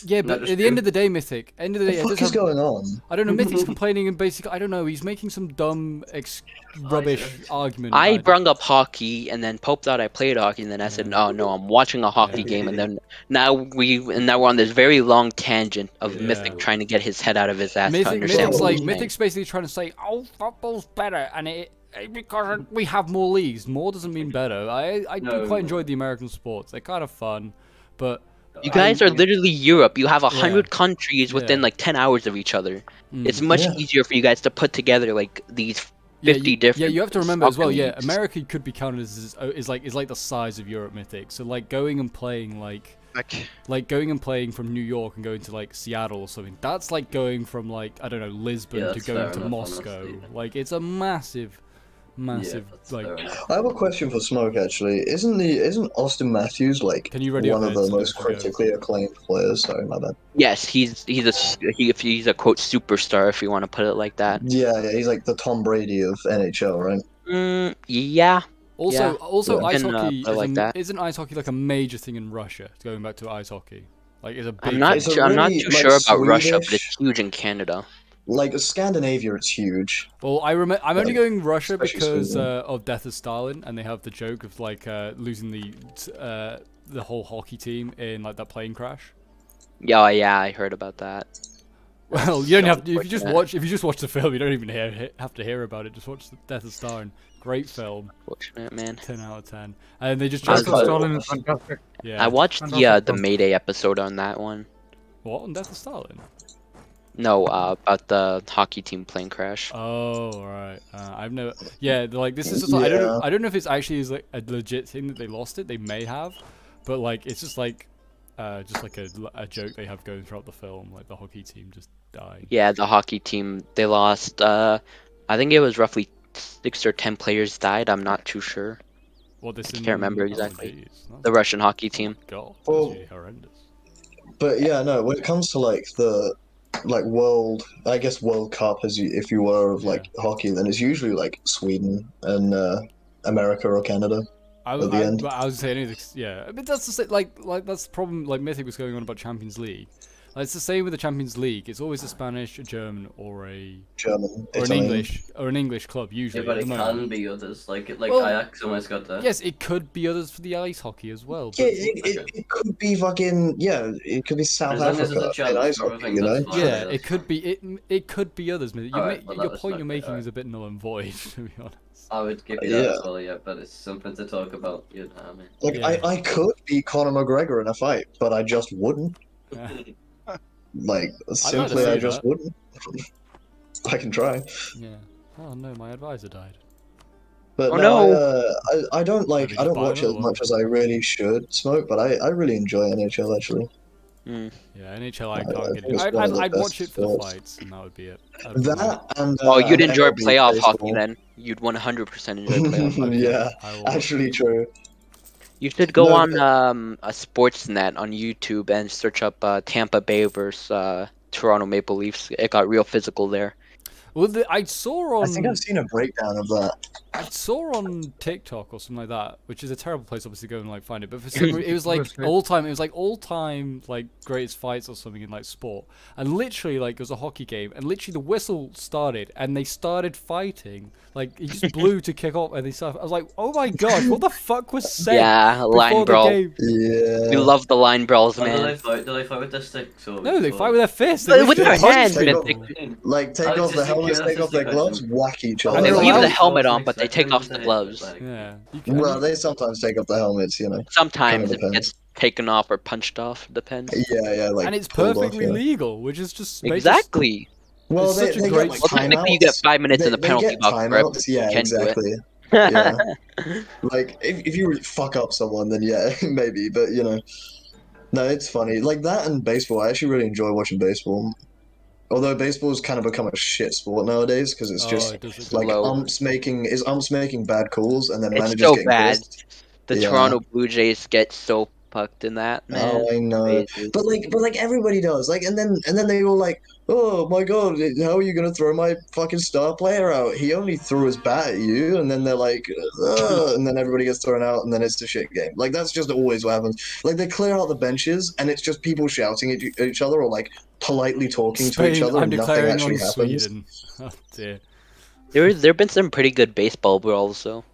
Yeah, but at the good. end of the day, Mythic. End of the day, what the fuck is have, going on? I don't know. Mythic's complaining and basically, I don't know. He's making some dumb, ex rubbish I argument. I brung up hockey, and then Pope thought I played hockey, and then I said, "Oh no, I'm watching a hockey game." And then now we, and now we're on this very long tangent of yeah. Mythic trying to get his head out of his ass. Mythic, to understand Mythic's like, Mythic's basically trying to say, "Oh, football's better," and it. Because we have more leagues. More doesn't mean better. I, I no, do quite no. enjoy the American sports. They're kind of fun, but... You guys I, are literally Europe. You have a hundred yeah. countries within yeah. like ten hours of each other. Mm. It's much yeah. easier for you guys to put together like these fifty yeah, you, different... Yeah, you have to remember as well, leagues. yeah, America could be counted as, as, as, as like is like the size of Europe, Mythic. So like going and playing like... Like, like going and playing from New York and going to like Seattle or something. That's like going from like, I don't know, Lisbon yeah, to going to enough, Moscow. Honestly. Like it's a massive... Massive, yeah, like. I have a question for Smoke. Actually, isn't the isn't Austin Matthews like Can you one of the most critically acclaimed players? Sorry, my bad. Yes, he's he's a he, he's a quote superstar if you want to put it like that. Yeah, yeah, he's like the Tom Brady of N H L, right? Mm, yeah. Also, yeah. also yeah. ice hockey uh, like isn't, that. isn't ice hockey like a major thing in Russia? Going back to ice hockey, like is a. Big I'm not. Thing. Really, I'm not too like, sure about Swedish... Russia, but it's huge in Canada. Like Scandinavia, it's huge. Well, I remember I'm only going Russia because uh, of Death of Stalin, and they have the joke of like uh, losing the uh, the whole hockey team in like that plane crash. Yeah, yeah, I heard about that. Well, you don't have to, if you just watch if you just watch the film, you don't even hear, have to hear about it. Just watch the Death of Stalin. Great film. Watching it, man. Ten out of ten. And they just Death of Stalin is fantastic. Yeah, I watched the uh, the Mayday episode on that one. What on Death of Stalin? No, uh, about the hockey team plane crash. Oh, right. Uh, I've never. Yeah, like this is just. Like, yeah. I don't know. I don't know if it's actually is like a legit thing that they lost it. They may have, but like it's just like, uh, just like a, a joke they have going throughout the film. Like the hockey team just died. Yeah, the hockey team they lost. Uh, I think it was roughly six or ten players died. I'm not too sure. Well, this I can't remember exactly. The Russian hockey team. God, that's well, really horrendous. But yeah, no. When it comes to like the. Like world, I guess World Cup, as you, if you were of like yeah. hockey, then it's usually like Sweden and uh, America or Canada. I, at the I, end, I was saying, yeah, but that's the same, like like that's the problem. Like Mythic was going on about Champions League. Like, it's the same with the Champions League. It's always a Spanish, a German, or a German, or Italian. an English, or an English club usually. Yeah, but it can moment. be others. Like like well, Ajax almost got that. Yes, it could be others for the ice hockey as well. Yeah, it, it, it could be fucking yeah. It could be South as Africa in ice hockey, you know? Fine, yeah, it could be it. It could be others. You right, well, your point you're making right. is a bit null and void, to be honest. I would give you that yeah. as well, yeah, but it's something to talk about. You know what I mean? Like yeah. I, I could be Conor McGregor in a fight, but I just wouldn't. Yeah. Like, simply I just that. wouldn't. I can try. Yeah. Oh no, my advisor died. But oh, no, no. I, uh, I, I don't like, I don't watch it as much as I really should, Smoke, but I, I really enjoy N H L, actually. Mm. Yeah, N H L I can't I, get into. I'd, I'd watch it for sports. the fights, and that would be it. Would that be and... Uh, well, you'd enjoy playoff hockey, then. You'd one hundred percent enjoy playoff hockey. Yeah, actually true. You should go no, on um, a Sportsnet on YouTube and search up uh, Tampa Bay versus uh, Toronto Maple Leafs. It got real physical there. Well, the, I saw on... I think I've seen a breakdown of that. I saw on TikTok or something like that, which is a terrible place, obviously, to go and like find it. But for some reason, it was like all-time, it was like all-time like greatest fights or something in like sport. And literally, like it was a hockey game, and literally the whistle started, and they started fighting. Like it just blew to kick off, and they started. I was like, oh my god, what the fuck was said? Yeah, line brawl. Game? Yeah, we love the line brawls, man. Do they fight? Do they fight with their sticks? Or no, they fight with their fists. They with their hands, take off, like take off the helmets, take off their gloves, whack each other. I mean, they leave the helmet on, but they take off the gloves. Yeah. Well, they sometimes take off the helmets, you know. Sometimes kind of it gets taken off or punched off, depends. Yeah, yeah. Like and it's perfectly off, yeah. legal, which is just... Exactly. Well, they, such they a great... Get, like, well, technically you get five minutes they, in the penalty box for everything. Yeah, exactly. Yeah. Like, if, if you really fuck up someone, then yeah, maybe, but, you know. No, it's funny. Like, that and baseball, I actually really enjoy watching baseball. Although baseball's kind of become a shit sport nowadays because it's oh, just it like low. umps making is umps making bad calls and then it's managers so getting bad. Pissed. The yeah. Toronto Blue Jays get so pucked in that, man. Oh, I know. Amazing. But like, but like everybody knows. Like, and then and then they were like, "Oh my god, how are you gonna throw my fucking star player out? He only threw his bat at you." And then they're like, "Ugh," and then everybody gets thrown out, and then it's a shit game. Like that's just always what happens. Like they clear out the benches, and it's just people shouting at, you, at each other or like politely talking Spain, to each other, I'm and nothing actually happens. Sweden. Oh dear. There there've been some pretty good baseball brawls though.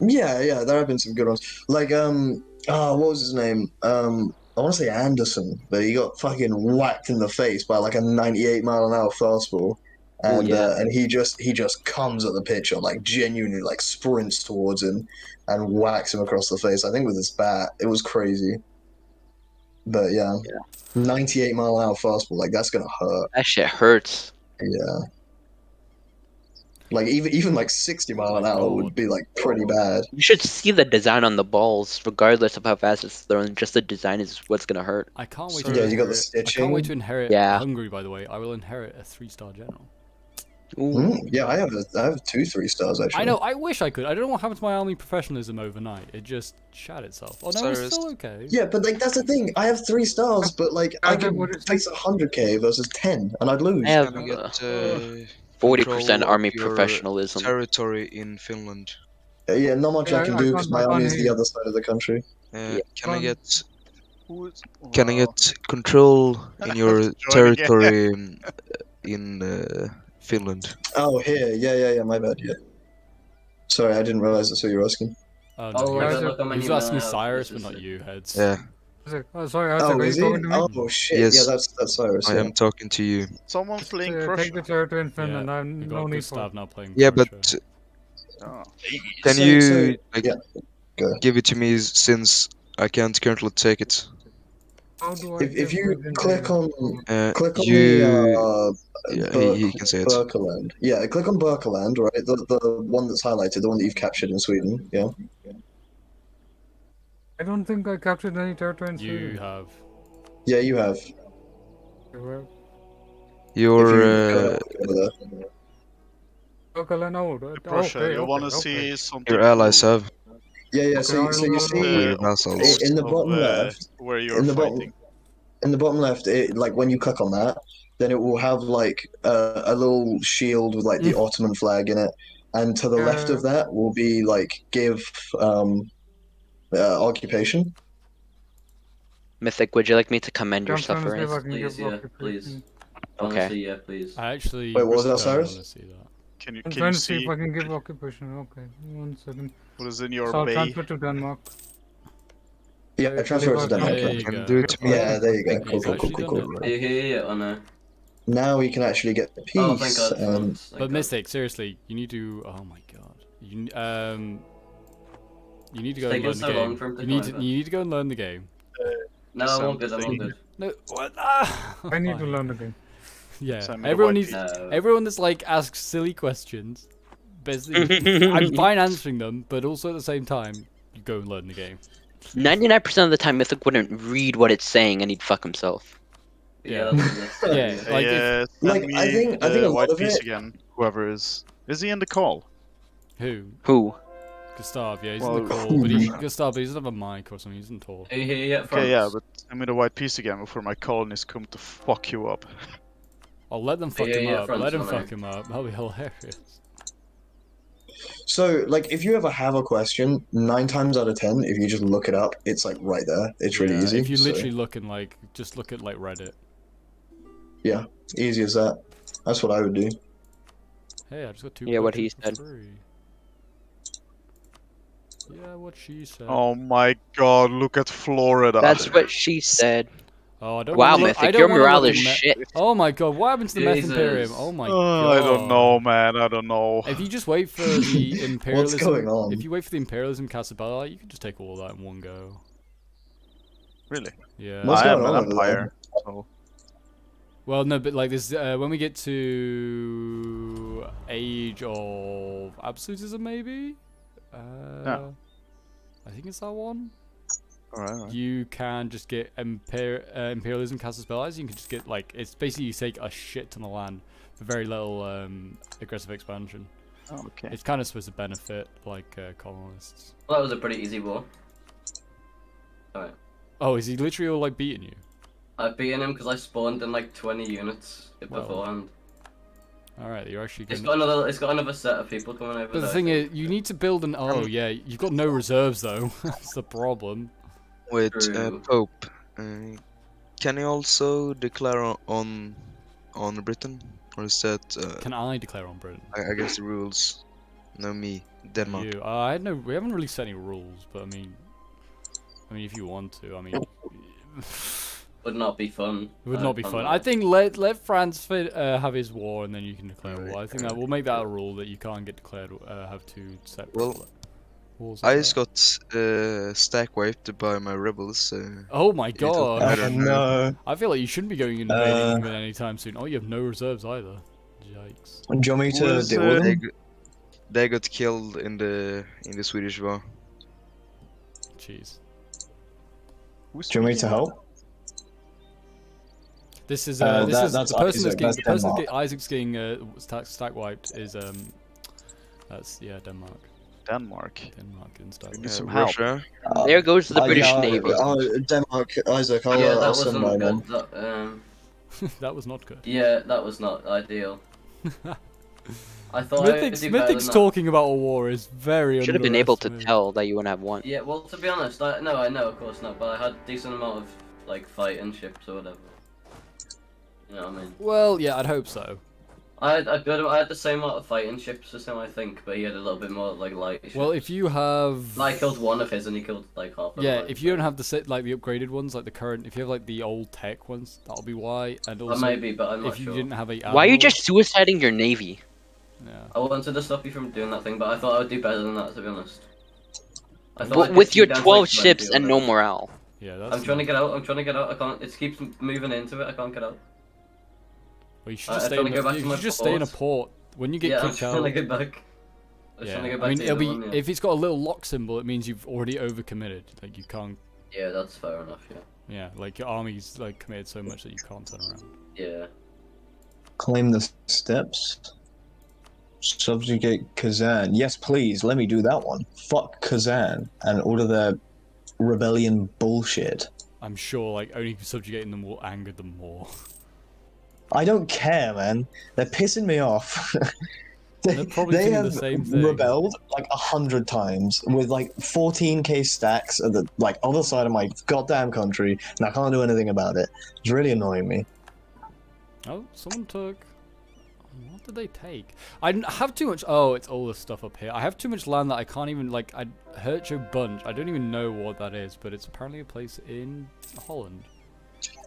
Yeah, yeah, there have been some good ones. Like, um, oh, what was his name? Um, I want to say Anderson, but he got fucking whacked in the face by like a ninety-eight mile an hour fastball, and yeah. uh, and he just he just comes at the pitcher, like genuinely, like sprints towards him and whacks him across the face. I think with his bat, it was crazy. But yeah, yeah. ninety-eight mile an hour fastball, like that's gonna hurt. That shit hurts. Yeah. Like even even like sixty mile an hour would be like pretty bad. You should see the design on the balls, regardless of how fast it's thrown. Just the design is what's gonna hurt. I can't wait. So, to yeah, you got the stitching. I can't wait to inherit. Yeah. Hungary, by the way, I will inherit a three-star general. Mm, yeah, I have a, I have two three stars actually. I know. I wish I could. I don't know what happened to my army professionalism overnight. It just shat itself. Oh no, so it's still okay. Yeah, but like that's the thing. I have three stars, but like I, I can face a hundred k versus ten, and I'd lose. I have. I get, uh... Forty percent army professionalism. Territory in Finland. Uh, yeah, not much yeah, I can I do because my army is the other side of the country. Uh, yeah. Can I get? Can I get control in your territory in, in uh, Finland? Oh, here, yeah, yeah, yeah. My bad. Yeah. Sorry, I didn't realize that's what you were asking. Oh, no. oh yeah. He's asking Cyrus, but not you, heads. Yeah. Oh, sorry, Isaac, oh, are you talking to me? Oh, shit, yes. yeah, that's, that's Cyrus. I yeah. am talking to you. Someone's playing uh, Crusher. Take the territory in Finland, yeah, I'm no need for now playing Yeah, Crusher. but... Oh. Can so, you so, like, yeah. give it to me since I can't currently take it? How do I if, if you click on... Uh, click on you... the... Uh, yeah, Ber he can say it. Birkeland. Yeah, click on Birkeland, right? The, the one that's highlighted, the one that you've captured in Sweden, yeah? yeah. I don't think I captured any territory in Sweden. You have. Yeah, you have. You're... Uh, Prussia, you want to see something... Your allies have. Yeah, yeah, so, so you see... Uh, in the bottom of, uh, left... Where you're in the fighting. Bottom, in the bottom left, it, like, when you click on that, then it will have, like, uh, a little shield with, like, the mm. Ottoman flag in it. And to the uh, left of that will be, like, give... Um, Uh, occupation. Mythic, would you like me to commend your sufferings? Please, yeah, please. Okay. Honestly, yeah, please. I actually... Wait, what was that, Cyrus? Can you, can I'm trying you to see... see if I can give occupation, okay. One second. What is in your so bay? I'll transfer to Denmark. Yeah, I transfer to Denmark. Yeah, you can do it to me. Yeah, there you go. Cool, cool, cool, cool, cool. Are you here yet or no? Now we can actually get the peace. Oh, thank God. Um, but God. Mystic, seriously, you need to... Oh my God. You, um... You need to go and learn the game. You need to, you need to go and learn the game. Uh, no, I won't good, I won't good. No, what? Ah! I need to learn the game. Yeah, so everyone needs, no. everyone that's like asks silly questions, basically, I'm fine answering them, but also at the same time, you go and learn the game. ninety-nine percent of the time, Mythic wouldn't read what it's saying and he'd fuck himself. Yeah. yeah, yeah, like, yeah, if, like I think, I think a lot of it... Again, whoever is... Is he in the call? Who? Who? Gustav, yeah, he's well, in the call, but he, Gustav, but he doesn't have a mic or something, he's in tall. Hey, hey, yeah, okay, yeah, but I'm in a white piece again before my colonies come to fuck you up. I'll let them fuck hey, him yeah, up, let him fuck right. him up, that'll be hilarious. So, like, if you ever have a question, nine times out of ten, if you just look it up, it's, like, right there. It's really yeah, easy. If you literally so. look and, like, just look at, like, Reddit. Yeah, easy as that. That's what I would do. Hey, I just got two. Yeah, what he said. Three. Yeah, what she said. Oh my God! Look at Florida. That's what she said. Oh, I don't. Wow, Mythic, I don't your morale is shit. Oh my God! What happens to the Meth Imperium? Oh my uh, God! I don't know, man. I don't know. If you just wait for the imperialism, what's going on? If you wait for the imperialism Casabella, you can just take all that in one go. Really? Yeah. What's I going am on an empire. So. Well, no, but like this, uh, when we get to Age of Absolutism, maybe. Uh, no. I think it's that one. All right, all right. You can just get Imper uh, imperialism cast spells. You can just get like it's basically you take a shit ton of land for very little um, aggressive expansion. Oh, okay. It's kind of supposed to benefit like uh, colonists. Well, that was a pretty easy war. No. Oh, is he literally all like beating you? I've beaten him because I spawned in like twenty units well. beforehand. Alright, you're actually getting... It's got another it's got another set of people coming over. But the thing is, you need to build an oh yeah, you've got no reserves though. That's the problem. Wait, uh, Pope. Uh, can you also declare on on Britain? Or is that uh, can I declare on Britain? I, I guess the rules. No me. Denmark. You. Uh, I know we haven't really set any rules, but I mean I mean if you want to, I mean would not be fun. It would uh, not be fun. fun. I think let let France fit, uh, have his war, and then you can declare right. war. I think that will make that a rule that you can't get declared uh, have two separate well, wars. I just got uh, stack wiped by my rebels. Uh, oh my god! I don't know. I feel like you shouldn't be going invading England uh, anytime soon. Oh, you have no reserves either. Yikes. Do you want me to was, deal with uh, them? They got killed in the in the Swedish war. Jeez. Who's do you want me to help? This is uh, uh, this that, is that's the person Isaac, that's getting person getting, Isaac's getting uh, stack, stack wiped is um that's yeah Denmark. Denmark. Denmark and stack. Yeah, some Russia. Uh, there goes the uh, British yeah, Navy. Uh, Denmark, Isaac. I'll, yeah, that I'll wasn't send good. That, um... that was not good. Yeah, that was not ideal. I thought Mythic's, I Mythic's talking that. about a war is very. Should have been able to tell that you wouldn't have won. Yeah, well, to be honest, I, no, I know, of course not, but I had a decent amount of like fighting ships or whatever. You know what I mean? Well, yeah, I'd hope so. I had, I, had, I had the same lot of fighting ships as him, I think, but he had a little bit more like light ships. Well, if you have, like, I killed one of his, and he killed like half. Of yeah, if you don't have the like the upgraded ones, like the current, if you have like the old tech ones, that'll be why. And also, I may be, but I'm not if sure. you didn't have a, why are you just suiciding your navy? Yeah. I wanted to stop you from doing that thing, but I thought I would do better than that, to be honest. I thought but I with your twelve like ships and no morale. Yeah, that's I'm trying to get out. I'm trying to get out. I can't. It keeps moving into it. I can't get out. Well, you should just, stay in, a, you should just stay in a port. When you get yeah, kicked out... Yeah, I'm trying to get back. I'm yeah. trying to get back I mean, to it'll be, one, yeah. if it's got a little lock symbol, it means you've already overcommitted. Like, you can't... Yeah, that's fair enough, yeah. Yeah, like, your army's, like, committed so much that you can't turn around. Yeah. Claim the steps. Subjugate Kazan. Yes, please, let me do that one. Fuck Kazan and order their rebellion bullshit. I'm sure, like, only subjugating them will anger them more. I don't care, man. They're pissing me off. they They're probably they have the same thing. rebelled like a hundred times with like fourteen K stacks at the like other side of my goddamn country, and I can't do anything about it. It's really annoying me. Oh, someone took. What did they take? I have too much. Oh, it's all this stuff up here. I have too much land that I can't even like. I hurt your bunch. I don't even know what that is, but it's apparently a place in Holland.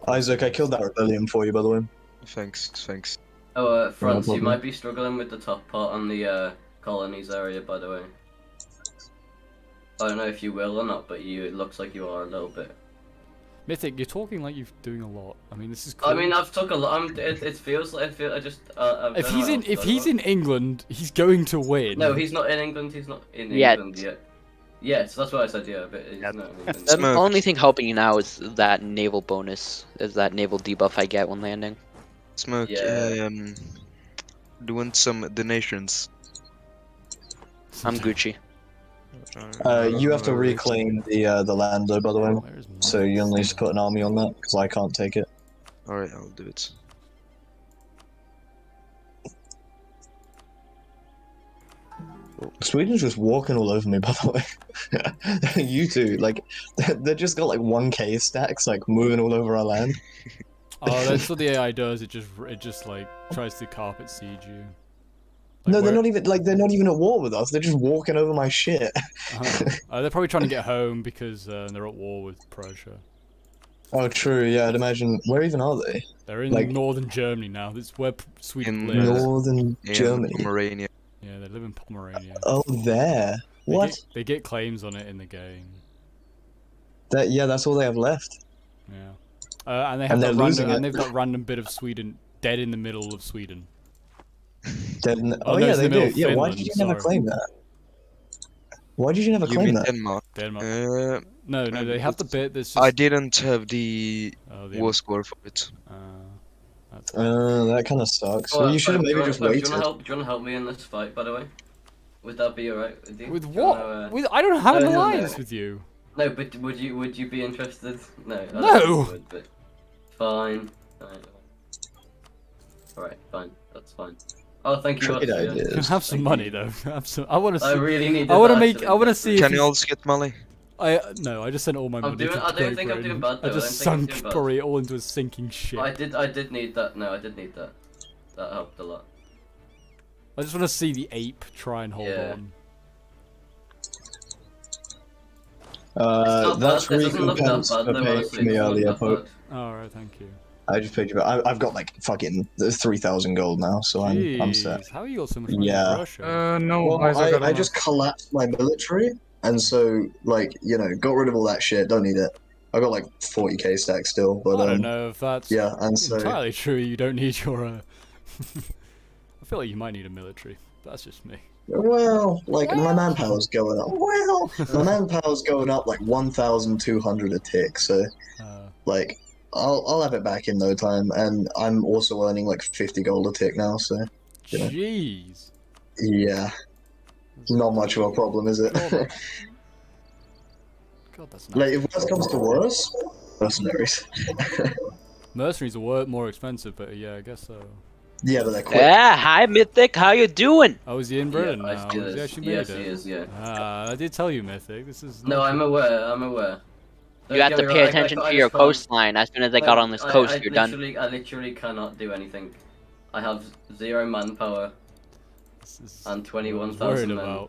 Isaac, I killed that rebellion for you, by the way. Thanks, thanks. Oh, uh, France, no you might be struggling with the top part on the uh, colonies area, by the way. I don't know if you will or not, but you it looks like you are a little bit. Mythic, you're talking like you're doing a lot. I mean, this is. Cool. I mean, I've took a lot. I'm, it, it feels like I feel. I just. Uh, if he's in, if he's in England, he's going to win. No, he's not in England. He's not in yet. England yet. Yes, that's what I said. Yeah, but he's yep. not in England. The Smoked. only thing helping you now is that naval bonus, is that naval debuff I get when landing. Smoke, yeah. um, do you want some donations? I'm Gucci. Uh, you have to reclaim the uh, the land though, by the way, so you only need to put an army on that, because I can't take it. Alright, I'll do it. Sweden's just walking all over me, by the way. You two, like, they've just got like one K stacks, like, moving all over our land. Oh, that's what the A I does. It just, it just like tries to carpet siege you. Like, no, they're not even like they're not even at war with us. They're just walking over my shit. uh-huh. uh, they're probably trying to get home because uh, they're at war with Prussia. Oh, true. Yeah, I'd imagine. Where even are they? They're in like, northern Germany now. That's where Sweden lives. Northern in Germany. Pomerania. Yeah, they live in Pomerania. Oh, there. They what? Get, they get claims on it in the game. That yeah, that's all they have left. Yeah. Uh, and they have and that random, and they've got random bit of Sweden dead in the middle of Sweden. Dead in the, oh, oh no, yeah, they the do. Yeah, Finland, why did you sorry. never claim that? Why did you never you claim that? Denmark. Denmark. Uh, no, no, they have the bit that's. Just... I didn't have the, oh, the war score for it. Uh, that's... uh that kind of sucks. Well, well, you should have maybe you just want, waited. Do you want to help? Do you want to help me in this fight, by the way? Would that be alright with you? With what? You wanna, uh... With I don't have an alliance with you. No, but would you would you be interested? No. No. Would, but fine. All right. All right. Fine. That's fine. Oh, thank you. Much, yeah. You can have some thank money you. Though. Have some. I want to. I really need. I want to make. I want to see. Can you all get money? I uh, no. I just sent all my I'm money doing, to I don't think I'm doing bad. Though. I just I sunk Corey all into a sinking ship. I did. I did need that. No, I did need that. That helped a lot. I just want to see the ape try and hold yeah. on. Uh, that's Riku Pants for paying for me earlier, Pope. Alright, thank you. I just paid you back. I've got like fucking three thousand gold now, so I'm, I'm set. How are you got so much money yeah. in Russia? Uh, no, well, I, I, I just collapsed my military, and so, like, you know, got rid of all that shit, don't need it. I got like forty K stack still, but I don't um, know if that's yeah, and so... entirely true, you don't need your, uh... I feel like you might need a military, but that's just me. Well, like, well. my manpower's going up. Well, my manpower's going up like one thousand two hundred a tick, so, uh, like, I'll, I'll have it back in no time, and I'm also earning like fifty gold a tick now, so. You know. Jeez. Yeah. That's Not crazy. much of a problem, is it? God, that's nice. Like, if worse comes to worse, mercenaries. Mercenaries are more expensive, but yeah, I guess so. Yeah, but they're quick. Yeah, hi Mythic, how you doing? Oh, is he in Britain yeah, now? Is he actually made yes, it? He is, yeah. Ah, I did tell you, Mythic. This is. No, I'm aware. I'm aware. Don't you have to pay right. attention I, I, to I your coastline. As soon as they I, got on this I, coast, I, I you're done. I literally cannot do anything. I have zero manpower and twenty-one thousand men.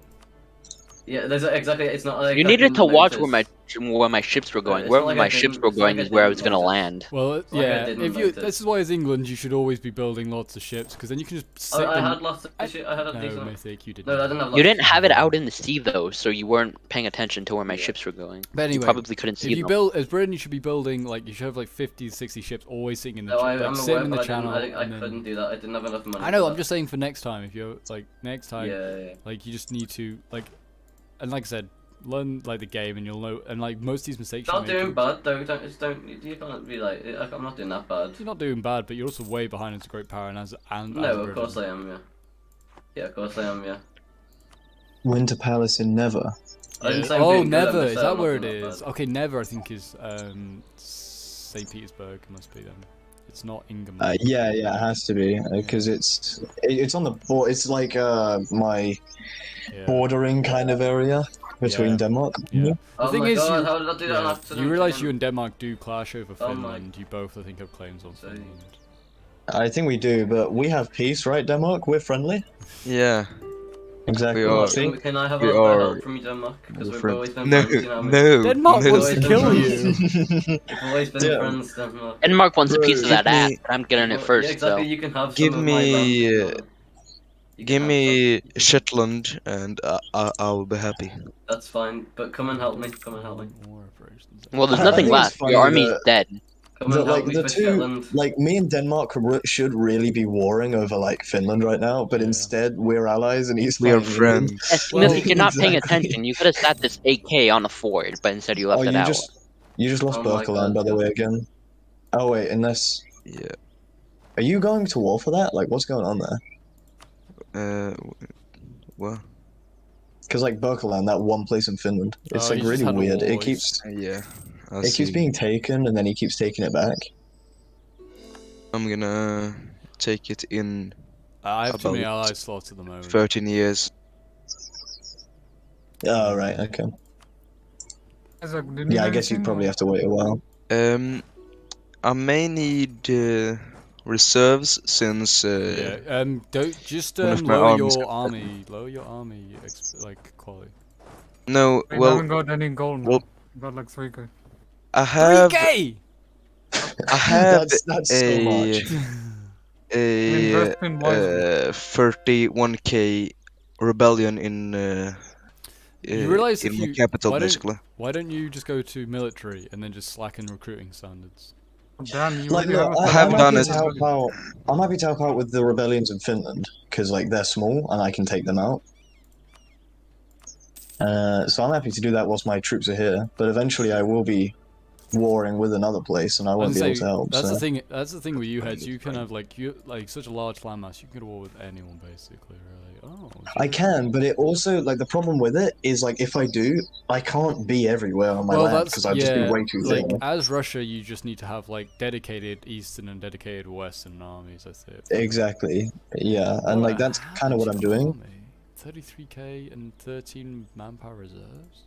Yeah, there's exactly. It's not. Like you needed to watch where my where my ships were going. Yeah, where like my ships were going like is where I was notice. gonna land. Well, it's yeah. Like if you, this is why as England you should always be building lots of ships because then you can just. Sit oh, I had lots of ships. I had a decent. No, Mythic, you didn't. No, I didn't have lots. You didn't have it out in the sea though, so you weren't paying attention to where my yeah. ships were going. But anyway, you probably couldn't see. If you them. build as Britain, you should be building like you should have like fifty, sixty ships always sitting in the. No, I, like, I'm sitting aware, in the channel. I couldn't do that. I didn't have enough money. I know. I'm just saying for next time. If you're like next time, like you just need to like. And like I said, learn like the game, and you'll know. And like most of these mistakes. Not doing you... bad though. Don't just don't. You can't be like I'm not doing that bad. You're not doing bad, but you're also way behind as a great power and as and. No, as of course I am. Yeah. Yeah, of course I am. Yeah. Winter Palace in Never. Yeah. Oh, Never. Is that where it is? Okay, Never. I think is um Saint Petersburg. It must be then. It's not England. Uh, yeah, yeah, it has to be because uh, it's it, it's on the board. It's like uh, my yeah. bordering kind of area between yeah. Denmark. Yeah. Yeah. Oh the thing is, God, you, how did I do yeah, that yeah, you realize you and Denmark do clash over oh Finland. My... You both, I think, have claims on Finland. I think we do, but we have peace, right, Denmark? We're friendly. Yeah. Exactly. We are. Think Can I have we a are... from you, Denmark? Because we've always been no, friends. You know, no, Denmark no. wants to kill you. We've always been yeah. friends, Denmark. Denmark wants Bro, a piece of that me... ass, but I'm getting it first. Yeah, exactly. So. You can have give some me, of my land, uh, give me some. Shetland, and I, I I'll be happy. That's fine, but come and help me. Come and help me. Well, there's nothing left. Your army's that... dead. The, like the two, like me and Denmark should really be warring over like Finland right now, but yeah. instead we're allies and he's we are friends. Yes, well, Mythic, you're not exactly. paying attention. You could have sat this A K on a ford, but instead you left oh, it you out. Just, you just lost oh Birkeland, by the way, again. Oh wait, unless yeah, are you going to war for that? Like, what's going on there? Uh, what? Because like Birkeland, that one place in Finland, it's oh, like really weird. It keeps yeah. I'll it see. keeps being taken, and then he keeps taking it back. I'm gonna take it in. Uh, I have too many allies slots at the moment. Thirteen years. Oh right, okay. Yeah, I guess you'd probably have to wait a while. Um, I may need uh, reserves since. Uh, yeah. Um. Don't just um, lower your army. Lower your army. Like quality. No. I well. haven't got any gold. Well, got like three gold. I have. three K! I have that's, that's a, so much. a uh, thirty-one K rebellion in uh, you realize in the you, capital, why basically. Why don't you just go to military and then just slacken recruiting standards? Damn, you like, really no, I, I haven't done it. I'm happy to help out with the rebellions in Finland because like they're small and I can take them out. Uh, so I'm happy to do that whilst my troops are here, but eventually I will be. warring with another place, and I won't be able to help. That's so. the thing. That's the thing with you heads. You kind of like you like such a large landmass. You can go to war with anyone basically. Really. Oh. I can, but it also like the problem with it is like if I do, I can't be everywhere on my well, land because I've yeah, just been way too like, thin. As Russia, you just need to have like dedicated Eastern and dedicated Western armies. I think. Exactly. Yeah, and like that's kind of what I'm doing. thirty-three K and thirteen manpower reserves.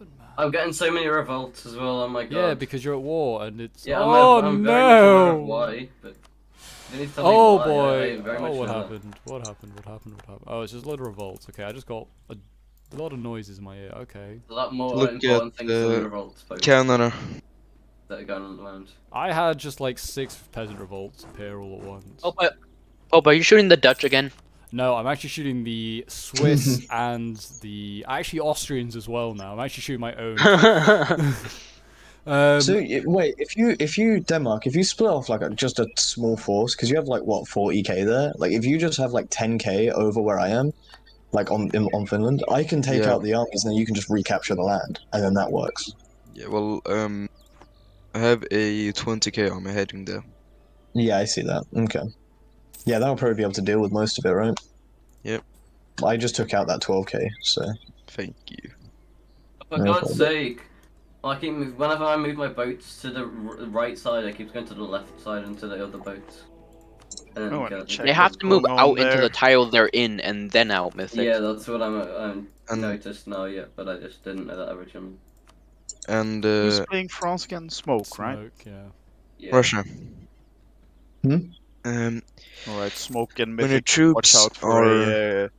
Man. I'm getting so many revolts as well. Oh my god! Yeah, because you're at war and it's. Yeah, oh I'm, I'm no! Very much why, but oh why, boy! Yeah, oh, what happened? what happened? What happened? What happened? What happened? Oh, it's just a lot of revolts. Okay, I just got a, a lot of noises in my ear. Okay. A lot more Look important things than revolts. Can that are going on the land. I had just like six peasant revolts appear all at once. Oh, but oh, but are you shooting the Dutch again? No, I'm actually shooting the Swiss and the actually Austrians as well now. I'm actually shooting my own. um, so wait, if you if you Denmark, if you split off like a, just a small force, because you have like what forty K there. Like if you just have like ten K over where I am, like on in, on Finland, I can take yeah. out the armies and then you can just recapture the land, and then that works. Yeah, well, um, I have a twenty K army heading there. Yeah, I see that. Okay. Yeah, that'll probably be able to deal with most of it, right? Yep. I just took out that twelve K, so... Thank you. Oh, for no God's problem. sake! I keep move, whenever I move my boats to the right side, I keep going to the left side and to the other boats. And oh, to they have to move out there. into the tile they're in and then out, Mythic. Yeah, that's what I'm, I'm and... noticed now, yeah, but I just didn't know that originally. And, uh... He's playing France against Smoke, Smoke right? Yeah. yeah. Russia. Hmm? Um, Alright, Smoke and Mythic, watch out for a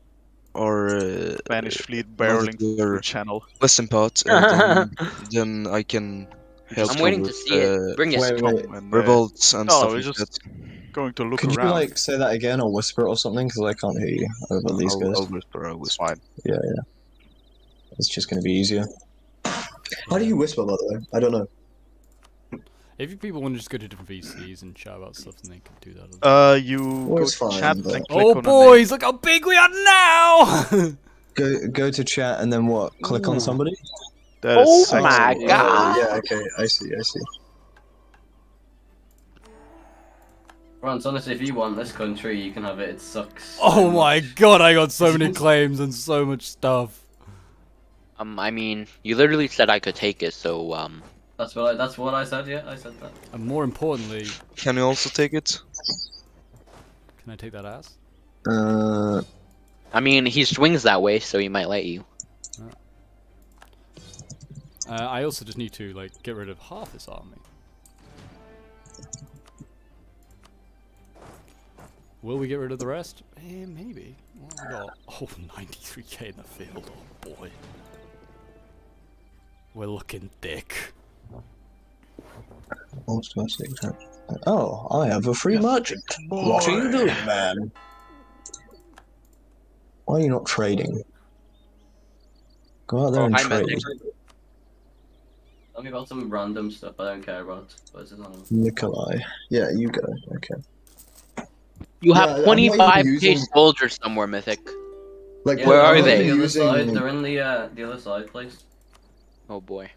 or, uh, uh, Spanish fleet barreling through the channel. Western part, and then, then I can help I'm waiting with, to see uh, it. Bring it. Wait, wait. And, uh, revolts and no, stuff we're like just that. going to look Could around. Could you like say that again or whisper or something? Because I can't hear you over no, these I'll, guys. I'll whisper, I'll whisper. Fine. Yeah, yeah. It's just going to be easier. How do you whisper, by the way? I don't know. If people want to just go to different V Cs and chat about stuff, then they can do that. Well. Uh, you well, go to fine, chat but... and click oh, on Oh boys, look how big we are now! go go to chat and then what? Click Ooh. on somebody? That oh is my sexy. god! Oh, yeah, okay, I see, I see. Rance, honestly, if you want this country, you can have it, it sucks. Oh my god, I got so many claims and so much stuff. Um, I mean, you literally said I could take it, so, um... That's what, I, that's what I said, yeah, I said that. And more importantly... Can you also take it? Can I take that ass? Uh... I mean, he swings that way, so he might let you. Uh, I also just need to, like, get rid of half this army. Will we get rid of the rest? Eh, maybe. What have we got? Oh, ninety-three K in the field, oh boy. We're looking thick. Oh, I have a free merchant. Boy. What are you doing, man? Why are you not trading? Go out there oh, and I'm trade. Tell me about some random stuff I don't care about. Where's it on? Nikolai. Yeah, you go. Okay. You have yeah, twenty-five K using... soldiers somewhere, Mythic. Like, yeah, where are they? The using... They're in the, uh, the other side, please. Oh boy.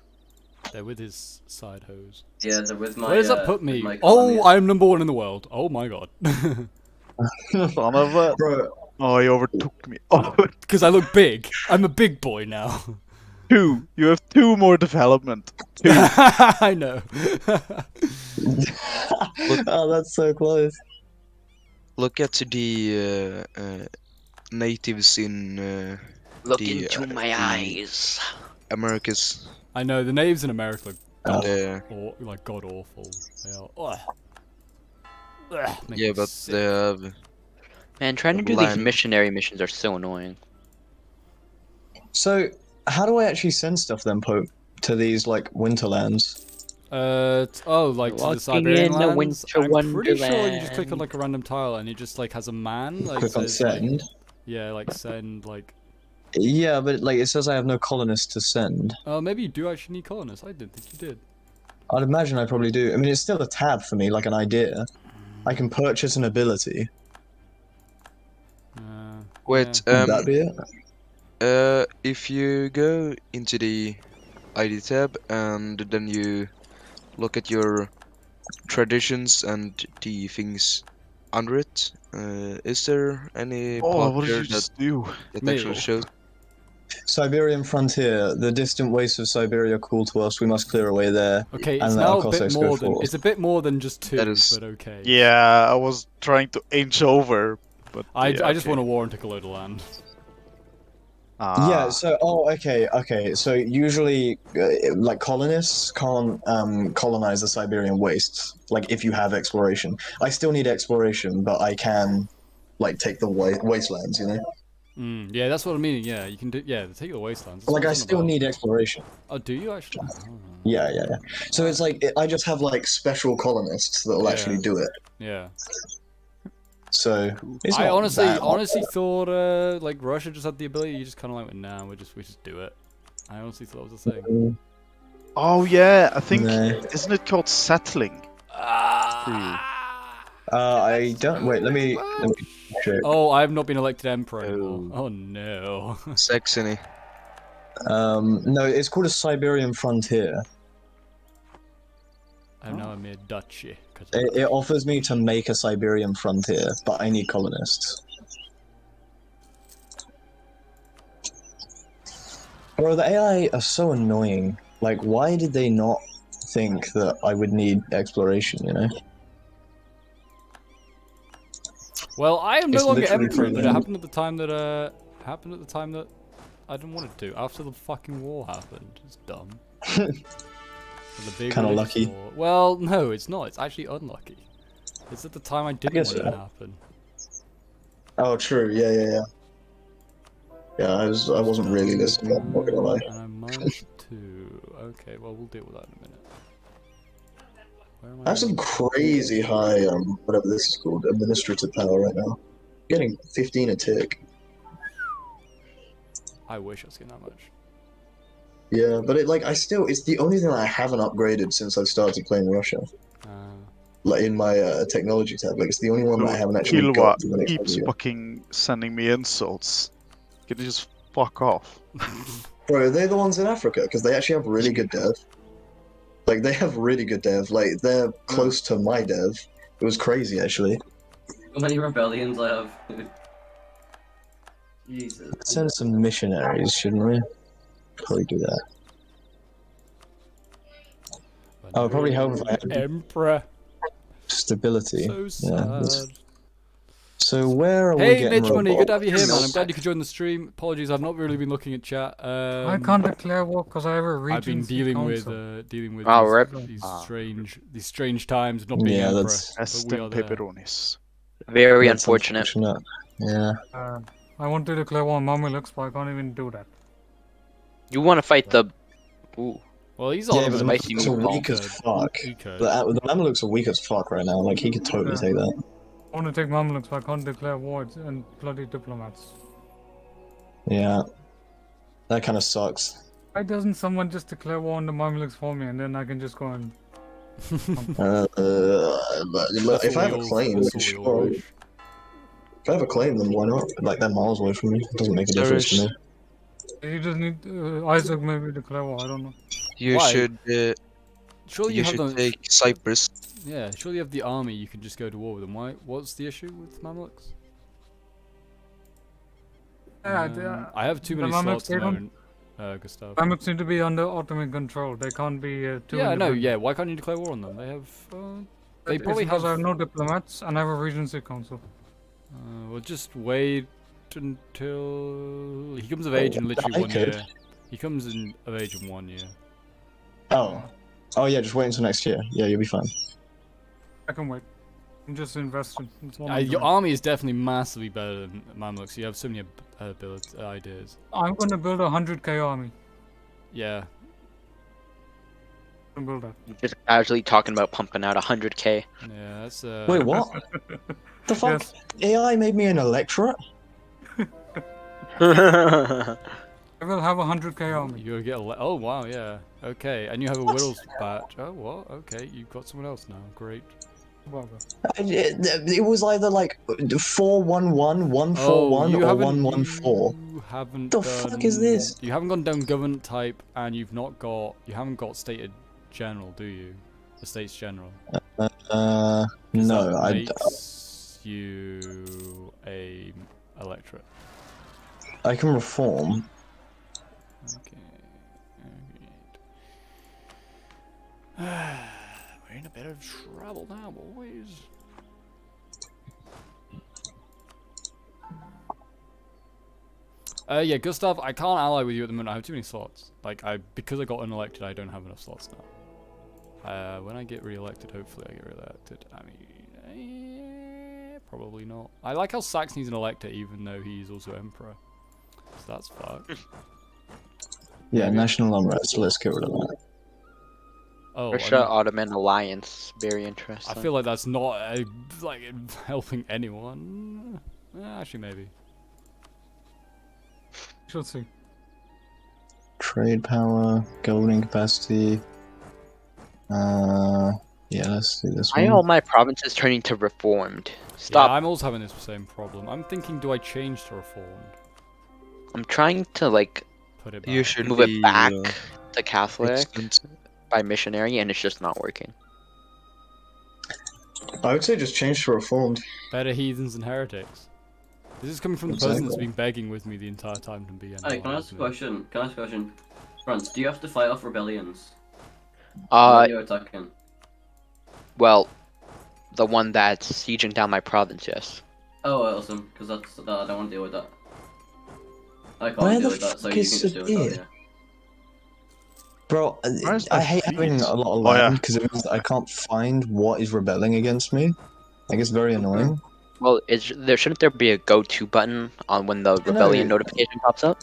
They're with his side hose. Yeah, they're with my... Where does that uh, put me? Oh, I'm number one in the world. Oh my god. Son of a... Bro. Oh, he overtook me. Oh, because I look big. I'm a big boy now. Two. You have two more development. Two. I know. Oh, that's so close. Look at the uh, uh, natives in... Uh, look the, into uh, my eyes. America's... I know the natives in America are god, and, uh, or, like god awful. They are. Ugh. Ugh, yeah, but sick. they have. Man, trying to do line. these missionary missions are so annoying. So, how do I actually send stuff then, Pope, to these like winterlands? Uh oh, like Walking to the Siberian in lands. The winter I'm wonderland. pretty sure you just click on like a random tile and it just like has a man. Like, click on send. Like, yeah, like send like. Yeah, but like it says I have no colonists to send. Oh, uh, maybe you do actually need colonists. I didn't think you did. I'd imagine I probably do. I mean, it's still a tab for me, like an idea. I can purchase an ability. Uh, Wait, yeah. um... Would that be it? Uh, if you go into the I D tab, and then you look at your traditions and the things under it. Uh, is there any oh, part what did you that, just do? that actually shows? Siberian frontier, the distant wastes of Siberia call to us, we must clear away there. Okay, it's now a bit more than, it's a bit more than just two, is, but okay. Yeah, I was trying to inch over, but... I, yeah, I just okay. want a war and take a load of land. Ah. Yeah, so, oh, okay, okay, so usually, uh, like, colonists can't um, colonize the Siberian wastes, like, if you have exploration. I still need exploration, but I can, like, take the wa wastelands, you know? Mm, yeah, that's what I mean. Yeah, you can do. Yeah, take the wastelands. That's like I still about. need exploration. Oh, do you actually? Oh. Yeah, yeah, yeah. So it's like it, I just have like special colonists that will yeah. actually do it. Yeah. So it's I honestly, honestly hard. thought uh, like Russia just had the ability. You just kind of like, nah, we just we just do it. I honestly thought it was a thing. Oh yeah, I think no. isn't it called settling? Ah. Hmm. Uh, I don't. Wait, let me. Let me check. Oh, I have not been elected emperor. Oh, oh no. Saxony. Um, no, it's called a Siberian frontier. I'm now a mere duchy. It, it offers me to make a Siberian frontier, but I need colonists. Bro, the A I are so annoying. Like, why did they not think that I would need exploration? You know. Well, I am no it's longer emperor, but it happened at the time that uh happened at the time that I didn't want it to. After the fucking war happened, it's dumb. Kind of lucky. War. Well, no, it's not. It's actually unlucky. It's at the time I didn't I want so. it to happen. Oh, true. Yeah, yeah, yeah. Yeah, I was. I wasn't really listening. I'm not gonna lie. And I might too. Okay, well, we'll deal with that in a minute. I have some crazy high, um, whatever this is called, administrative power right now. I'm getting fifteen a tick. I wish I was getting that much. Yeah, but it, like, I still, it's the only thing I haven't upgraded since I've started playing Russia. Uh, like, in my uh, technology tab, like, it's the only one that I haven't actually Kilwa got. Kilwa keeps year. fucking sending me insults. Can you just fuck off? Bro, they're the ones in Africa, because they actually have really good dev. Like, they have really good dev. Like, they're close to my dev. It was crazy, actually. How many rebellions I have? Jesus. Send some missionaries, shouldn't we? Probably do that. I would probably help if I had... Emperor. Stability. So sad. Yeah, so where are hey, we getting Hey, Nidgemoney, good to have you here, man. I'm glad you could join the stream. Apologies, I've not really been looking at chat. Um, I can't declare war because I have a region. I've been dealing with, uh, dealing with oh, these, right. these ah. strange these strange times of not being yeah, emperor. That's, that's we are pepperonis. Very that's unfortunate. unfortunate. Yeah. Uh, I want to declare war on Mamelukes, but I can't even do that. You want to fight the... Ooh. Well, he's all yeah, over the mighty Mamelukes are weak as fuck. The, the Mamelukes are weak as fuck right now. Like, he could totally yeah. take that. I want to take Mamelukes, but I can't declare war and bloody diplomats. Yeah. That kind of sucks. Why doesn't someone just declare war on the Mamelukes for me and then I can just go and... uh, but, but if I have a claim, then sure. If I have a claim, then why not? Like, they're miles away from me. It doesn't make a difference to me. You just need... Uh, Isaac maybe declare war, I don't know. You why? should... Uh... Surely you, you should have the... take Cyprus. Yeah, surely you have the army, you can just go to war with them. Why? What's the issue with Mamelukes? Yeah, um, yeah. I have too many slots at the moment, uh, Gustav. Mamelukes need to be under Ottoman control. They can't be uh, too... Yeah, no, yeah, why can't you declare war on them? They have... Uh, they it probably have... I have no diplomats and I have a regency council. Uh, well, just wait until... He comes of age oh, in literally I one could. year. He comes in of age in one year. Oh. Oh yeah, just wait until next year. Yeah, you'll be fine. I can wait. I'm just investing. Uh, your army is definitely massively better than Mamelukes. You have so many uh, build uh, ideas. I'm gonna build a one hundred K army. Yeah. I'm build that. You're just casually talking about pumping out one hundred K. Yeah, that's uh... Wait, what? The fuck? Yes. A I made me an electorate? I will have a one hundred K army. You'll get a le oh wow, yeah. Okay, and you have a Whittles patch. Oh, what? Okay, you've got someone else now. Great. It, it was either like four one one, one four one oh, or one one four. The done, fuck is this? You haven't gone down government type, and you've not got you haven't got stated general, do you? The states general. Uh, uh no, I makes I, uh, you a electorate. I can reform. Okay. Okay. We're in a bit of trouble now, boys. Uh, yeah, Gustav, I can't ally with you at the moment. I have too many slots. Like, I because I got unelected, I don't have enough slots now. Uh, when I get re-elected, hopefully I get re-elected. I mean, eh, probably not. I like how Saxony's an elector, even though he's also emperor. So that's fucked. Yeah, maybe. National unrest. So let's get rid of that. Oh, Russia-Ottoman alliance, very interesting. I feel like that's not uh, like helping anyone. Eh, actually, maybe. Should see. Trade power, governing capacity. Uh, yeah, let's do this. Why are all my provinces turning to reformed? Stop. Yeah, I'm also having this same problem. I'm thinking, do I change to reformed? I'm trying to like. Put it back. You should move be, it back uh, to Catholic. Expensive. By missionary, and it's just not working. I would say just change to reformed. Better heathens and heretics. This is coming from exactly. the person that's been begging with me the entire time to be. Hey, can I ask a question? Can I ask a question? France, do you have to fight off rebellions? Uh, you're attacking. Well, the one that's sieging down my province, yes. Oh, awesome! Because that's that, I don't want to deal with that. I can't Where deal with that, so you can just deal with that. Yeah. Bro, I, I hate having a lot of land because oh, yeah. it means I can't find what is rebelling against me. Like, it's very annoying. Well, is, there shouldn't there be a go-to button on when the rebellion no. notification pops up?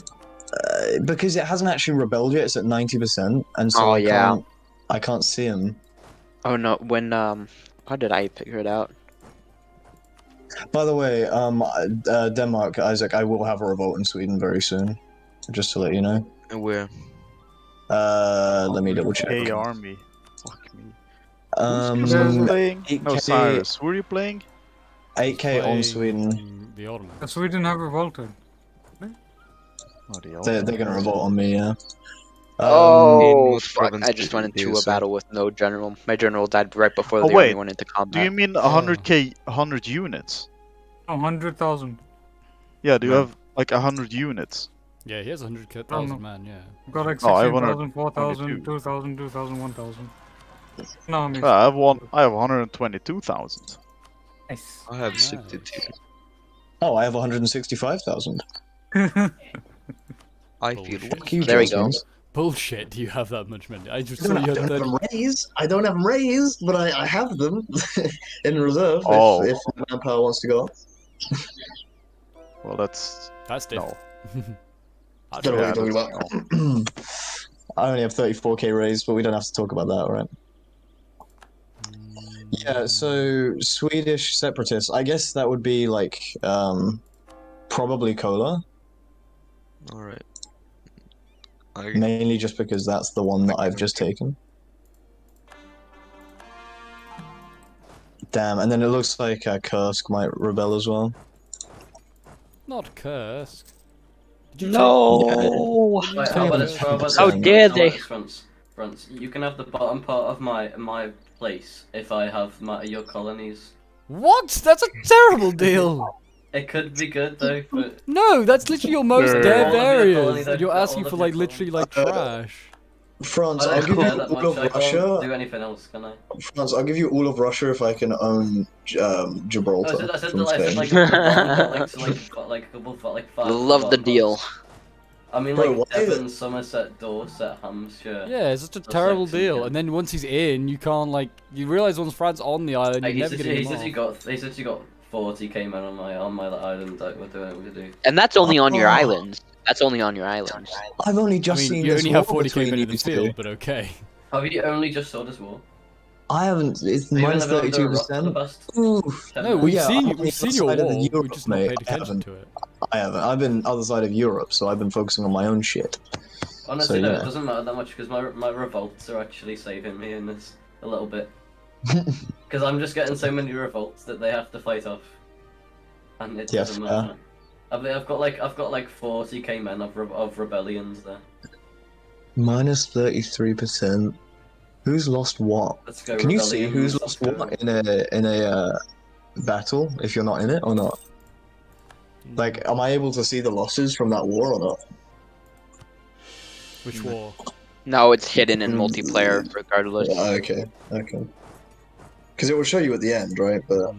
Uh, because it hasn't actually rebelled yet. It's at ninety percent, and so oh, I yeah. can't. I can't see him. Oh no! When um, how did I figure it out? By the way, um, uh, Denmark, Isaac, I will have a revolt in Sweden very soon. Just to let you know. And where? Uh, let me double check. Hey, army. Fuck me. Um, Who's playing? eight K... No, were you playing? eight K on Sweden. The Ottomans. Sweden have revolted. Eh? Oh, the they're, they're gonna revolt on me, yeah. Um, oh, fuck. I just went into a battle with no general. My general died right before the oh, army went into combat. Do you mean one hundred K, one hundred units? one hundred thousand. Yeah, do you yeah. have like one hundred units? Yeah, he has one hundred thousand man, yeah. I've got like sixteen thousand, four thousand, two thousand, two thousand, one thousand. No, I mean... Yeah, I have, one, I have one hundred twenty-two thousand. Nice. I have nice. sixty-two. Oh, I have one hundred sixty-five thousand. I feel... Bullshit. There we go. Bullshit, do you have that much money? I just... No, I don't have them raised. I don't have them raised, but I, I have them in reserve oh. if, if the manpower wants to go up. Well, that's... That's different. No. I don't yeah, know what you're talking about. I only have thirty-four K raised, but we don't have to talk about that, right? Yeah, so Swedish separatists. I guess that would be like um, probably Kola. All right. I... Mainly just because that's the one that I've just taken. Damn, and then it looks like uh, Kursk might rebel as well. Not Kursk. No! Yeah. Wait, how, about how, about how dare they? France, France, you can have the bottom part of my my place if I have my, your colonies. What? That's a terrible deal. It could be good though. But... No, that's literally your most dev areas. You're asking for like colonies. literally like trash. France, I'll give you all of Russia. Do anything else, can I? France, I'll give you all of Russia if I can own um, Gibraltar. I said like Love the deal. I mean, Bro, like Devon, Somerset, Dorset, Hampshire. Yeah, it's just a terrible deal. And then once he's in, you can't like you realise once France on the island, you never get him off. He got, he said you got forty K men on my on my island. Like, what do we do? And that's only on your island. That's only on your island. I've only just I mean, seen you this only have forty K men in the field, but okay. Have you only just saw this war? I haven't. It's minus thirty-two percent. No, we've yeah, seen, we've seen your war. Europe, we just not paid attention to it. I haven't. I've been other side of Europe, so I've been focusing on my own shit. Honestly, so, no, yeah. it doesn't matter that much because my my revolts are actually saving me in this a little bit. Because I'm just getting so many revolts that they have to fight off, and it doesn't yes, matter. Yeah. I've, I've got like I've got like forty K men of re of rebellions there. Minus thirty-three percent. Who's lost what? Let's go. Can you see who's lost what in a in a uh, battle if you're not in it or not? Like, am I able to see the losses from that war or not? Which war? No, it's hidden in multiplayer, regardless. Yeah, okay, okay. Because it will show you at the end, right? But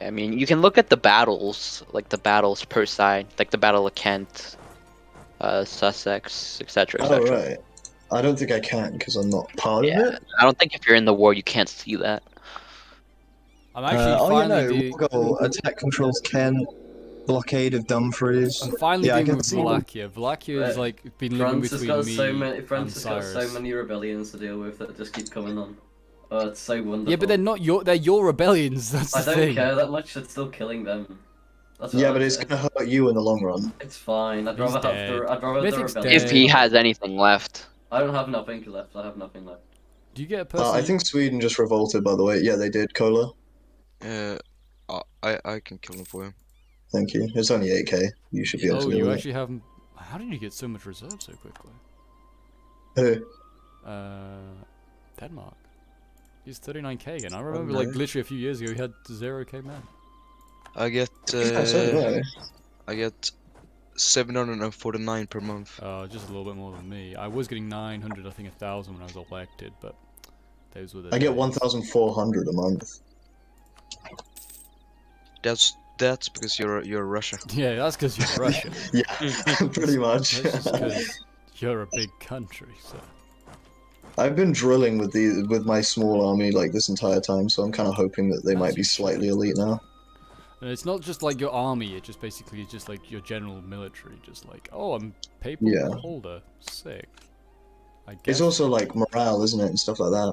yeah, I mean, you can look at the battles, like the battles per side, like the Battle of Kent, uh, Sussex, et cetera. Oh right. I don't think I can because I'm not part yeah, of it. I don't think if you're in the war, you can't see that. I'm actually uh, oh, finally you know, doing... goal, attack controls Kent. Blockade of Dumfries. I'm finally yeah, dealing with Wallachia. Wallachia has like been France living between me so many, France and France has got so many rebellions to deal with that just keep coming on. Oh, it's so wonderful. Yeah, but they're not your they're your rebellions. That's I the thing. I don't care that much. It's still killing them. That's yeah, I'm but it's saying. gonna hurt you in the long run. It's fine. I'd rather He's have the I'd rather the rebellion. If he has anything left, I don't have nothing left. I have nothing left. Do you get a person? Uh, I think Sweden just revolted. By the way, yeah, they did. Kola. Uh, I I can kill them for him. Thank you. It's only eight K. You should be able oh, to do it. Oh, you actually have... How did you get so much reserve so quickly? Who? Uh, Denmark. He's thirty-nine K again. I remember, oh, like, literally a few years ago, he had zero K men. I get... Uh, yeah, so nice. I get seven hundred forty-nine per month. Oh, just a little bit more than me. I was getting nine hundred, I think one thousand when I was elected, but... those were the I days. Get one thousand four hundred a month. That's... That's because you're you're Russia. Yeah, that's because you're Russia. Yeah, pretty much. That's just 'cause you're a big country, so. I've been drilling with the with my small army like this entire time, so I'm kind of hoping that they that's might be slightly elite now. And it's not just like your army; it just basically is just like your general military, just like oh, I'm paper yeah. holder, sick. I guess. It's also like morale, isn't it, and stuff like that.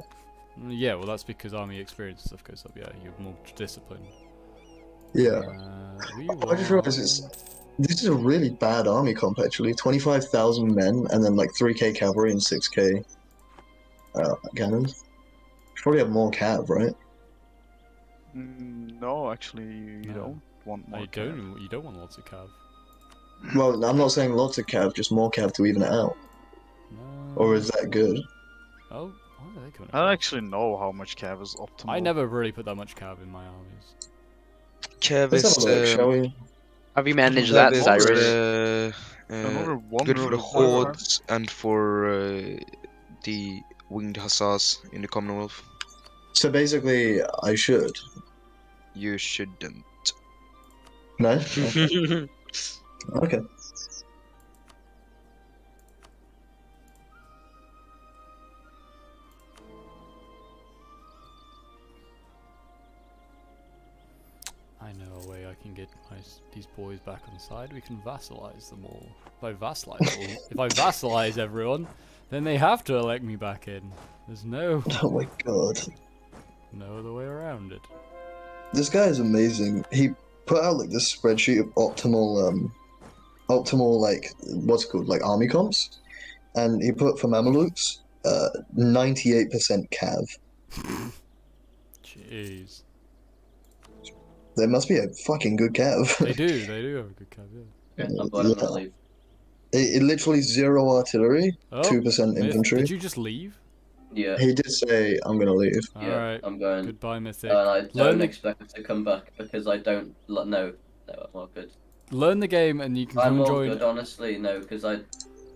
Yeah, well, that's because army experience stuff goes up. Yeah, you're more disciplined. Yeah, uh, we were... I just realized it's this is a really bad army comp actually. Twenty-five thousand men and then like three K cavalry and six K uh, cannons. You probably have more cav, right? No, actually, you no. don't want more. No, you cav. don't. You don't want lots of cav. Well, I'm not saying lots of cav, just more cav to even it out. No. Or is that good? Oh, why are they coming? I don't actually know how much cav is optimal. I never really put that much cav in my armies. Kev is, look, um, shall we? Have you managed that, Cyrus? Uh, uh, good for the hordes and for uh, the winged hussars in the Commonwealth. So basically, I should. You shouldn't. No? Okay. Okay. I know a way I can get my, these boys back on the side. We can vassalize them all. If I vassalize, all, if I vassalize everyone, then they have to elect me back in. There's no. Oh my god. No other way around it. This guy is amazing. He put out like this spreadsheet of optimal, um, optimal like what's it called, like army comps, and he put for Mamelukes, uh, ninety-eight percent cav. Jeez. They must be a fucking good cav. They do, they do have a good cav, yeah. Yeah, I'm glad I'm not leaving. It, it literally zero artillery, oh, two percent infantry. Did you just leave? Yeah. He did say, I'm gonna leave. Yeah, right. I'm going. Goodbye, Mythic. And I don't Learn... expect to come back because I don't... No, no, I'm all good. Learn the game and you can I'm come join... I'm all good, honestly, no, because I...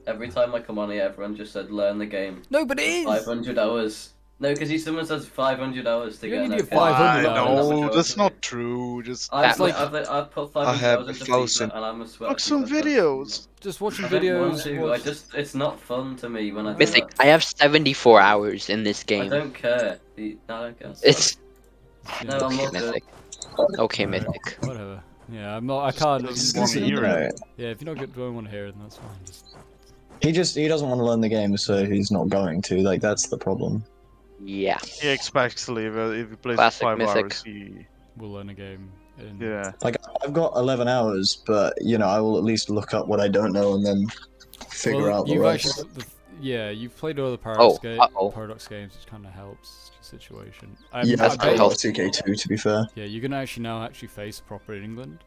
Every time I come on here, everyone just said, learn the game. No, but it is! five hundred hours. No, because someone says five hundred hours to you get an account. five hundred I know, that's not true. Just I've like, I've, I've put five hundred hours into FIFA and I'm a sweat. Watch some videos. Just watching videos. I, watch. I just It's not fun to me when I do Mythic, that. I have seventy-four hours in this game. I don't care. I don't care. It's... No, okay, I'm not Mythic. Good. Okay, Mythic. Whatever. Yeah, I'm not... I can't... Just want to hear it. Yeah, if you're not going to hear it, then that's fine. Just... He just... He doesn't want to learn the game, so he's not going to. Like, that's the problem. Yeah. He expects to leave. Uh, if he plays Classic five Mythic. hours, he will learn a game. In... Yeah. Like I've got eleven hours, but you know I will at least look up what I don't know and then figure well, out the rest. Actually, the, yeah, you've played all the Paradox, oh, ga uh -oh. Paradox games, which kind of helps. Just situation. I'm, yeah, I play Half two K two to be fair. Yeah, you're gonna actually now actually face proper in England.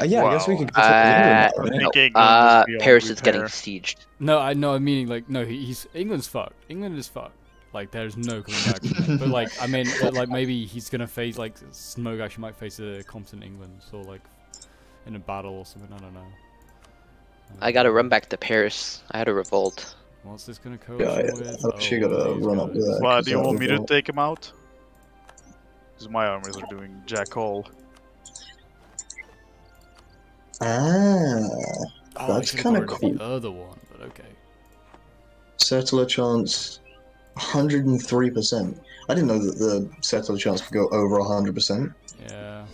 Uh, yeah, wow. I guess we can. Go uh, England, uh, Paris is getting sieged. No, I know. I mean, like, no, he's England's fucked. England is fucked. Like, there's no coming back from that. But like, I mean, like, maybe he's gonna face like Smog. Actually, might face a competent England, so like, in a battle or something. I don't know. Um, I gotta run back to Paris. I had a revolt. What's this gonna go? Yeah, yeah. I actually oh, gotta run up there. Why do you want me to take him out? Because my armies are doing jack all. Ah, oh, that's kind of cool. The other one, but okay. Settler chance, one hundred and three percent. I didn't know that the settler chance could go over one hundred percent. Yeah.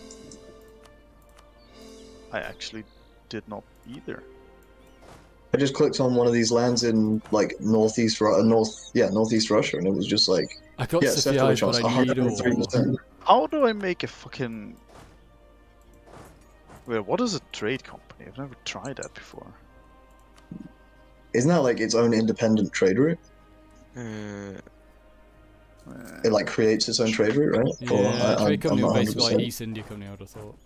I actually did not either. I just clicked on one of these lands in like northeast, uh, north, yeah, northeast Russia, and it was just like, I got yeah, settler chance, one hundred and three percent. How do I make a fucking? Wait, what is a trade company? I've never tried that before. Isn't that like its own independent trade route? Uh, it like creates its own trade route, right? Yeah, or, yeah I, trade company basically like East India Company, I would have thought.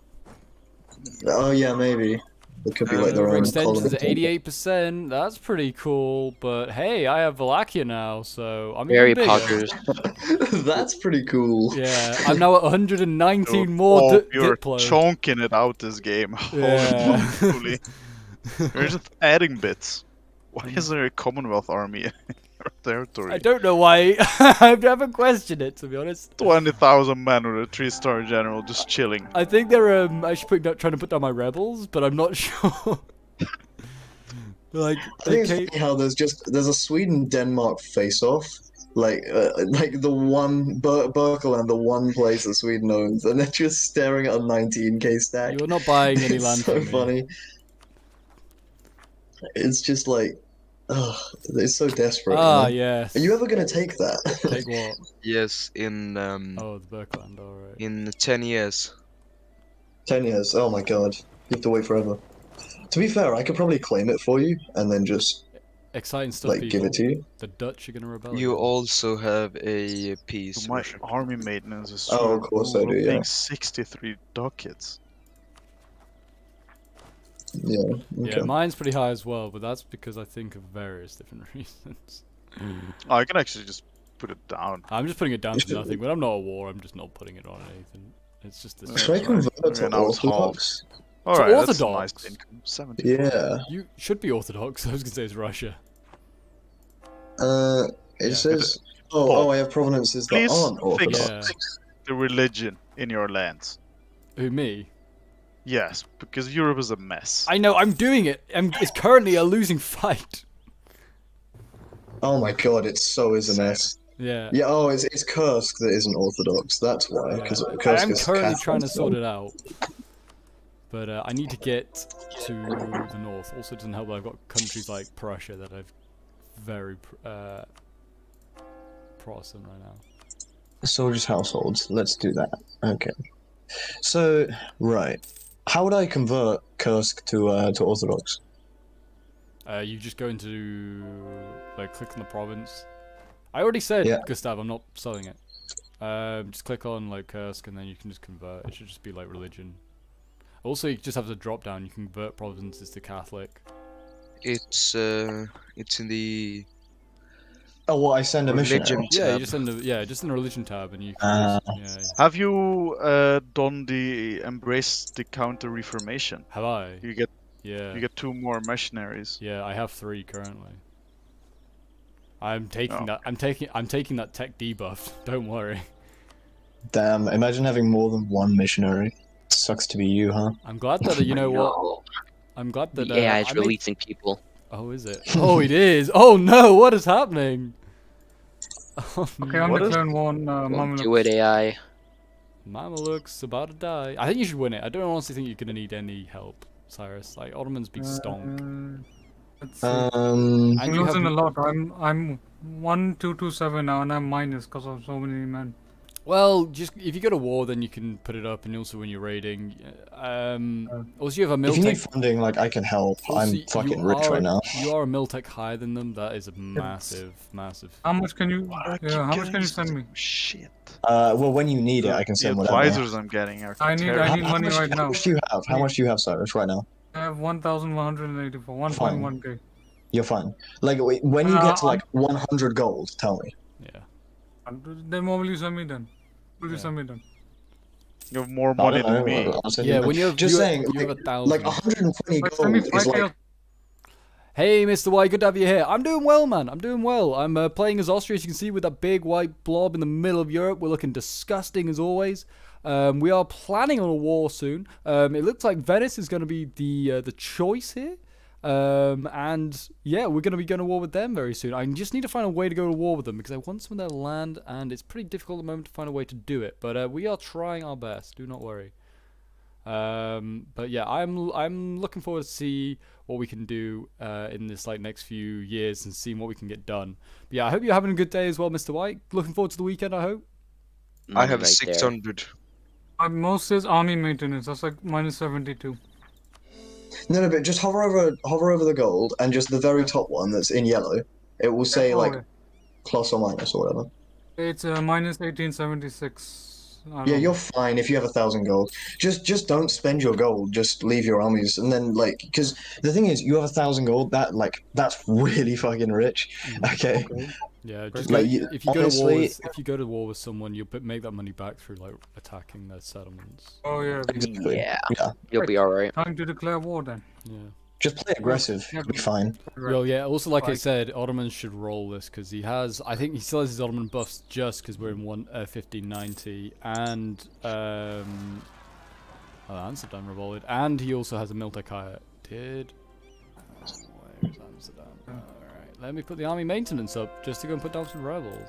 Oh yeah, maybe. It could be uh, like their own extensions at eighty-eight percent, that's pretty cool, but hey, I have Wallachia now, so I'm very poggers. That's pretty cool. Yeah, I'm now at one hundred nineteen Dude, more oh, You're chonking it out this game. Yeah. Holy We're just adding bits. Why is there a Commonwealth army in our territory? I don't know why. I haven't questioned it, to be honest. twenty thousand men with a three star general just chilling. I think they're um, actually putting, trying to put down my rebels, but I'm not sure. Like, I think okay. It's funny how there's just there's a Sweden-Denmark face-off, like uh, like the one Ber Berkeland, the one place that Sweden owns, and they're just staring at a nineteen K stack. You're not buying any land. It's so from funny. Me. It's just like. Oh, it's so desperate. Ah, man. Yes. Are you ever gonna take that? Take what? Yes, in um. Oh, the Berkland, alright. In ten years. Ten years. Oh my god, you have to wait forever. To be fair, I could probably claim it for you and then just. Exciting stuff. Like, people. Give it to you. The Dutch are gonna rebel. You also have a piece. So my army maintenance is. So oh, of course cool. I do. Yeah. sixty-three ducats. Yeah, okay. Yeah, mine's pretty high as well, but that's because I think of various different reasons. Oh, I can actually just put it down. I'm just putting it down to nothing, but I'm not at war, I'm just not putting it on anything. It's just this. Should I convert to Orthodox? Alright, that's a nice income. seventy. Yeah. You should be Orthodox, I was going to say it's Russia. Uh, it yeah. says... Oh, oh, oh, I have provenances that aren't Orthodox. Yeah. The religion in your lands. Who, me? Yes, because Europe is a mess. I know, I'm doing it. I'm, it's currently a losing fight. Oh my god, it so is a mess. Yeah. Yeah. Oh, it's it's Kursk that isn't Orthodox. That's why. Because yeah. Kursk I'm currently is trying to sort it out, but uh, I need to get to the north. Also, it doesn't help that I've got countries like Prussia that I've very uh, Protestant right now. Soldiers' households. Let's do that. Okay. So right. How would I convert Kursk to uh, to Orthodox? Uh, you just go into like click on the province. I already said yeah. Gustav, I'm not selling it. Um, just click on like Kursk, and then you can just convert. It should just be like religion. Also, you just have the drop down. You can convert provinces to Catholic. It's uh, it's in the. Oh, well, I send a mission. Yeah, you just send a yeah, just in the religion tab, and you. Can uh, just, yeah, yeah. Have you uh, done the embrace the counter reformation? Have I? You get yeah. You get two more missionaries. Yeah, I have three currently. I'm taking oh. that. I'm taking. I'm taking that tech debuff. Don't worry. Damn! Imagine having more than one missionary. Sucks to be you, huh? I'm glad that you know what. I'm glad that uh, yeah, it's releasing made... people. Oh, is it? Oh, it is! Oh no! What is happening? Oh, okay, I'm gonna clone one uh, Mameluks. Do it, A I. Mameluks about to die. I think you should win it. I don't honestly think you're gonna need any help, Cyrus. Like Ottomans be stonk. Uh, um, I'm losing have... a lot. I'm I'm one two two seven now, and I'm minus because of so many men. Well, just if you go to war, then you can put it up, and also when you're raiding. Um, also, you have a mil. If you need funding, like I can help. Also, I'm fucking are, rich right now. You are a mil tech higher than them. That is a massive, massive. How much can you? Uh, yeah, how much can you send me? Shit. Uh, well, when you need it, I can send whatever. The advisors I'm getting are I need, I need how, money how much, right how now. How much do you have? How much do you have, Cyrus, right now? I have one thousand one hundred eighty-four, one point one K. You're fine. Like when you uh, get to like one hundred gold, tell me. Yeah. Then more will you send me then? Will you send me then? You have more money than know, me. Yeah, when you have just you saying, have, you like, have a thousand. Like one hundred twenty gold is like. Hey, Mister Y, good to have you here. I'm doing well, man. I'm doing well. I'm uh, playing as Austria, as you can see, with that big white blob in the middle of Europe. We're looking disgusting as always. Um, we are planning on a war soon. Um, it looks like Venice is going to be the uh, the choice here. Um, and yeah, we're going to be going to war with them very soon. I just need to find a way to go to war with them because I want some of their land, and it's pretty difficult at the moment to find a way to do it. But uh, we are trying our best. Do not worry. Um, but yeah, I'm I'm looking forward to see what we can do uh, in this like next few years and seeing what we can get done. But yeah, I hope you're having a good day as well, Mister White. Looking forward to the weekend. I hope. I have right six hundred. There. My most is army maintenance. That's like minus seventy-two. No, no, but just hover over, hover over the gold, and just the very top one that's in yellow. It will say yeah, like plus or minus or whatever. It's uh, minus eighteen seventy-six. Yeah, know. You're fine if you have a thousand gold. Just, just don't spend your gold. Just leave your armies, and then like, because the thing is, you have a thousand gold. That like, that's really fucking rich. Mm, okay. okay. Yeah, just like, like, if you honestly, go to war, with, if you go to war with someone, you'll make that money back through like attacking their settlements. Oh yeah, exactly. yeah, yeah. You'll be all right. Time to declare war then. Yeah. Just play aggressive. You'll be fine. Well, yeah. Also, like I said, Ottoman should roll this because he has. I think he still has his Ottoman buffs just because we're in one uh, fifteen ninety and um. Oh, Amsterdam revolted, and he also has a Miltekaya. Did. Where's Amsterdam? Let me put the army maintenance up just to go and put down some rebels.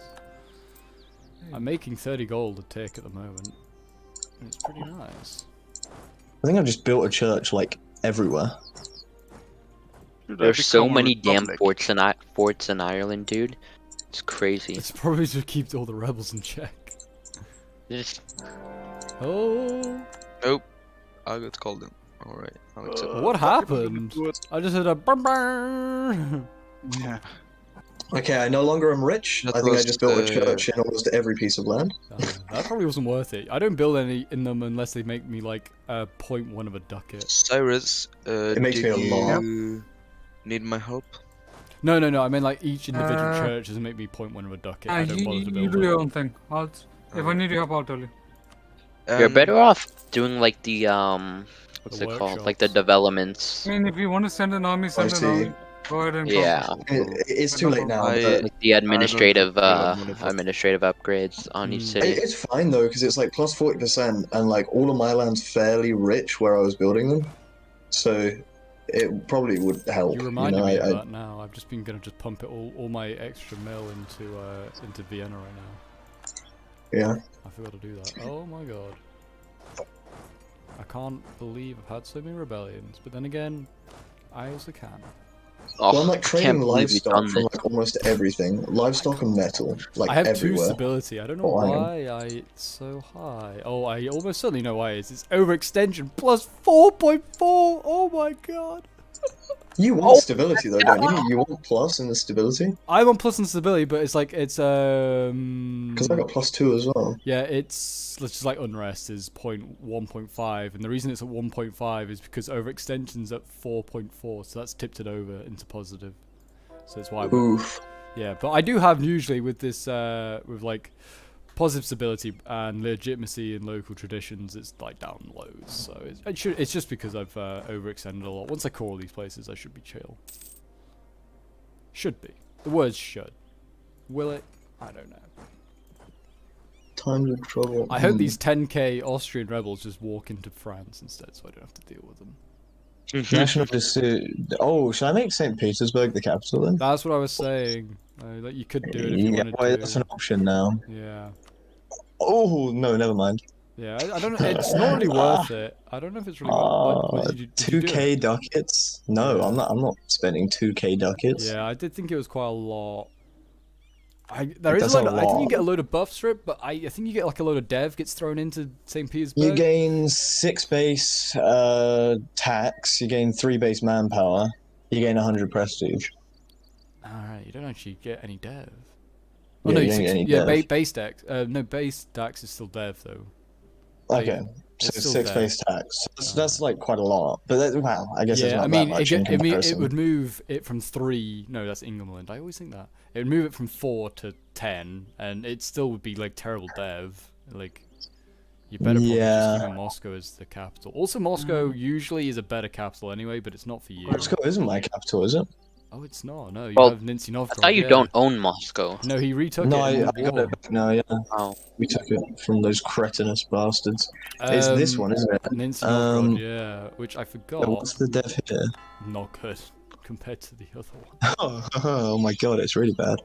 I'm making thirty gold a tick at the moment. It's pretty nice. I think I've just built a church like everywhere. There's so many damn forts in forts in Ireland, dude. It's crazy. It's probably to keep all the rebels in check. Just... Oh. Nope. I got called in. All right. I'll accept uh, what happened? I just heard a bum bum. Yeah. Okay, I no longer am rich. That I think was, I just built uh, a church in almost every piece of land. Uh, that probably wasn't worth it. I don't build any in them unless they make me like uh, zero point one of a ducat. Cyrus, uh, it makes do me a lot. You need my help? No, no, no. I mean, like each individual uh, church doesn't make me zero point one of a ducat. Uh, I don't you, bother to build. You do your own thing. I'll, if I need your help, I'll tell you. Um, You're better off doing like the um, what's the it workshops. called? Like the developments. I mean, if you want to send an army, send an army. Yeah, it, it's too late now. I, like the administrative uh, administrative upgrades on each city. It, it's fine though, because it's like plus forty percent, and like all of my land's fairly rich where I was building them, so it probably would help. You remind you know, me I, of that now. I've just been gonna just pump it all, all my extra mill into uh, into Vienna right now. Yeah. I forgot to do that. Oh my god. I can't believe I've had so many rebellions, but then again, I also can. Oh, well, I'm like trading livestock from like almost everything. Livestock and metal, like everywhere. I have everywhere. two stability. I don't know oh, why I, I it's so high. Oh, I almost certainly know why it is. It's overextension plus four point four. Oh my god. You want oh, stability though, don't you? You want plus in the stability? I want plus in stability, but it's like it's um. Because I got plus two as well. Yeah, it's let's just like unrest is point one point five, and the reason it's at one point five is because overextension's at four point four, so that's tipped it over into positive. So it's why. Oof. Yeah, but I do have usually with this uh with like positive stability and legitimacy and local traditions, it's like down lows. So it's, it should, it's just because I've uh, overextended a lot. Once I core all these places, I should be chill. Should be. The words should. Will it? I don't know. Times of trouble. I hope these ten K Austrian rebels just walk into France instead, so I don't have to deal with them. National Oh, should I make Saint Petersburg the capital then? That's what I was saying. Uh, like you could do it if you yeah, wanted well, to. That's an option now. Yeah. Oh no, never mind. Yeah, I, I don't know. It's not really worth it. I don't know if it's really uh, worth it. two K ducats? No, I'm not. I'm not spending two K ducats. Yeah, I did think it was quite a lot. I, there it is a lot. Of, I think you get a load of buff strip, but I, I think you get like a load of dev gets thrown into Saint Petersburg. You gain six base uh, tax. You gain three base manpower. You gain a hundred prestige. All right, you don't actually get any dev. Oh, yeah, no, you don't get any yeah, dev. Ba base tax. Uh, no, base tax is still dev though. Okay, so six dev. base tax. That's, uh, that's like quite a lot. But that, wow, I guess yeah, it's not I mean, that much it, in comparison. It would move it from three. No, that's Ingmland. I always think that. It would move it from four to ten, and it still would be like terrible dev. Like, you better probably yeah. just keep Moscow as the capital. Also, Moscow mm. usually is a better capital anyway, but it's not for you. Moscow isn't my capital, is it? Oh, it's not. No, you well, have Nizhny Novgorod. I thought you yeah. don't own Moscow. No, he retook no, it. No, I, I got it back now. Yeah, oh. we took it from those cretinous bastards. Um, it's this one, isn't it? Nizhny Novgorod, um, yeah, which I forgot. What's the dev here? Not good compared to the other one. Oh, oh my god, it's really bad.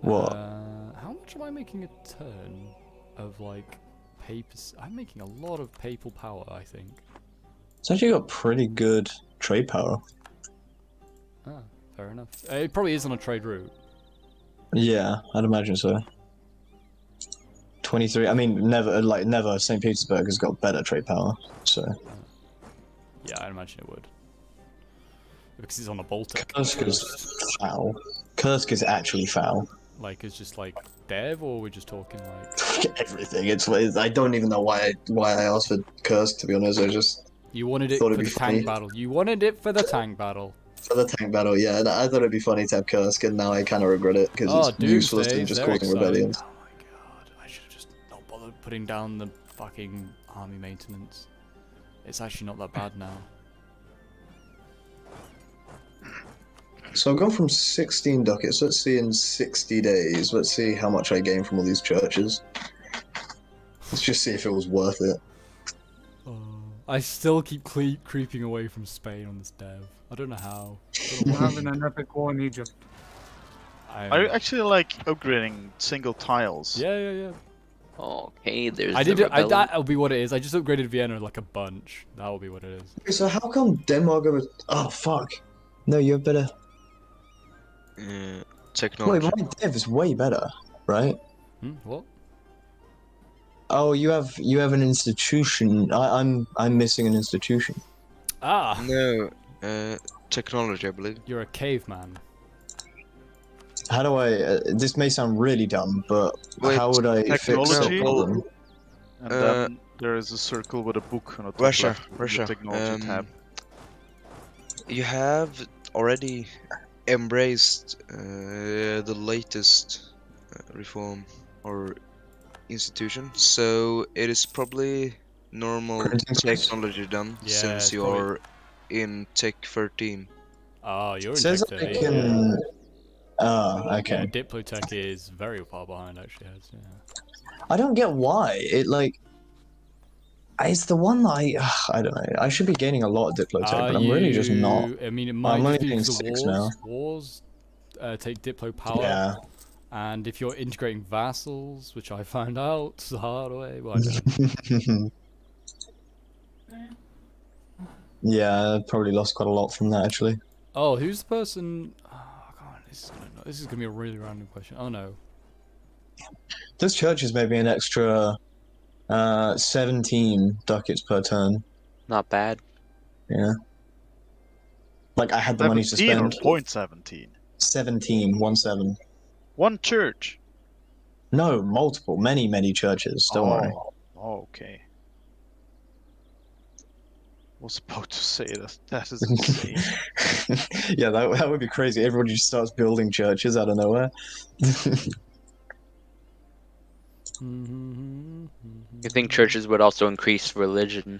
What? Uh, how much am I making a turn of like papers? I'm making a lot of papal power, I think. It's actually got pretty good trade power. Ah, fair enough. It probably is on a trade route. Yeah, I'd imagine so. twenty-three. I mean, never like never. Saint Petersburg has got better trade power, so. Yeah, I'd imagine it would. Because it's on the Baltic. Kursk is foul. Kursk is actually foul. Like, it's just like dev, or we're just talking like everything. It's I don't even know why I, why I asked for Kursk, to be honest. I just. You wanted it for the funny. tank battle. You wanted it for the tank battle. For the tank battle, yeah. I thought it'd be funny to have Kursk, and now I kind of regret it because oh, it's Doomsday, useless and just causing rebellions. Oh my god! I should have just not bothered putting down the fucking army maintenance. It's actually not that bad now. So I've gone from sixteen ducats. Let's see in sixty days. Let's see how much I gain from all these churches. Let's just see if it was worth it. I still keep cre creeping away from Spain on this dev. I don't know how. We're having an epic war in Egypt. I'm... Are you actually like upgrading single tiles? Yeah, yeah, yeah. Okay, there's. I did. The I, that'll be what it is. I just upgraded Vienna like a bunch. That'll be what it is. Okay, so how come Denmark over? Oh fuck! No, you're better. Mm, technology. Wait, my dev is way better, right? Hmm, what? Oh, you have you have an institution. I, I'm I'm missing an institution. Ah. No, uh, technology, I believe. You're a caveman. How do I? Uh, this may sound really dumb, but Wait, how would I technology? fix the problem? And uh, there is a circle with a book on the top Russia, left, Russia. The technology um, tab. You have already embraced uh, the latest reform or. Institution, so it is probably normal technology done yeah, since you probably. are in Tech thirteen. Oh, you're in Tech thirteen. Like yeah. Oh, okay. Yeah, Diplotech is very far behind, actually. Yeah. I don't get why it like. It's the one that I uh, I don't know. I should be gaining a lot of Diplotech, Are but I'm you... really just not. I mean, it might I'm only be because six the wars, now. wars uh, take Diplo power. Yeah. And if you're integrating vassals, which I found out the hard way, well, I don't. Yeah, I probably lost quite a lot from that, actually. Oh, who's the person? Oh, God, this is gonna, this is gonna be a really random question. Oh no. This church is maybe an extra uh, seventeen ducats per turn. Not bad. Yeah. Like I had the money to spend. point seventeen. Seventeen, one seven. One church? No, multiple. Many, many churches. Don't oh, worry. Okay. I was about to say that. That is insane. Yeah, that, that would be crazy. Everybody just starts building churches out of nowhere. You think churches would also increase religion?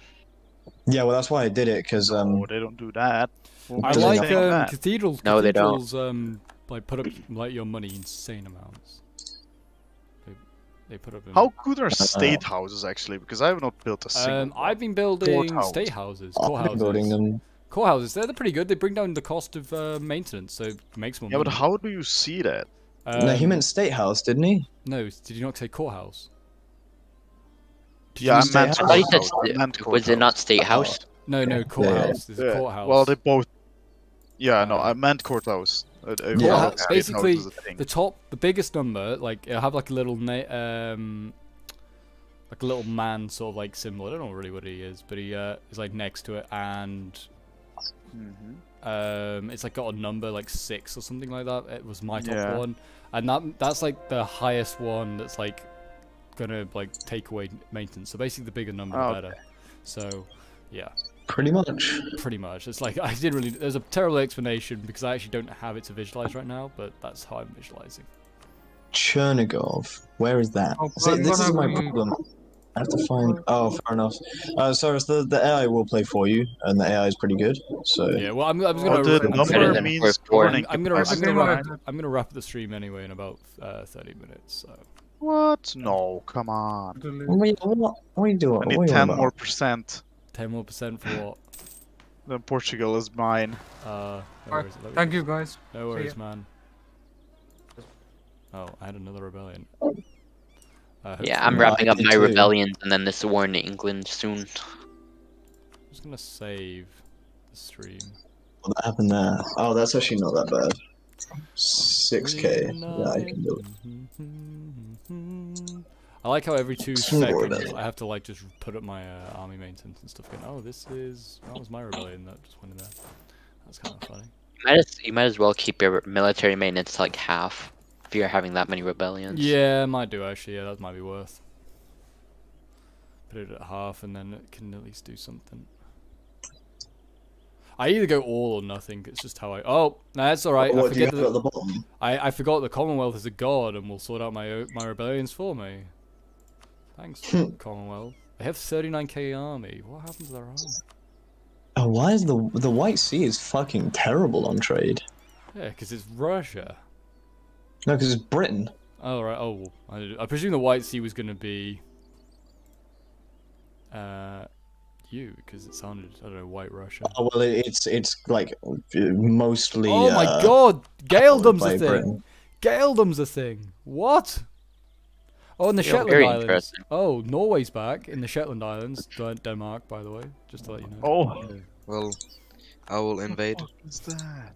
Yeah, well, that's why I did it, because... Um, no, they don't do that. Well, I like um, that. cathedrals. No, they don't. Um, Like put up like your money insane amounts. They, they put up. How good are state houses actually? Because I have not built a single. Um, I've been building court state houses, core houses. Building them. Core houses. They're, they're pretty good. They bring down the cost of uh, maintenance, so it makes more. Yeah, money. But how do you see that? Um, no, he meant state house, didn't he? No, did you not say core house? Did yeah, I meant. I thought you said. Was it not state house? No, no, core yeah. house. There's yeah. a courthouse. Well, they both. Yeah, no, I meant courthouse. Overall, yeah, it's basically the top, the biggest number. Like it'll have like a little na um, like a little man sort of like symbol. I don't know really what he is, but he uh, is like next to it, and mm-hmm. um, it's like got a number like six or something like that. It was my top yeah. one, and that that's like the highest one. That's like gonna like take away maintenance. So basically, the bigger number, oh, the better. Okay. So, yeah. Pretty much. Pretty much. It's like I did really. There's a terrible explanation because I actually don't have it to visualize right now, but that's how I'm visualizing. Chernigov. Where is that? Oh, See, this is my problem. I have to find. Oh, fair enough. Uh, so it's the the A I will play for you, and the A I is pretty good. So yeah. Well, I'm I'm gonna. The number means I'm gonna I'm gonna I'm gonna, wrap, I'm gonna wrap the stream anyway in about uh, thirty minutes. So. What? No, come on. What are you doing? I need ten more percent. ten more percent for what? Then Portugal is mine. Uh, no right. Thank you guys. No worries, man. Oh, I had another rebellion. Uh, yeah, I'm wrapping up my too. rebellions and then this war in England soon. I'm just gonna save the stream. What happened there? Oh, that's actually not that bad. six K. Yeah, I can do it. I like how every two seconds I have to like just put up my uh, army maintenance and stuff. Going, oh, this is that was my rebellion that just went in there. That's kind of funny. You might as, you might as well keep your military maintenance to like half if you're having that many rebellions. Yeah, might do actually. Yeah, that might be worth. Put it at half, and then it can at least do something. I either go all or nothing. It's just how I. Oh, no, that's all right. What, I, forget the, the bottom? I I forgot the Commonwealth is a god and will sort out my my rebellions for me. Thanks, Commonwealth. They have thirty-nine K army. What happened to their army? Oh, why is the the White Sea is fucking terrible on trade? Yeah, because it's Russia. No, because it's Britain. Oh right. Oh, well, I, I presume the White Sea was going to be. Uh. You because it sounded I don't know white Russia. Oh well, it, it's it's like mostly. Oh my uh, god, Gaeldom's a thing. Britain. Gaeldom's a thing. What? Oh, in the Shetland very Islands. Oh, Norway's back in the Shetland Islands. Denmark, by the way, just to let you know. Oh, yeah. Well, I will invade. What is that?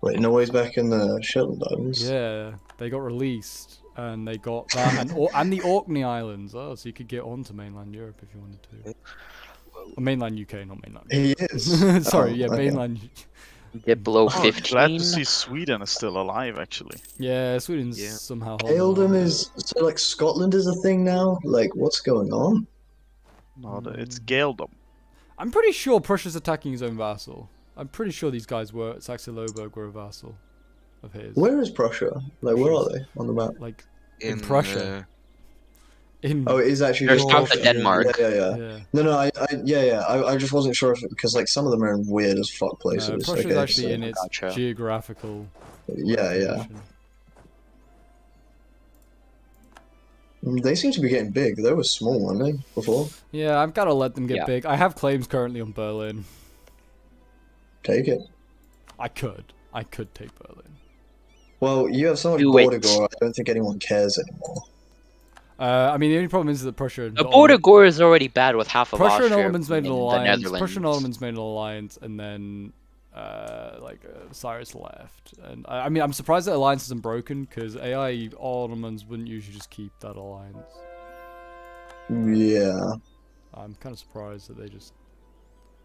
Wait, Norway's back in the Shetland Islands. Yeah, they got released. And they got that, and, or, and the Orkney Islands. Oh, so you could get onto mainland Europe if you wanted to. Or mainland U K, not mainland. He is. Sorry, oh, yeah, okay. Mainland. Get below fifteen. Oh, glad to see Sweden is still alive, actually. Yeah, Sweden's yeah. somehow. Gaeldom is so like Scotland is a thing now. Like, what's going on? No, it's Gaeldom. I'm pretty sure Prussia's attacking his own vassal. I'm pretty sure these guys were Saxe-Lauenburg were a vassal. Of his. Where is Prussia? Like, where are they on the map? Like, in, in Prussia. Uh... In oh, it is actually. There's half of Denmark. Yeah, yeah, yeah. yeah. No, no, I, I yeah, yeah. I, I just wasn't sure if it, because like some of them are in weird as fuck places. No, Prussia is okay, actually so. in its gotcha. geographical. Yeah, yeah. They seem to be getting big. They were small, weren't they, before? Yeah, I've got to let them get yeah. big. I have claims currently on Berlin. Take it. I could. I could take Berlin. Well, you have so much Border Gore, I don't think anyone cares anymore. Uh, I mean, the only problem is that Prussia... The Border Gore is already bad with half of Prussia and Ottomans made an alliance. Prussia and Ottomans made an alliance, and then, uh, like, uh, Cyrus left. And I, I mean, I'm surprised that alliance isn't broken, because A I Ottomans wouldn't usually just keep that alliance. Yeah. I'm kind of surprised that they just...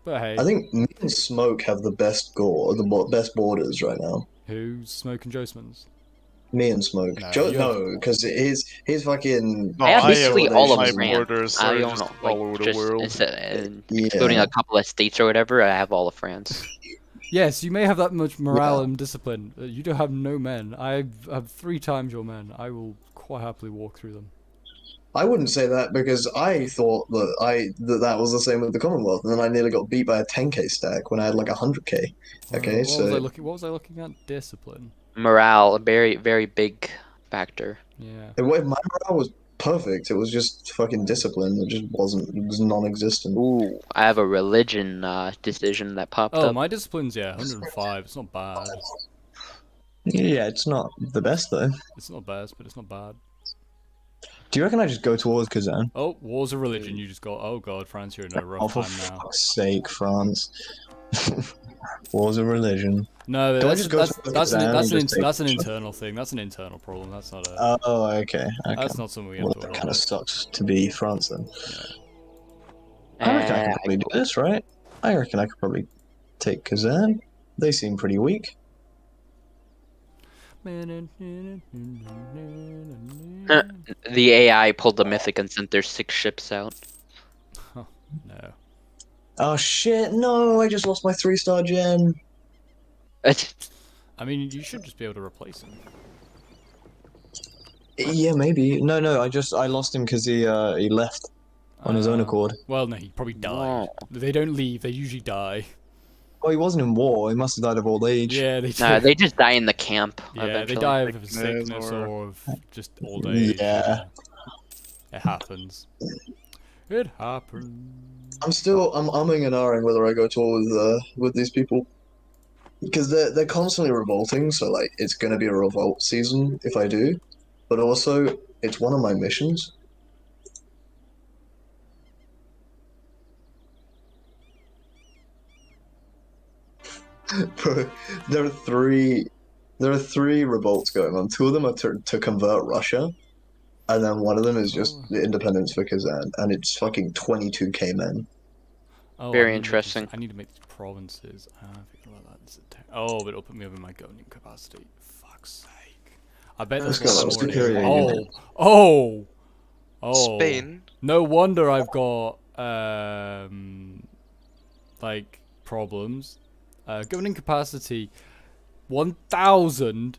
But hey. I think me and Smoke have the best gore, the bo best borders right now. Who's Smoke and Josemans? Me and Smoke. No, because no, his his fucking. No, I have basically I all of my borders. I own all like, over the just, world, including yeah. a couple of states or whatever. I have all of France. Yes, you may have that much morale yeah. and discipline. You don't have no men. I have three times your men. I will quite happily walk through them. I wouldn't say that because I thought that I that, that was the same with the Commonwealth, and then I nearly got beat by a ten K stack when I had like a hundred K. Okay, what so was I looking, what was I looking at? Discipline, morale, a very very big factor. Yeah, it, my morale was perfect. It was just fucking discipline. It just wasn't. It was non-existent. Ooh, I have a religion uh, decision that popped oh, up. Oh, my discipline's yeah, one hundred and five. It's not bad. Yeah, it's not the best though. It's not best, but it's not bad. Do you reckon I just go towards Kazan? Oh, wars of religion, you just got. Oh god, France, you're in a rough oh, time now. For fuck's sake, France. Wars of religion. No, but that's, that's, that's, an, that's, an, that's an internal thing. That's an internal problem. That's not a... Uh, oh, okay. okay. That's not something we have well, to... That kind of sucks to be France, then. Yeah. I reckon uh, I could probably do this, right? I reckon I could probably take Kazan. They seem pretty weak. The A I pulled the mythic and sent their six ships out. Oh, no. Oh shit, no, I just lost my three-star gen. I mean, you should just be able to replace him. Yeah, maybe. No, no, I just, I lost him because he, uh, he left on uh, his own accord. Well, no, he probably died. Wow. They don't leave, they usually die. Oh, he wasn't in war, he must have died of old age. Yeah, they do. No, they just die in the camp. Yeah, eventually. They die of sickness or... or of just old age. Yeah. It happens. It happens. I'm still, I'm umming and ahhing whether I go to war with, uh, with these people. Because they're, they're constantly revolting, so like, it's gonna be a revolt season if I do. But also, it's one of my missions. Bro, there are three, there are three revolts going on. Two of them are to, to convert Russia, and then one of them is just the independence for Kazan, and it's fucking twenty-two K men. Oh, very interesting. This, I need to make these provinces. Uh, about that. Oh, but it'll put me over my governing capacity. Fuck's sake! I bet that's what it is. Oh, oh, Spain. No wonder I've got um, like problems. Uh, governing capacity, one thousand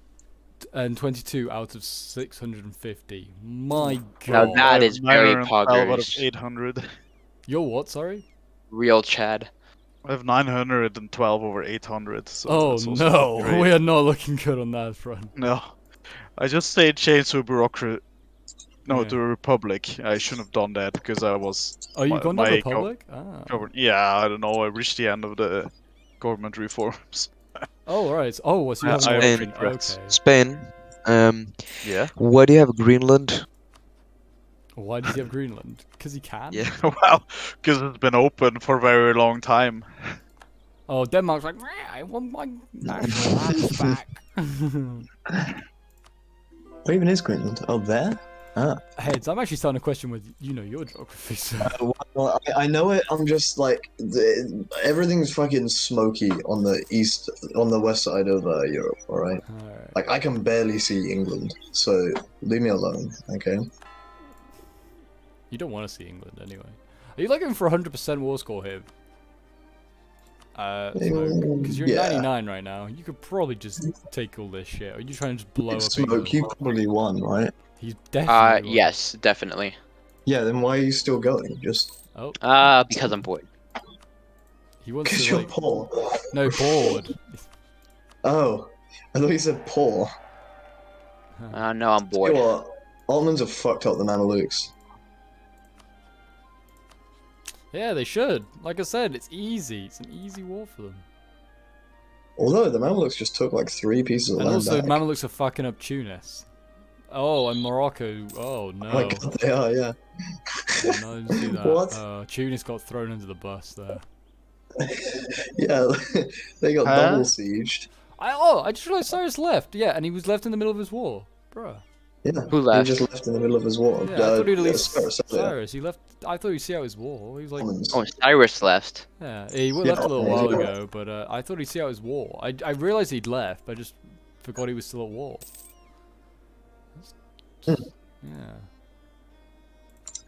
twenty-two out of six hundred fifty. My god. Now that is very poggers. eight hundred. You're what, sorry? Real Chad. I have nine hundred twelve over eight hundred. So oh no, great. We are not looking good on that front. No. I just stayed chained to a bureaucracy. No, yeah. To a republic. I shouldn't have done that because I was... Oh, you gone to a republic? Ah. Yeah, I don't know. I reached the end of the... government reforms. Oh, right. Oh, what's your Spain? Okay. Spain. Um, yeah. Why do you have Greenland? Why does he have Greenland? Because he can. Yeah. Well, because it's been open for a very long time. Oh, Denmark's like, I want my national land back. Where even is Greenland? Oh, there. Ah. Heads, I'm actually starting a question with, you know, your geography, so... Uh, well, I, I know it, I'm just like, the, everything's fucking smoky on the east, on the west side of uh, Europe, alright? All right. Like, I can barely see England, so leave me alone, okay? You don't want to see England, anyway. Are you looking for one hundred percent war score here? Uh, because so, you're yeah. ninety-nine right now, you could probably just take all this shit, or you trying to just blow it's up smoke, England? You probably won, right? He's definitely. Uh, yes, definitely. Yeah, then why are you still going? Just. Oh. Uh, because I'm bored. He wants to. Because you're like... poor. No, bored. Oh, I thought you said poor. Uh, no, I'm bored. You know what? Ottomans have fucked up the Mamelukes. Yeah, they should. Like I said, it's easy. It's an easy war for them. Although the Mamelukes just took like three pieces of and land. Also, back. Mamelukes are fucking up Tunis. Oh, and Morocco. Oh, no. Oh my god, they are, yeah. No, do that. What? Uh, Tunis got thrown under the bus there. Yeah, they got huh? double sieged. I, oh, I just realized Cyrus left. Yeah, and he was left in the middle of his war. Bruh. Yeah, who left? He just left in the middle of his war. Yeah, uh, I thought he'd least Cyrus, Cyrus. He left. I thought he'd see out his war. He was like, oh, Cyrus left. Yeah, he left yeah, a little while yeah. ago, but uh, I thought he'd see out his war. I, I realized he'd left, but I just forgot he was still at war. Yeah.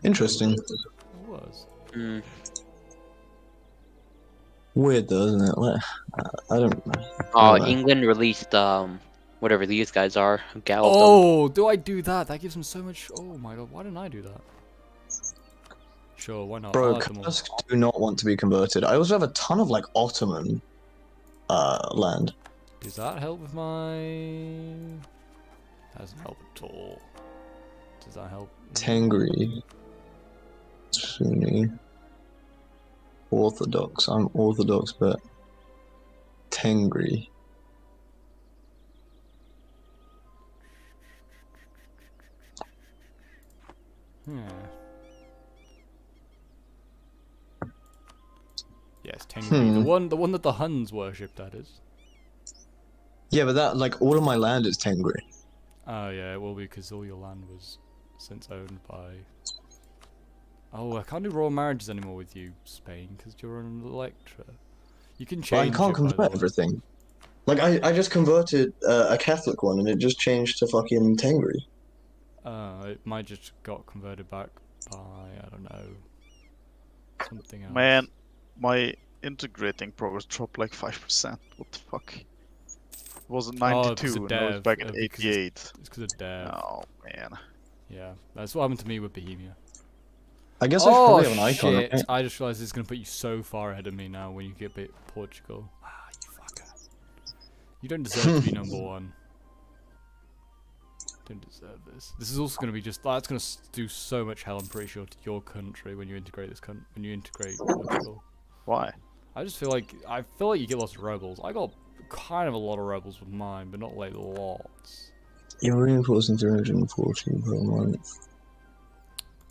Interesting. It was. Mm. Weird though, isn't it? What? I don't. Oh, uh, England released um whatever these guys are. Galloped oh, them. Do I do that? That gives them so much. Oh my god, why didn't I do that? Sure, why not? Bro, Kursk do not want to be converted. I also have a ton of like Ottoman uh land. Does that help with my? Doesn't help at all. Does that help? Tengri. Sunni. Orthodox. I'm Orthodox, but... Tengri. Hmm. Yes, Tengri, hmm. the one, the one that the Huns worshipped, that is. Yeah, but that, like, all of my land is Tengri. Oh yeah, it will be because all your land was since owned by. Oh, I can't do royal marriages anymore with you, Spain, because you're an elector. You can change. But I can't convert everything. Like, I, I just converted uh, a Catholic one, and it just changed to fucking Tengri. Uh, it might just got converted back by, I don't know, something else. Man, my integrating progress dropped like five percent. What the fuck? It was at ninety-two, oh, and I was back at uh, eighty-eight. It's because of dev. Oh, man. Yeah, that's what happened to me with Bohemia. I guess oh, I should probably have an icon. I just realized it's going to put you so far ahead of me now when you get bit Portugal. Ah, you fucker. You don't deserve to be number one. Don't deserve this. This is also going to be just... That's going to do so much hell, I'm pretty sure, to your country when you integrate this country. When you integrate Portugal. Why? I just feel like... I feel like you get lots of rebels. I got kind of a lot of rebels with mine, but not like lots. You're reinforcing three hundred fourteen per month.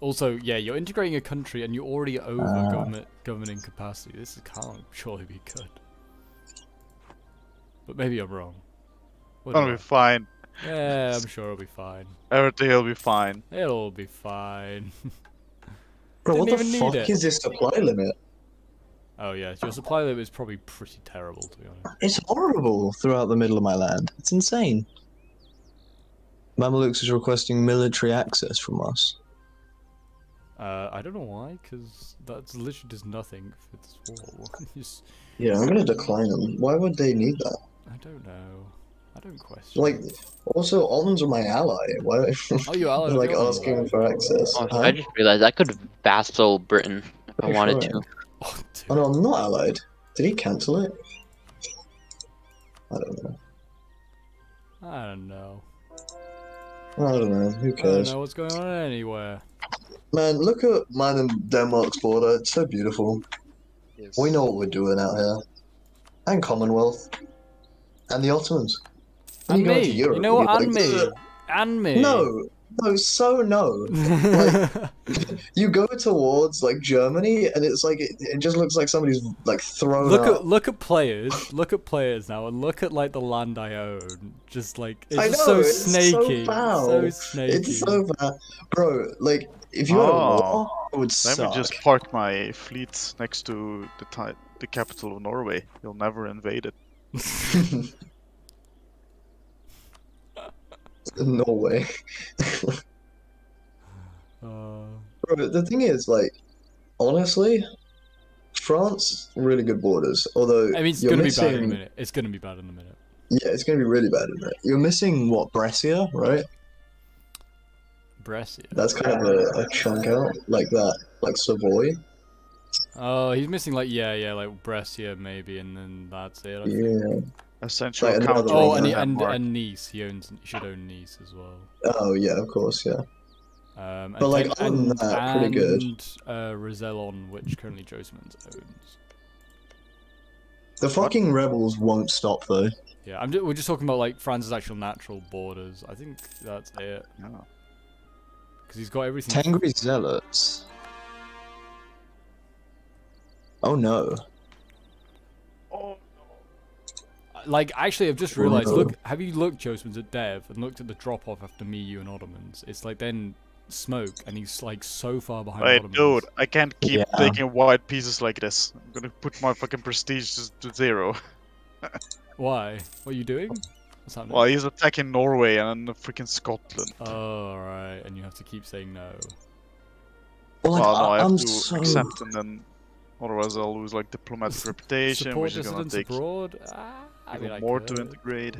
Also, yeah, you're integrating a country and you're already over uh, government governing capacity. This can't surely be good. But maybe I'm wrong. It'll be fine. Yeah, I'm sure it'll be fine. Everything will be fine. It'll be fine. Bro, what the fuck is this supply limit? Oh yeah, your supply limit is probably pretty terrible, to be honest. It's horrible throughout the middle of my land. It's insane. Mamelukes is requesting military access from us. Uh, I don't know why, because that literally does nothing for this war. Just... Yeah, I'm gonna decline them. Why would they need that? I don't know. I don't question. Like, also, Alden's are my ally. Why are oh, you ally? Like asking for access? Oh, huh? I just realized I could vassal Britain if I wanted sure. to. Oh, oh no, I'm not allied. Did he cancel it? I don't know. I don't know. I don't know. Who cares? I don't know what's going on anywhere. Man, look at mine and Denmark's border. It's so beautiful. Yes. We know what we're doing out here. And Commonwealth. And the Ottomans. And, and you me. Go to Europe, you know what? And like, me. And me. No. No, so no. Like, you go towards, like, Germany, and it's like, it, it just looks like somebody's, like, thrown look up. At, look at players. Look at players now, and look at, like, the land I own. Just, like, it's I know, just so it's snaky. So, so snaky. It's so bad. Bro, like... If you were oh, it would suck. Let me just park my fleet next to the the capital of Norway. You'll never invade it. Norway. uh... Bro, the thing is, like, honestly, France really good borders. Although I mean, it's gonna missing... be bad in a minute. It's gonna be bad in a minute. Yeah, it's gonna be really bad in a minute. You're missing what, Brescia, right? Brescia. That's kind of a, a chunk out, like that, like Savoy. Oh, he's missing like yeah, yeah, like Brescia maybe, and then that's it. I yeah. Think. Essentially. Like oh, and, and, and Nice. He owns. He should own Nice as well. Oh yeah, of course, yeah. Um, but like other than that, pretty good. And uh, Rosellon, which currently Josemans owns. The fucking rebels won't stop though. Yeah, I'm. Just, we're just talking about like France's actual natural borders. I think that's it. Oh. Because he's got everything. Tengri zealots. Oh no. Oh. Like, actually, I've just realized. Oh, no. Look, have you looked, Josemans, at Dev and looked at the drop off after me, you, and Ottomans? It's like then smoke, and he's like so far behind. Hey, Ottomans. Dude, I can't keep yeah. taking wide pieces like this. I'm gonna put my fucking prestige to zero. Why? What are you doing? Well, he's attacking Norway and freaking Scotland. Oh, right, and you have to keep saying no. Well, like, well no, I have I'm to so... accept, and then otherwise I'll lose like diplomatic reputation, support which is gonna take abroad. Ah, I mean, I more could. to integrate.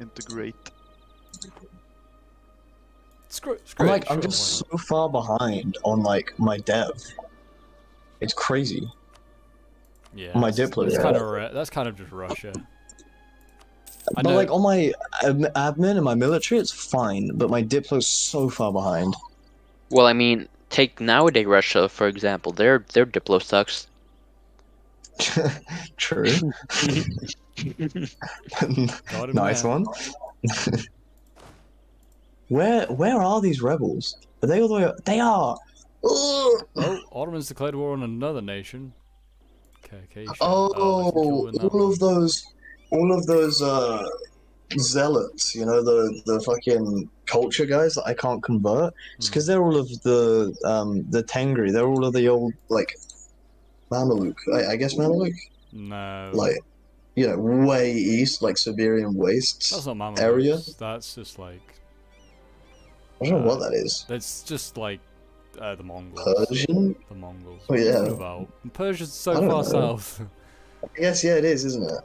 Integrate. Screw, screw like, it, I'm sure, just so far behind on like my dev. It's crazy. Yeah. My diplo. That's, kind of that's kind of just Russia. I but know. Like on my admin and my military, it's fine. But my diplo's so far behind. Well, I mean, take nowadays Russia for example. Their their diplo sucks. True. Nice man. One. where where are these rebels? Are they all the way? Up? They are. Oh, Ottomans declared war on another nation. Circassian. Oh, oh all of those, all of those uh, zealots, you know, the the fucking culture guys that I can't convert. It's because mm. they're all of the um, the Tengri. They're all of the old like Mameluke. I, I guess Mameluke. No. Like, you know, way east, like Siberian wastes. That's not Mameluke area. That's just like. I don't uh, know what that is. That's just like uh, the Mongols. Persian? The Mongols. Oh, yeah. Persia's so far know. south. I guess, yeah, it is, isn't it?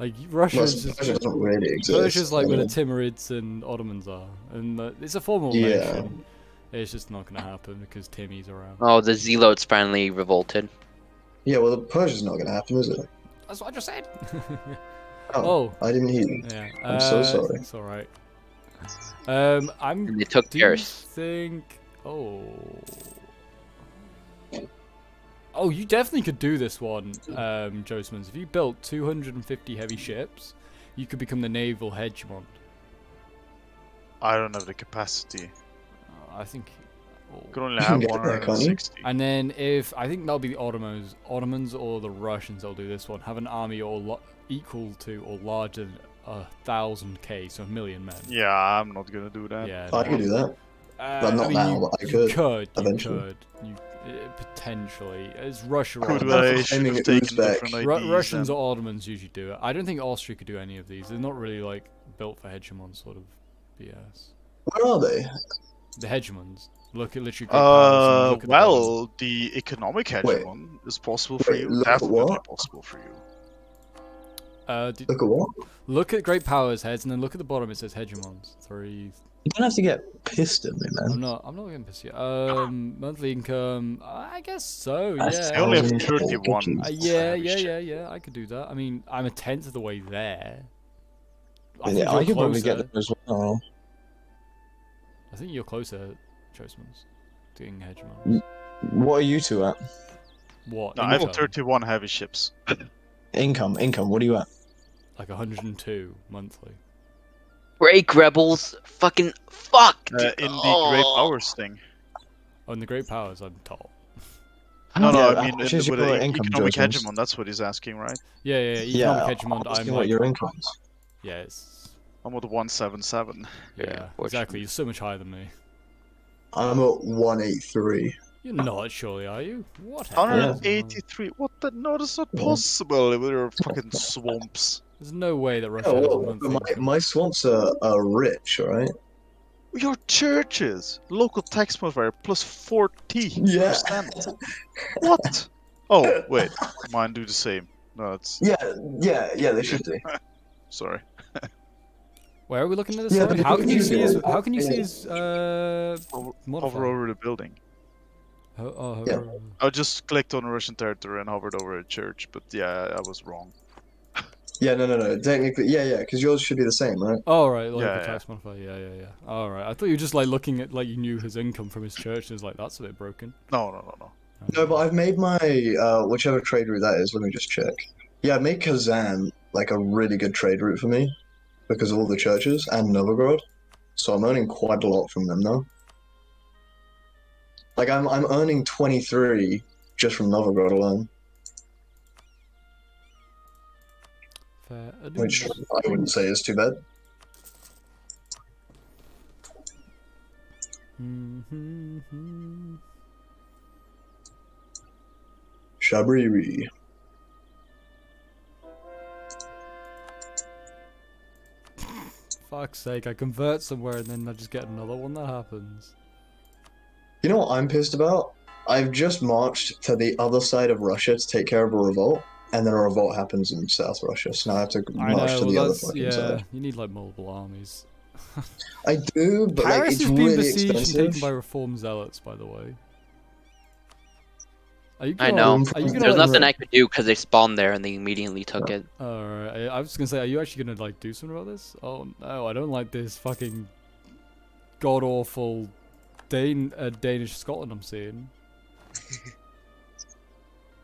Like, Russia's well, just, doesn't really exist. Persia's like I mean. where the Timurids and Ottomans are. And uh, it's a formal yeah. nation. It's just not going to happen because Timmy's around. Oh, the Zealots finally revolted. Yeah, well, the Persia's not going to happen, is it? That's what I just said. oh, oh. I didn't hear you. Yeah. I'm uh, so sorry. It's alright. Um, I'm. And they took do theirs. Think. Oh. Oh, you definitely could do this one, um, Josemans. If you built two hundred fifty heavy ships, you could become the naval hegemon. I don't have the capacity. Uh, I think. Oh. You could only have one hundred sixty. And then if I think that'll be the Ottomans, Ottomans or the Russians, they'll do this one. Have an army or equal to or larger than a thousand K, so a million men. Yeah, I'm not gonna do that. Yeah, I no. could do that. Uh, but not I mean, now, you, but I could. You could, eventually. You could. You, uh, potentially. It's Russia. Could they should have taken different ideas, Ru Russians then. or Ottomans usually do it. I don't think Austria could do any of these. They're not really, like, built for hegemon sort of B S. Where are they? The hegemons. Look at literally... Uh, look at well, the, the economic hegemon Wait. is possible for Wait, you. Definitely possible for you. Uh, do, look at what? Look at great powers heads, and then look at the bottom. It says hegemons. Three. You don't have to get pissed at me, man. I'm not. I'm not getting pissed yet. Um, monthly income. I guess so. Yeah. I only have thirty-one. Uh, yeah, yeah, yeah, yeah. I could do that. I mean, I'm a tenth of the way there. I, yeah, I could probably get there as well. I think you're closer, Josemans, doing hegemons. What are you two at? What? No, I have thirty-one heavy ships. Income, income. What are you at? Like one hundred and two monthly. Break rebels, fucking fuck. Uh, in the oh. Great Powers thing. Oh, in the Great Powers, I'm tall. No, no, yeah, I mean with the economic judgments. hegemon. That's what he's asking, right? Yeah, yeah, yeah. Economic yeah, hegemon. I'm like your incomes. Yeah, it's... I'm at one seventy-seven. Yeah, yeah exactly. You're so much higher than me. I'm at one eighty-three. You're not, surely, are you? What? one eighty-three? What the? No, that's not possible with your fucking swamps. There's no way that Russia yeah, well, my, my swamps are, are rich, alright? Your churches! Local tax modifier plus fourteen percent. Yeah. What? Oh, wait. Mine do the same. No, it's... Yeah, yeah, yeah, they should do. Sorry. Where are we looking at this? Yeah, how, can you see his, how can you see his uh, modifier? Hover over the building. Oh, oh, yeah. I just clicked on Russian territory and hovered over a church, but yeah, I was wrong. yeah, no, no, no. Technically, yeah, yeah, because yours should be the same, right? Oh, right. Like yeah, the tax yeah. modifier. Yeah, yeah, yeah. All right. I thought you were just like looking at like you knew his income from his church, and was like, that's a bit broken. No, no, no, no. No, but I've made my uh, whichever trade route that is. Let me just check. Yeah, I made Kazan like a really good trade route for me because of all the churches and Novgorod. So I'm earning quite a lot from them now. Like I'm, I'm earning twenty-three just from Novgorod alone, Fair which I wouldn't say is too bad. Mm-hmm. Shabriri. Fuck's sake! I convert somewhere and then I just get another one that happens. You know what I'm pissed about? I've just marched to the other side of Russia to take care of a revolt, and then a revolt happens in South Russia, so now I have to march know, to well the other fucking yeah, side. You need, like, multiple armies. I do, but, Paris like, it's has been really besieged expensive. And taken by reform zealots, by the way. Are you gonna, I know. Are you gonna, There's like, nothing I could do because they spawned there and they immediately took yeah. it. Alright, I was just gonna say, are you actually gonna, like, do something about this? Oh, no, I don't like this fucking god-awful... Dan uh, Danish Scotland, I'm seeing.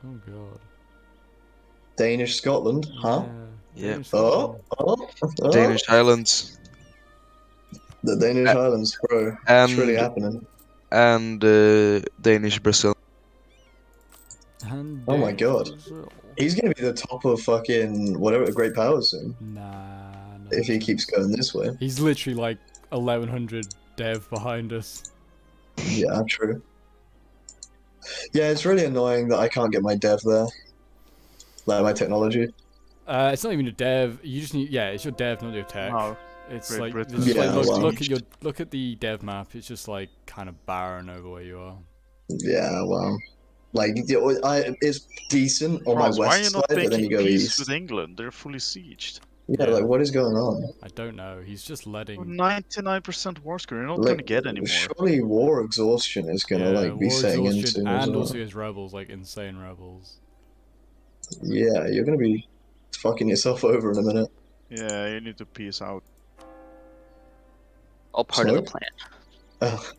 Oh god. Danish Scotland, huh? Yeah. Danish yeah. Scotland. Oh, oh, oh. Danish Highlands. The Danish uh, Highlands, bro. And, it's really happening. And uh, Danish Brazil. And oh my god. He's gonna be the top of fucking whatever Great Powers soon. Nah. No. If he keeps going this way. He's literally like eleven hundred dev behind us. Yeah, true. Yeah, it's really annoying that I can't get my dev there. Like my technology. Uh, it's not even your dev. You just need, yeah, it's your dev, not your tech. No, it's like, it's just yeah, like look, well, look at your look at the dev map. It's just like kind of barren over where you are. Yeah, well, like I, it's decent on Ross, my west side, but then you go east. With England, they're fully sieged. Yeah, yeah, like what is going on? I don't know. He's just letting ninety-nine percent war score. You're not like, going to get anymore. Surely war exhaustion is going to yeah, like be setting in soon. And as well. Also his rebels, like insane rebels. Yeah, you're going to be fucking yourself over in a minute. Yeah, you need to peace out. All part Sorry? of the plan. Oh.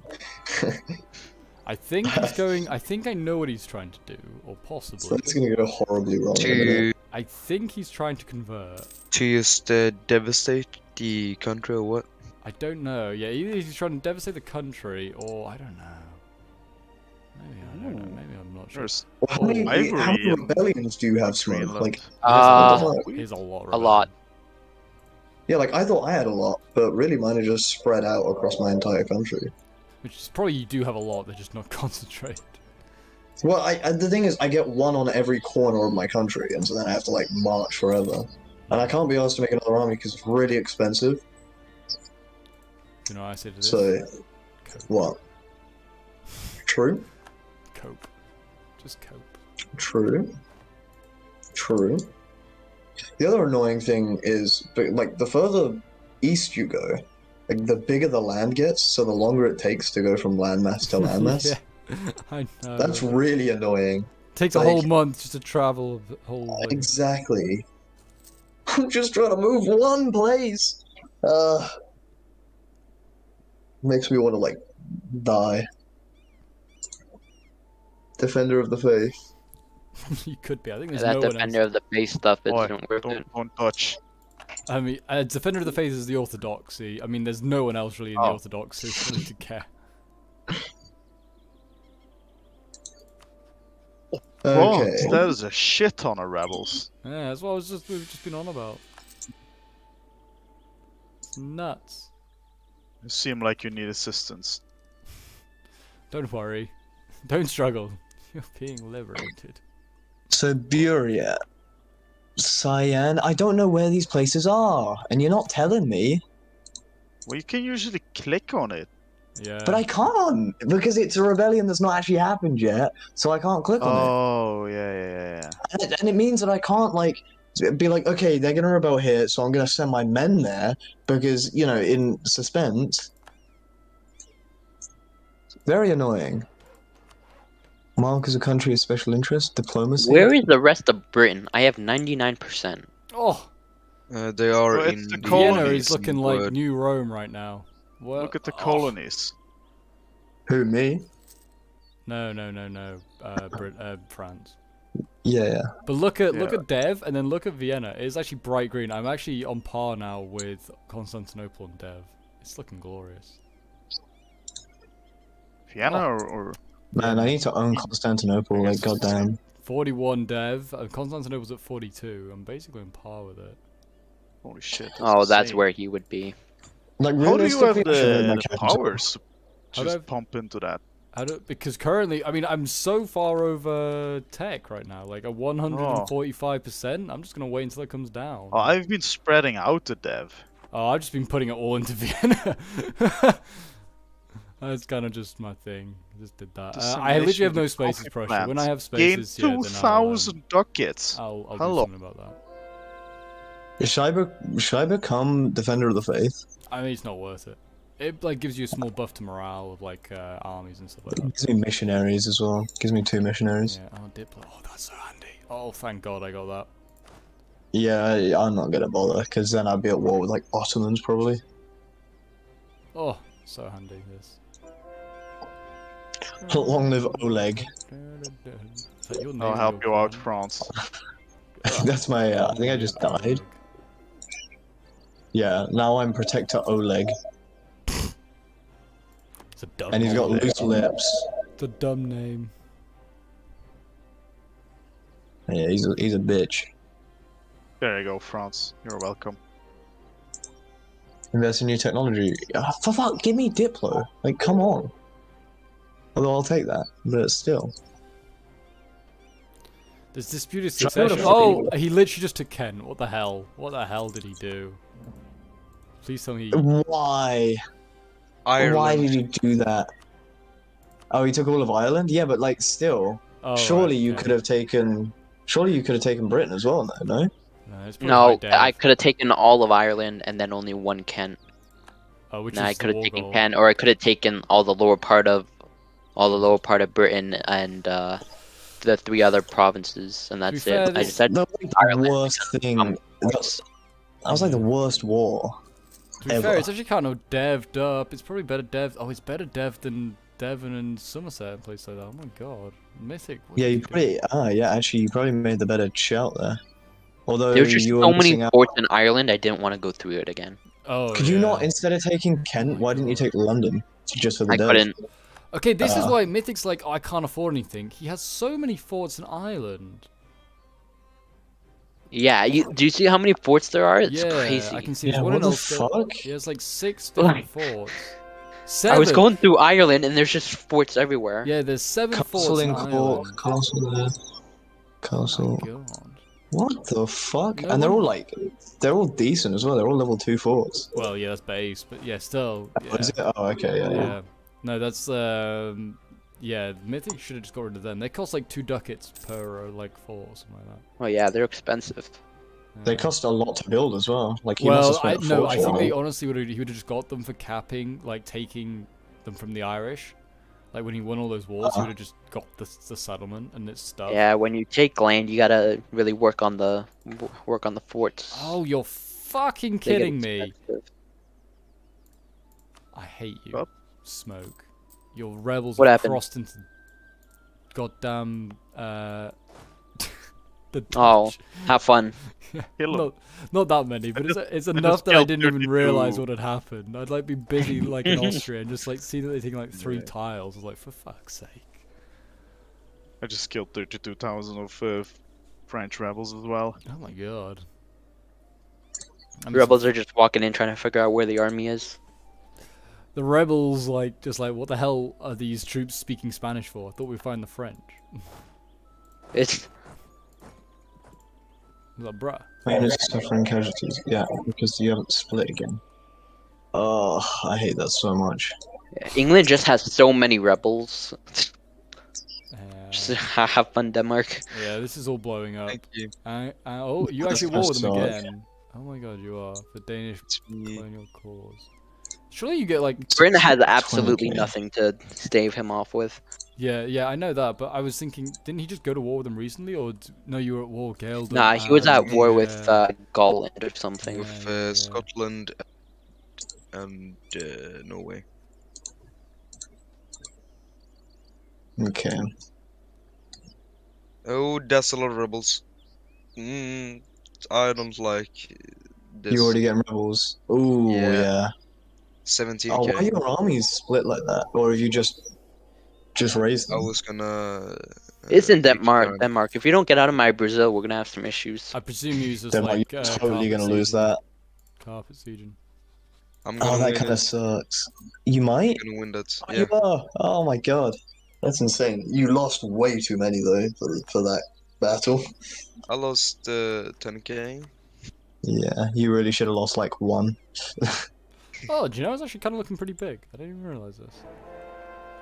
I think he's going. I think I know what he's trying to do, or possibly. So it's going to go horribly wrong. To... I think he's trying to convert. To use the devastate the country or what? I don't know. Yeah, either he's trying to devastate the country, or I don't know. Maybe I don't know. Maybe I'm not sure. Well, how, many, ivory, how many rebellions do you have, Smoke? Like, uh, there's a lot. A lot. Yeah, like I thought I had a lot, but really mine are just spread out across my entire country. Which is probably you do have a lot, they're just not concentrated. Well, I, I, the thing is, I get one on every corner of my country, and so then I have to, like, march forever. And I can't be asked to make another army because it's really expensive. You know what I said to this? So, cope. What? True. Cope. Just cope. True. True. The other annoying thing is, like, the further east you go, like, the bigger the land gets, so the longer it takes to go from landmass to landmass. Yeah, I know. That's really annoying. It takes like, a whole month just to travel the whole way. Exactly. I'm just trying to move one place. Uh, makes me want to, like, die. Defender of the Faith. You could be. I think there's yeah, that no Defender one of the Faith stuff isn't worth it. Don't touch. I mean, uh, Defender of the Faith is the orthodoxy. I mean, there's no one else really in oh. the orthodoxy to care. Okay. Oh, that is a shit ton of rebels. Yeah, that's what I was just, we've just been on about. It's nuts. You seem like you need assistance. Don't worry. Don't struggle. You're being liberated. Siberia. Cyan, I don't know where these places are, and you're not telling me. Well, you can usually click on it. Yeah. But I can't, because it's a rebellion that's not actually happened yet, so I can't click on it. Oh, yeah, yeah, yeah. And it, and it means that I can't, like, be like, okay, they're going to rebel here, so I'm going to send my men there, because, you know, in suspense. Very annoying. Mark is a country of special interest, diplomacy. Where is the rest of Britain? I have ninety-nine percent. Oh! Uh, they are well, in the colonies. He's looking like word. New Rome right now. What? Look at the colonies. Oh. Who, me? No, no, no, no. Uh, Brit uh, France. Yeah. But look at yeah. look at Dev, and then look at Vienna. It's actually bright green. I'm actually on par now with Constantinople and Dev. It's looking glorious. Vienna oh. or... or... Man, I need to own Constantinople, like, goddamn. forty-one Dev, and Constantinople's at forty-two. I'm basically on par with it. Holy shit. That's oh, insane. That's where he would be. Like, how do you have the, the powers to just pump into that? I don't, because currently, I mean, I'm so far over tech right now. Like, at one hundred forty-five percent, I'm just going to wait until it comes down. Oh, I've been spreading out the Dev. Oh, I've just been putting it all into Vienna. That's kind of just my thing. I just did that. Uh, I literally have no spaces pressure. When I have spaces, yeah, two thousand um, ducats. I'll, I'll do something about that. Should I, be should I become Defender of the Faith? I mean, it's not worth it. It like gives you a small buff to morale of like uh, armies and stuff like that. It gives me missionaries as well. It gives me two missionaries. Yeah. Oh, Diplo. Oh, that's so handy. Oh, thank God I got that. Yeah, I'm not gonna bother because then I'd be at war with like Ottomans probably. Oh, so handy this. Long live Oleg. I'll help you out, France. That's my. Uh, I think I just died. Yeah, now I'm Protector Oleg. It's a dumb. And he's got loose lips. It's a dumb name. Yeah, he's a, he's a bitch. There you go, Franz. You're welcome. Invest in new technology. Oh, for fuck, give me Diplo. Like, come on. Although I'll take that, but still. There's disputed succession. Oh, he literally just took Ken. What the hell? What the hell did he do? Please tell me. Why? Ireland. Why did he do that? Oh, he took all of Ireland? Yeah, but like, still. Oh, surely right, you yeah. could have taken. Surely you could have taken Britain as well, though, no? No, no I could have taken all of Ireland and then only one Kent. Oh, which no, is I could have taken goal. Kent, or I could have taken all the lower part of, all the lower part of Britain and. Uh, the three other provinces, and that's fair, it. I just said that was like the worst thing. That was, that was like the worst war. To be ever. fair, it's actually kind of dev'd up. It's probably better dev'd. Oh, it's better dev'd than Devon and Somerset and places like that. Oh my god, Mythic. Yeah, you, you probably. Ah, uh, yeah. Actually, you probably made the better shout there. Although there were just you so were many ports in Ireland, I didn't want to go through it again. Oh. Could yeah. you not? Instead of taking Kent, why didn't you take London? Just for the. I devs? couldn't. Okay, this uh, is why Mythic's like, oh, I can't afford anything. He has so many forts in Ireland. Yeah, you, do you see how many forts there are? It's yeah, crazy. I can see. Yeah, what the fuck? He has like six different forts. Seven. I was going through Ireland and there's just forts everywhere. Yeah, there's seven Castle forts in Ireland. Castle in Cork, Castle there. Castle. Oh, what the fuck? No and one... they're all like, they're all decent as well. They're all level two forts. Well, yeah, that's base, but yeah, still. Yeah. Oh, is it? oh okay, yeah, yeah. yeah. No, that's, um, yeah, Mythic should have just got rid of them. They cost like two ducats per, uh, like, four or something like that. Oh yeah, they're expensive. Yeah. They cost a lot to build as well. Like, he well, must have spent I, no, I think they honestly would have, he would have just got them for capping, like, taking them from the Irish. Like, when he won all those wars, uh -huh. he would have just got the, the settlement and its stuff. Yeah, when you take land, you gotta really work on the, work on the forts. Oh, you're fucking kidding me. I hate you. Well, Smoke, your rebels what are happened? crossed into goddamn uh the Dutch. Oh, have fun. not, not that many, but it's, it's enough that I didn't even realize what had happened. I'd like be busy like in Austria and just like see that they take like three yeah. tiles. I was like, for fuck's sake. I just killed thirty-two thousand of uh, French rebels as well. Oh my god. I'm rebels just... are just walking in trying to figure out where the army is. The rebels, like, just like, what the hell are these troops speaking Spanish for? I thought we'd find the French. It's... Like, bruh. Man is suffering casualties. Yeah, because you haven't split again. Oh, I hate that so much. England just has so many rebels. Uh, just have fun, Denmark. Yeah, this is all blowing up. Thank you. I, I, oh, you actually war with them again. Oh my god, you are. The Danish colonial cause. Surely you get like. Britain has absolutely twenty K. nothing to stave him off with. Yeah, yeah, I know that, but I was thinking, didn't he just go to war with them recently, or no? You were at war, Gael. Nah, he was at war yeah. with uh, Scotland or something. With uh, yeah. Scotland and uh, Norway. Okay. Oh, that's a lot of rebels. Mm, I don't like. This. You already get rebels. Oh yeah. yeah. seventeen K. Oh, why are your armies split like that? Or have you just just raised them? I was gonna... Uh, Isn't Denmark, Denmark, if you don't get out of my Brazil, we're gonna have some issues. I presume you use Denmark, like, you're uh, totally gonna season. lose that. Carpet Season. I'm gonna oh, that kinda it. sucks. You might? I'm gonna win that. Oh, yeah. you are. Oh my god. That's insane. You lost way too many, though, for, for that battle. I lost uh, ten K. Yeah, you really should have lost, like, one. Oh, do you know, it's actually kind of looking pretty big. I didn't even realize this.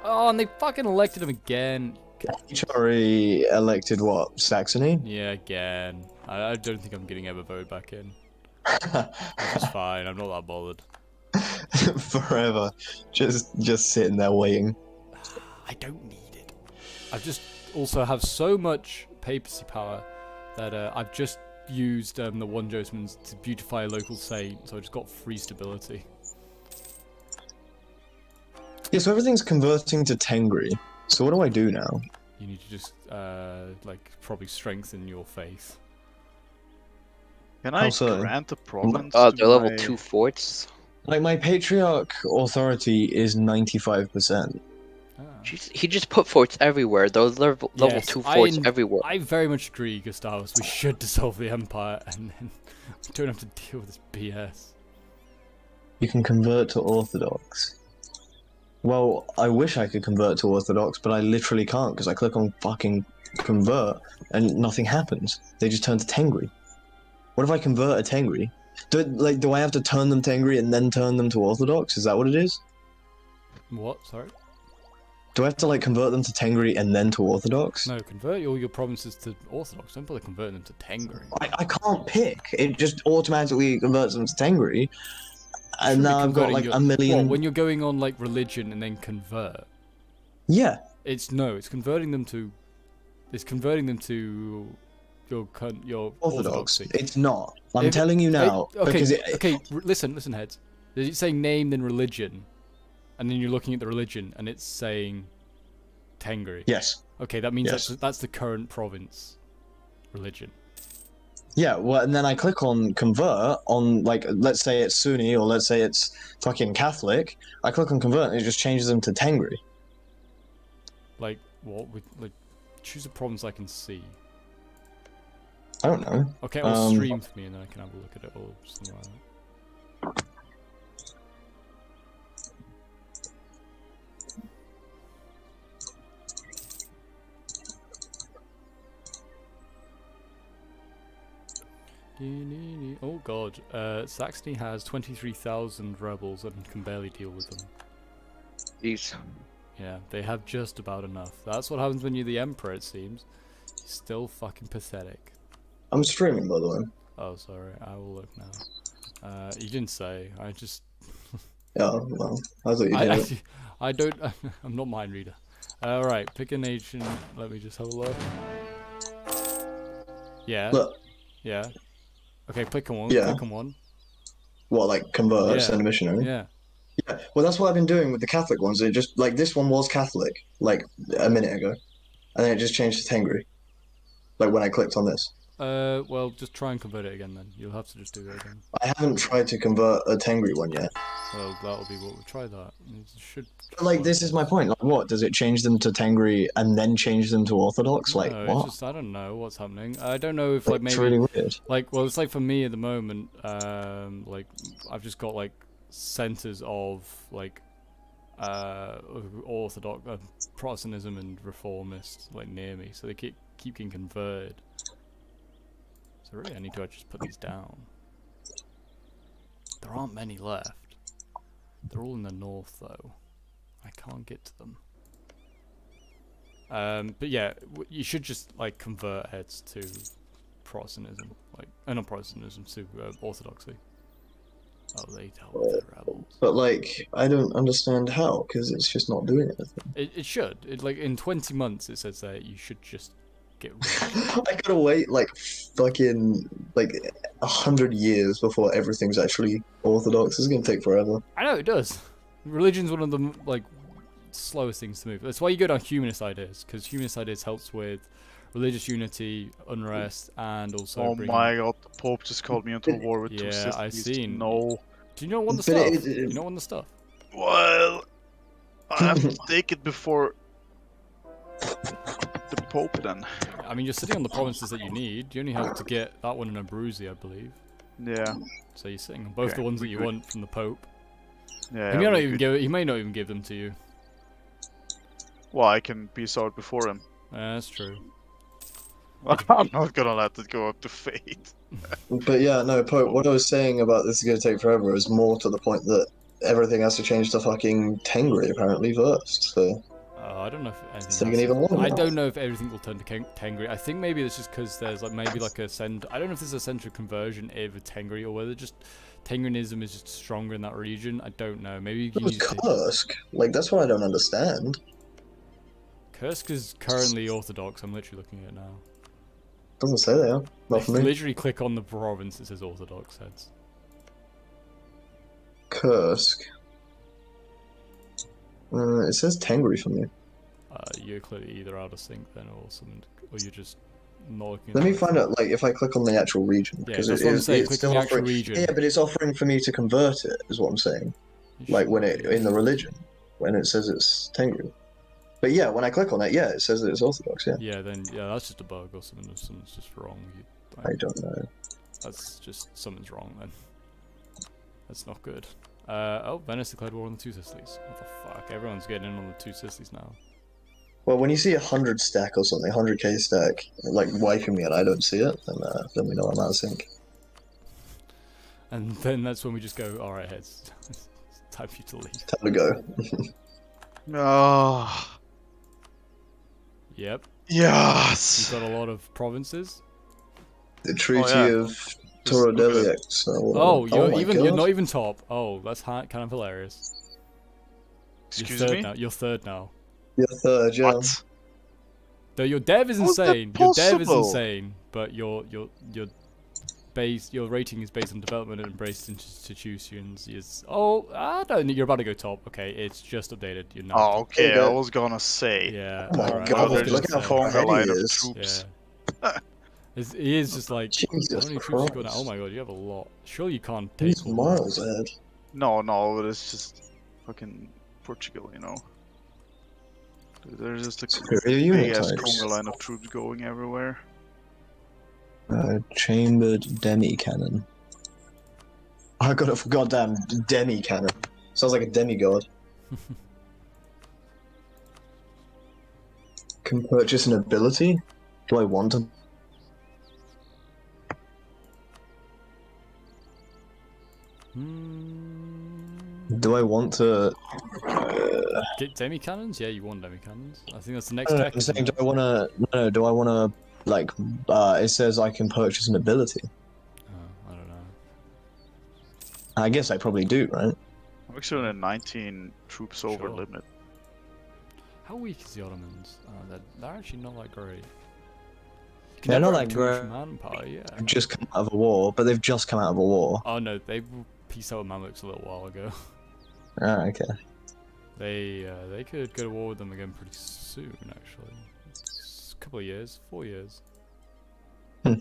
Oh, and they fucking elected him again. Sorry, elected what? Saxony? Yeah, again. I, I don't think I'm getting ever voted back in. It's fine. I'm not that bothered. Forever, just just sitting there waiting. I don't need it. I just also have so much papacy power that uh, I've just used um, the one Josemans to beautify a local saint, so I just got free stability. Yeah, so everything's converting to Tengri. So what do I do now? You need to just, uh, like, probably strengthen your faith. Can I also, grant a province? Oh, uh, they're level my... two forts. Like, my Patriarch authority is ninety-five percent. Oh. He just put forts everywhere. Those level, yes, level two forts I, everywhere. I very much agree, Gustavus. We should dissolve the empire, and then we don't have to deal with this B S. You can convert to Orthodox. Well, I wish I could convert to Orthodox, but I literally can't because I click on fucking convert and nothing happens. They just turn to Tengri. What if I convert a Tengri? Do like do I have to turn them Tengri and then turn them to Orthodox? Is that what it is? What? Sorry. Do I have to like convert them to Tengri and then to Orthodox? No, convert all your provinces to Orthodox. Don't bother converting them to Tengri. I, I can't pick. It just automatically converts them to Tengri. And now I've got like your, a million. Well, when you're going on like religion and then convert. Yeah. It's no. It's converting them to. It's converting them to your your Orthodox. Orthodoxy. It's not. I'm if, telling you now. It, okay. Because it, okay. Listen. Listen, heads. It's saying name then religion, and then you're looking at the religion and it's saying Tengri. Yes. Okay. That means yes. that's that's the current province religion. Yeah, well, and then I click on convert on, like, let's say it's Sunni or let's say it's fucking Catholic. I click on convert and it just changes them to Tengri. Like, what? Would, like, choose the problems I can see. I don't know. Okay, I'll um, stream for me and then I can have a look at it or something like that. Oh god, uh, Saxony has twenty-three thousand rebels and can barely deal with them. Jeez. Yeah, they have just about enough. That's what happens when you're the emperor, it seems. Still fucking pathetic. I'm streaming, by the way. Oh, sorry, I will look now. Uh, you didn't say, I just... Oh, well, I thought you did. I, actually, I don't... I'm not mind reader. Alright, uh, pick a nation. Let me just have a look. Yeah. Look. Yeah. Okay, click on one, yeah. click on one. What, like, convert, yeah. send a missionary? Yeah. Yeah, well, that's what I've been doing with the Catholic ones. It just, like, this one was Catholic, like, a minute ago. And then it just changed to Tengri. Like, when I clicked on this. Uh, well, just try and convert it again, then. You'll have to just do that again. I haven't tried to convert a Tengri one yet. Well, that'll be what we'll try that. It should... But, like, this is my point. Like, what? Does it change them to Tengri and then change them to Orthodox? Like, no, what? It's just, I don't know what's happening. I don't know if, like, maybe... It's really weird. Like, well, it's like for me at the moment, um, like, I've just got, like, centers of, like, uh, Orthodox, uh, Protestantism and Reformists, like, near me. So they keep, keep getting converted. Really, I need to just put these down. There aren't many left. They're all in the north, though. I can't get to them. Um, but yeah, you should just like convert heads to Protestantism, like, uh, not Protestantism, to uh, Orthodoxy. Oh, they dealt with the rebels. But like, I don't understand how, because it's just not doing anything. It, it should. It like in twenty months, it says that you should just. I gotta wait like fucking like a hundred years before everything's actually Orthodox. It's gonna take forever. I know it does. Religion's one of the like slowest things to move. That's why you go down humanist ideas, because humanist ideas helps with religious unity, unrest, and also. Oh bringing... my god! The Pope just called me into a war with yeah, two sisters. Yeah, I seen. No. Do you not want the stuff? It, it, it... Do you not want the stuff? Well, I have to take it before. The Pope, then. I mean, you're sitting on the provinces that you need. You only have to get that one in Abruzzi, I believe. Yeah. So you're sitting on both okay, the ones that you good. want from the Pope. Yeah. He may, yeah, not even give, he may not even give them to you. Well, I can peace out before him. Yeah, that's true. I'm not gonna let it go up to fate. But yeah, no, Pope, what I was saying about this is gonna take forever is more to the point that everything has to change to fucking Tengri, apparently, first, so... Uh, I don't know if anything. Even more I don't know if everything will turn to Tengri. I think maybe it's just because there's like maybe like a send. I don't know if there's a central conversion over Tengri or whether just Tengrianism is just stronger in that region. I don't know. Maybe you can use Kursk. Like that's what I don't understand. Kursk is currently Orthodox. I'm literally looking at it now. Doesn't say they are. Not for me. Literally click on the province. It says Orthodox heads. Kursk. Uh, it says Tengri for me. Uh, you're clearly either out of sync then, or something, or you're just not looking. Let me find out, like, if I click on the actual region, because yeah, it is saying, it's still offering. Region. Yeah, but it's offering for me to convert it, is what I'm saying. You like when it in the religion, when it says it's Tengri. But yeah, when I click on it, yeah, it says that it's Orthodox, yeah. Yeah, then, yeah, that's just a bug or something, something's just wrong. You, like, I don't know. That's just, something's wrong then. That's not good. Uh, oh, Venice declared war on the Two Sicilies. What the fuck? Everyone's getting in on the Two Sicilies now. Well, when you see a hundred stack or something, one hundred K stack, like wiping me and I don't see it, then, uh, then we know I'm out of sync. And then that's when we just go, alright, heads. It's time for you to leave. It's time to go. Oh. Yep. Yes! You've got a lot of provinces. The Treaty oh, yeah. of Torredelliac. So, oh, you're, oh even, you're not even top. Oh, that's kind of hilarious. Excuse you're third me? Now. You're third now. You're third, yeah. What? Though your dev is insane. Your dev is insane, but your your your base your rating is based on development and embraced institutions. Is oh, I don't know. You're about to go top. Okay, it's just updated. You're not. Oh, okay. I was gonna say. Yeah. Oh my right. God! Oh, look at how the line of troops. Yeah. It's, he is just like. Jesus Christ. Oh my God! You have a lot. Sure, you can't take. He's miles ahead. No, no, but it's just fucking Portugal, you know. There's just a big-ass Conga line of troops going everywhere. Uh, chambered demi-cannon. I got a goddamn demi-cannon. Sounds like a demigod. Can purchase an ability? Do I want to? Hmm. Do I want to... Get demi cannons? Yeah, you want demi cannons. I think that's the next. No, tech, I'm saying, do I want to? No, do I want to? Like, uh, it says I can purchase an ability. Oh, I don't know. I guess I probably do, right? I'm actually at nineteen troops sure. over limit. How weak is the Ottomans? Uh, they're, they're actually not like great. They're not like great. Manpower, yeah. They've just come out of a war, but they've just come out of a war. Oh no, they peaced out with Mamluks a little while ago. Ah, okay. They uh, they could go to war with them again pretty soon, actually. It's a couple of years, four years. Hmm.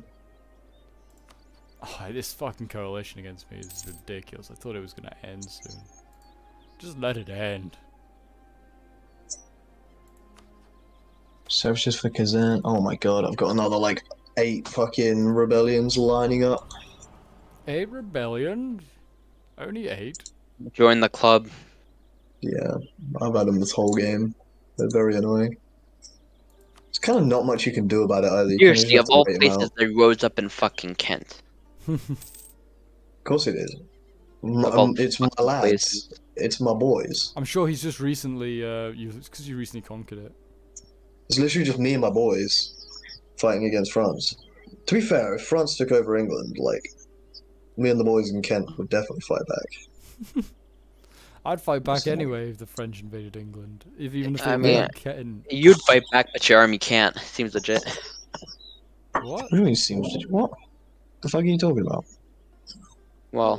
Oh, this fucking coalition against me is ridiculous. I thought it was gonna end soon. Just let it end. Searches for Kazan. Oh my God, I've got another like eight fucking rebellions lining up. Eight rebellion? Only eight? Join the club. Yeah, I've had them this whole game. They're very annoying. There's kind of not much you can do about it either. You Seriously, of all places, they rose up in fucking Kent. Of course it is. Um, it's my lads. Places. It's my boys. I'm sure he's just recently, uh, because you, you recently conquered it. It's literally just me and my boys fighting against France. To be fair, if France took over England, like, me and the boys in Kent would definitely fight back. I'd fight back so, anyway if the French invaded England. If even if I mean, Kent. You'd fight back, but your army can't. Seems legit. What? What do you mean seems legit? What? The fuck are you talking about? Well,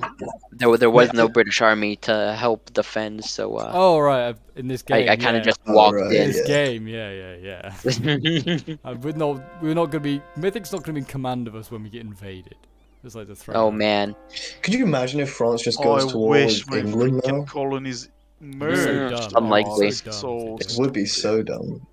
there there was yeah. no British army to help defend, so. Uh, oh right, in this game. I, I kind of yeah. just walked oh, right, in. This yeah. game, yeah, yeah, yeah. uh, we're not we're not gonna be Mythic's not gonna be in command of us when we get invaded. It's like the threat. Oh man! Could you imagine if France just goes oh, to war with England now? Colonies merged. So unlikely. Oh, so so it would be so dumb.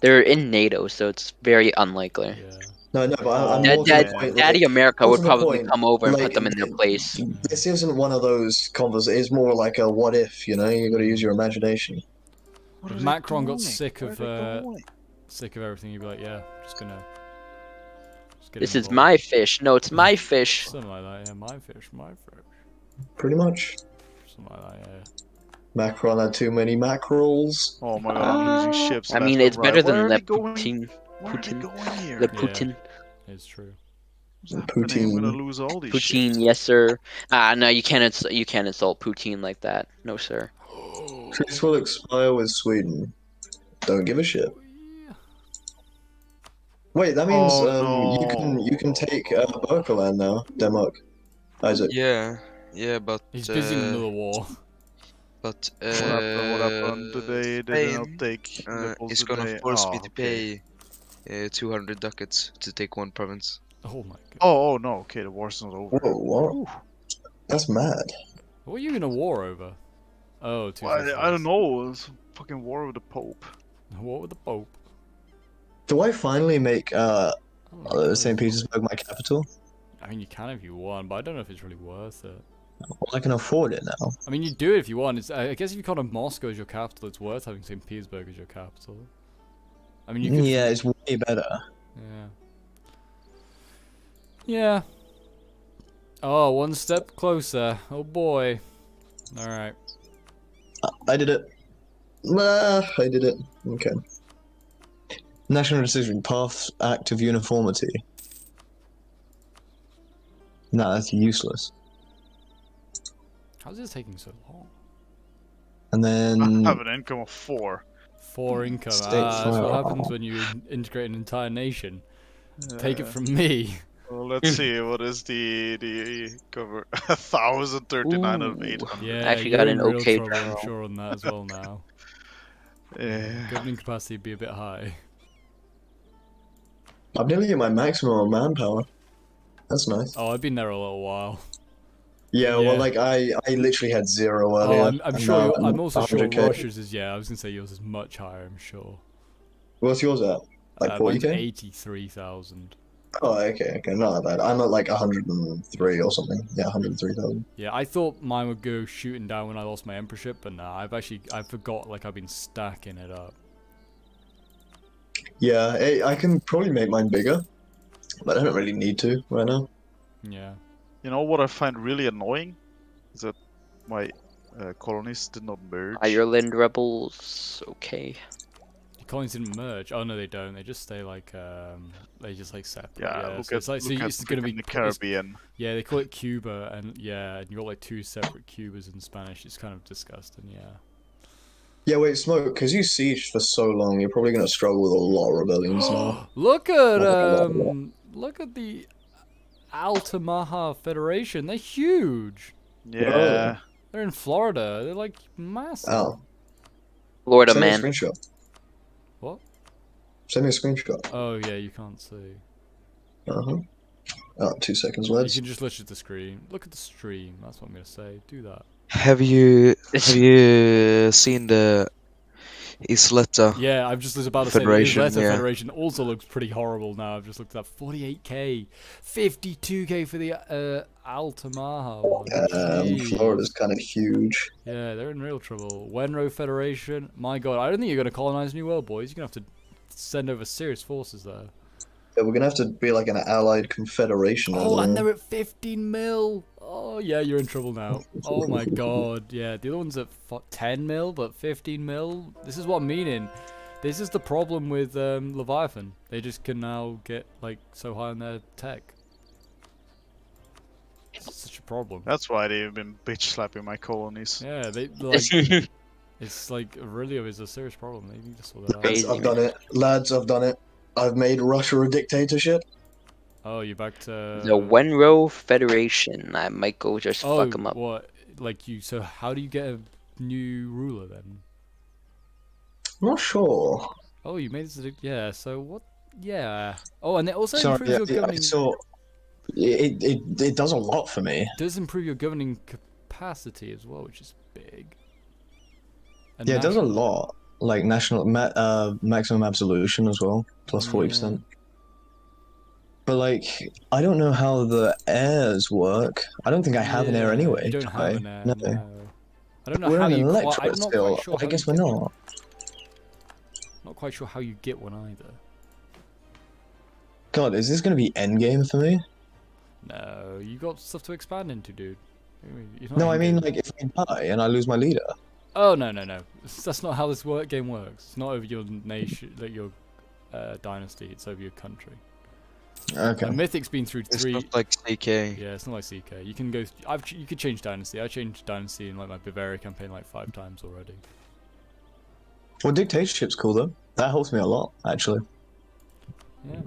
They're in NATO, so it's very unlikely. Yeah. No, no, but I'm Dad, Dad, point, Daddy like, America would probably point, come over and like, put them in their place. This isn't one of those conversations. It's more like a what if, you know? You got to use your imagination. Macron got sick of uh, sick of everything. You'd be like, yeah, I'm just gonna. This involved. Is my fish. No, it's my fish. Something like that, yeah. My fish, my fish. Pretty much. Something like that, yeah. Macron had too many mackerels. Oh my God, uh, using ships. I mean, it's right. better than the Putin. Putin. The Putin. Yeah, it's true. Putin. We're gonna lose all these Putin, ships. Yes sir. Ah, uh, no, you can't. Insult, you can't insult Putin like that. No sir. Peace will expire with Sweden. Don't give a shit. Wait, that means oh, um, no. you can you can take uh, Berkeland now, Denmark, Isaac. Yeah, yeah, but he's uh, busy in the war. But uh, what happened? What happened today? They did not take. Uh, it's gonna today. force oh, me to pay okay. uh, two hundred ducats to take one province. Oh my God. Oh, oh no. Okay, the war's not over. Whoa, whoa. That's mad. What are you in a war over? Oh, two well, I, I don't know. It's a fucking war with the Pope. What with the Pope? Do I finally make uh, uh Saint Petersburg my capital? I mean, you can if you want, but I don't know if it's really worth it. Well, I can afford it now. I mean, you do it if you want. It's, I guess if you count on Moscow as your capital, it's worth having Saint Petersburg as your capital. I mean, you could... Yeah, it's way better. Yeah. Yeah. Oh, one step closer. Oh boy. All right. I did it. Ah, I did it. Okay. National decision. Path act of uniformity. Nah, that's useless. How's this taking so long? And then I have an income of four. Four income. Ah, that's what happens when you integrate an entire nation. Yeah. Take it from me. Well, let's see. What is the the cover? A thousand thirty-nine out of eight hundred. Yeah, I actually got an okay trouble, I'm sure on that as well now. Yeah. Governing capacity would be a bit high. I'm nearly at my maximum on manpower. That's nice. Oh, I've been there a little while. Yeah, yeah. Well, like I, I literally had zero earlier. Oh, I'm, I'm sure. Now, I'm also sure Russia's is. Yeah, I was gonna say yours is much higher. I'm sure. What's yours at? Like forty k. Eighty-three thousand. Oh, okay, okay, not that bad. I'm at like one hundred and three or something. Yeah, one hundred and three thousand. Yeah, I thought mine would go shooting down when I lost my emperorship, but nah, I've actually, I forgot, like, I've been stacking it up. Yeah, it, I can probably make mine bigger, but I don't really need to right now. Yeah. You know what I find really annoying? Is that my uh, colonies did not merge. Ireland rebels, okay. Colonies didn't merge. Oh no, they don't. They just stay like um, they just like separate. Yeah, yeah. Look so at, it's like so it's gonna be the Caribbean. Yeah, they call it Cuba, and yeah, and you got like two separate Cubas in Spanish. It's kind of disgusting. Yeah. Yeah, wait, Smoke, because you sieged for so long, you're probably gonna struggle with a lot of rebellions now. Look at um, look at the Altamaha Federation. They're huge. Yeah. Whoa. They're in Florida. They're like massive. Oh. Florida, man. What? Send me a screenshot. Oh yeah, you can't see. Uh huh. Oh, two seconds left. You can just look at the screen. Look at the stream. That's what I'm gonna say. Do that. Have you have you seen the Isleta? Yeah, I've just was about to say the Isleta yeah. Federation also looks pretty horrible now. I've just looked at that. forty-eight K, fifty-two K for the uh, Altamaha. Um, Florida's kind of huge. Yeah, they're in real trouble. Wenro Federation. My God, I don't think you're going to colonize New World, boys. You're going to have to send over serious forces there. Yeah, we're going to have to be like an allied confederation. Oh, and they're at fifteen mil. Oh, yeah, you're in trouble now. Oh, my God. Yeah, the other one's at ten mil, but fifteen mil. This is what I'm meaning. This is the problem with um, Leviathan. They just can now get, like, so high on their tech. It's such a problem. That's why they've been bitch-slapping my colonies. Yeah, they, like... it's, like, really, it's a serious problem. They need to sort that out. Lads, I've done it. Lads, I've done it. I've made Russia a dictatorship. Oh, you're back to... The Wenro Federation. I might go just oh, fuck them up. What? Like you... So how do you get a new ruler, then? I'm not sure. Oh, you made this... Yeah, so what... Yeah. Oh, and it also Sorry, improves yeah, your yeah, governing... So it, it, it does a lot for me. It does improve your governing capacity as well, which is big. And yeah, national... it does a lot. Like national ma uh, maximum absolution as well, plus forty percent. Yeah. But like, I don't know how the heirs work. I don't think I have yeah, an heir anyway. You don't do have I? An heir, no. no. I don't know we're how you... We're an electorate still. Sure I guess we're not. One. Not quite sure how you get one either. God, is this going to be endgame for me? No, you got stuff to expand into, dude. No, I mean, like, if I die and I lose my leader. Oh, no, no, no. That's not how this work game works. It's not over your nation, like your uh, dynasty. It's over your country. Okay. And Mythic's been through three. It's not like C K. Yeah, it's not like C K. You can go. I've. You could change dynasty. I changed dynasty in like my Bavaria campaign like five times already. Well, dictatorship's cool though. That helps me a lot, actually. Yeah.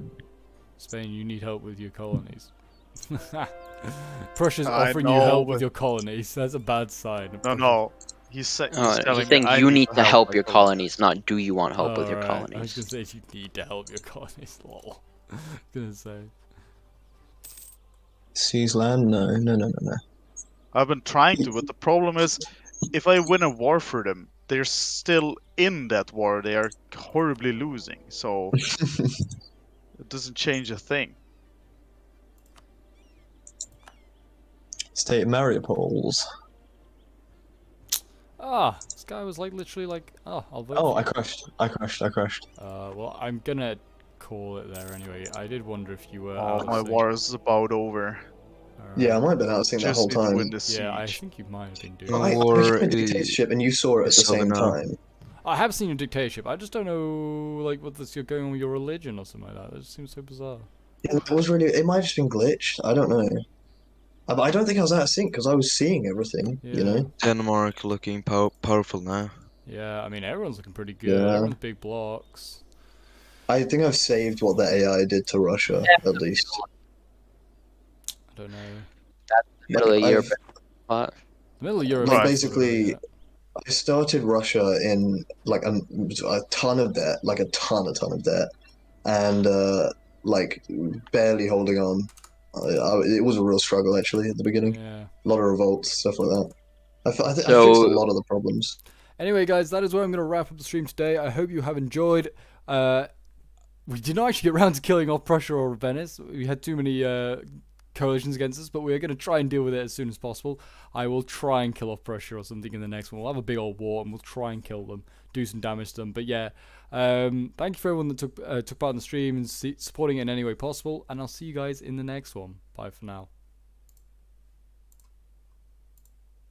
Spain, you need help with your colonies. Prussia's offering know, you help but... with your colonies. That's a bad sign. No, no. He's, he's oh, you think you need, need to help your colonies, not do you want help oh, with your right. colonies. I was going to say you need to help your colonies, lol. I was going to say. Seize land? No, no, no, no, no. I've been trying to, but the problem is, if I win a war for them, they're still in that war. They are horribly losing, so it doesn't change a thing. State of Mariupol's. Ah, this guy was like literally like, oh, I'll vote. Oh, I crashed. I crashed. I crashed. Uh, well, I'm gonna call it there anyway. I did wonder if you were. Oh, my war is about over. Right. Yeah, I might have been outsing that whole time. Yeah, siege. I think you might have been doing. I, or I went to dictatorship, and you saw it at the same time. I have seen your dictatorship. I just don't know, like, what's going on with your religion or something like that. It just seems so bizarre. Yeah, it was really. It might have just been glitched. I don't know. But I don't think I was out of sync because I was seeing everything, yeah. You know. Denmark looking pow powerful now. Yeah, I mean everyone's looking pretty good. Yeah. Everyone's big blocks. I think I've saved what the A I did to Russia, yeah, at least. I don't know. That's the middle like, of Europe. What? The middle of Europe. Like, basically, right. I started Russia in like a, a ton of debt, like a ton, a ton of debt, and uh, like barely holding on. I, it was a real struggle actually at the beginning. Yeah. A lot of revolts, stuff like that. I, I, th so, I fixed a lot of the problems. Anyway, guys, that is where I'm going to wrap up the stream today. I hope you have enjoyed. Uh, we did not actually get around to killing off Prussia or Venice. We had too many uh, coalitions against us, but we're going to try and deal with it as soon as possible. I will try and kill off Prussia or something in the next one. We'll have a big old war and we'll try and kill them, do some damage to them. But yeah, um, thank you for everyone that took, uh, took part in the stream and see supporting it in any way possible. And I'll see you guys in the next one. Bye for now.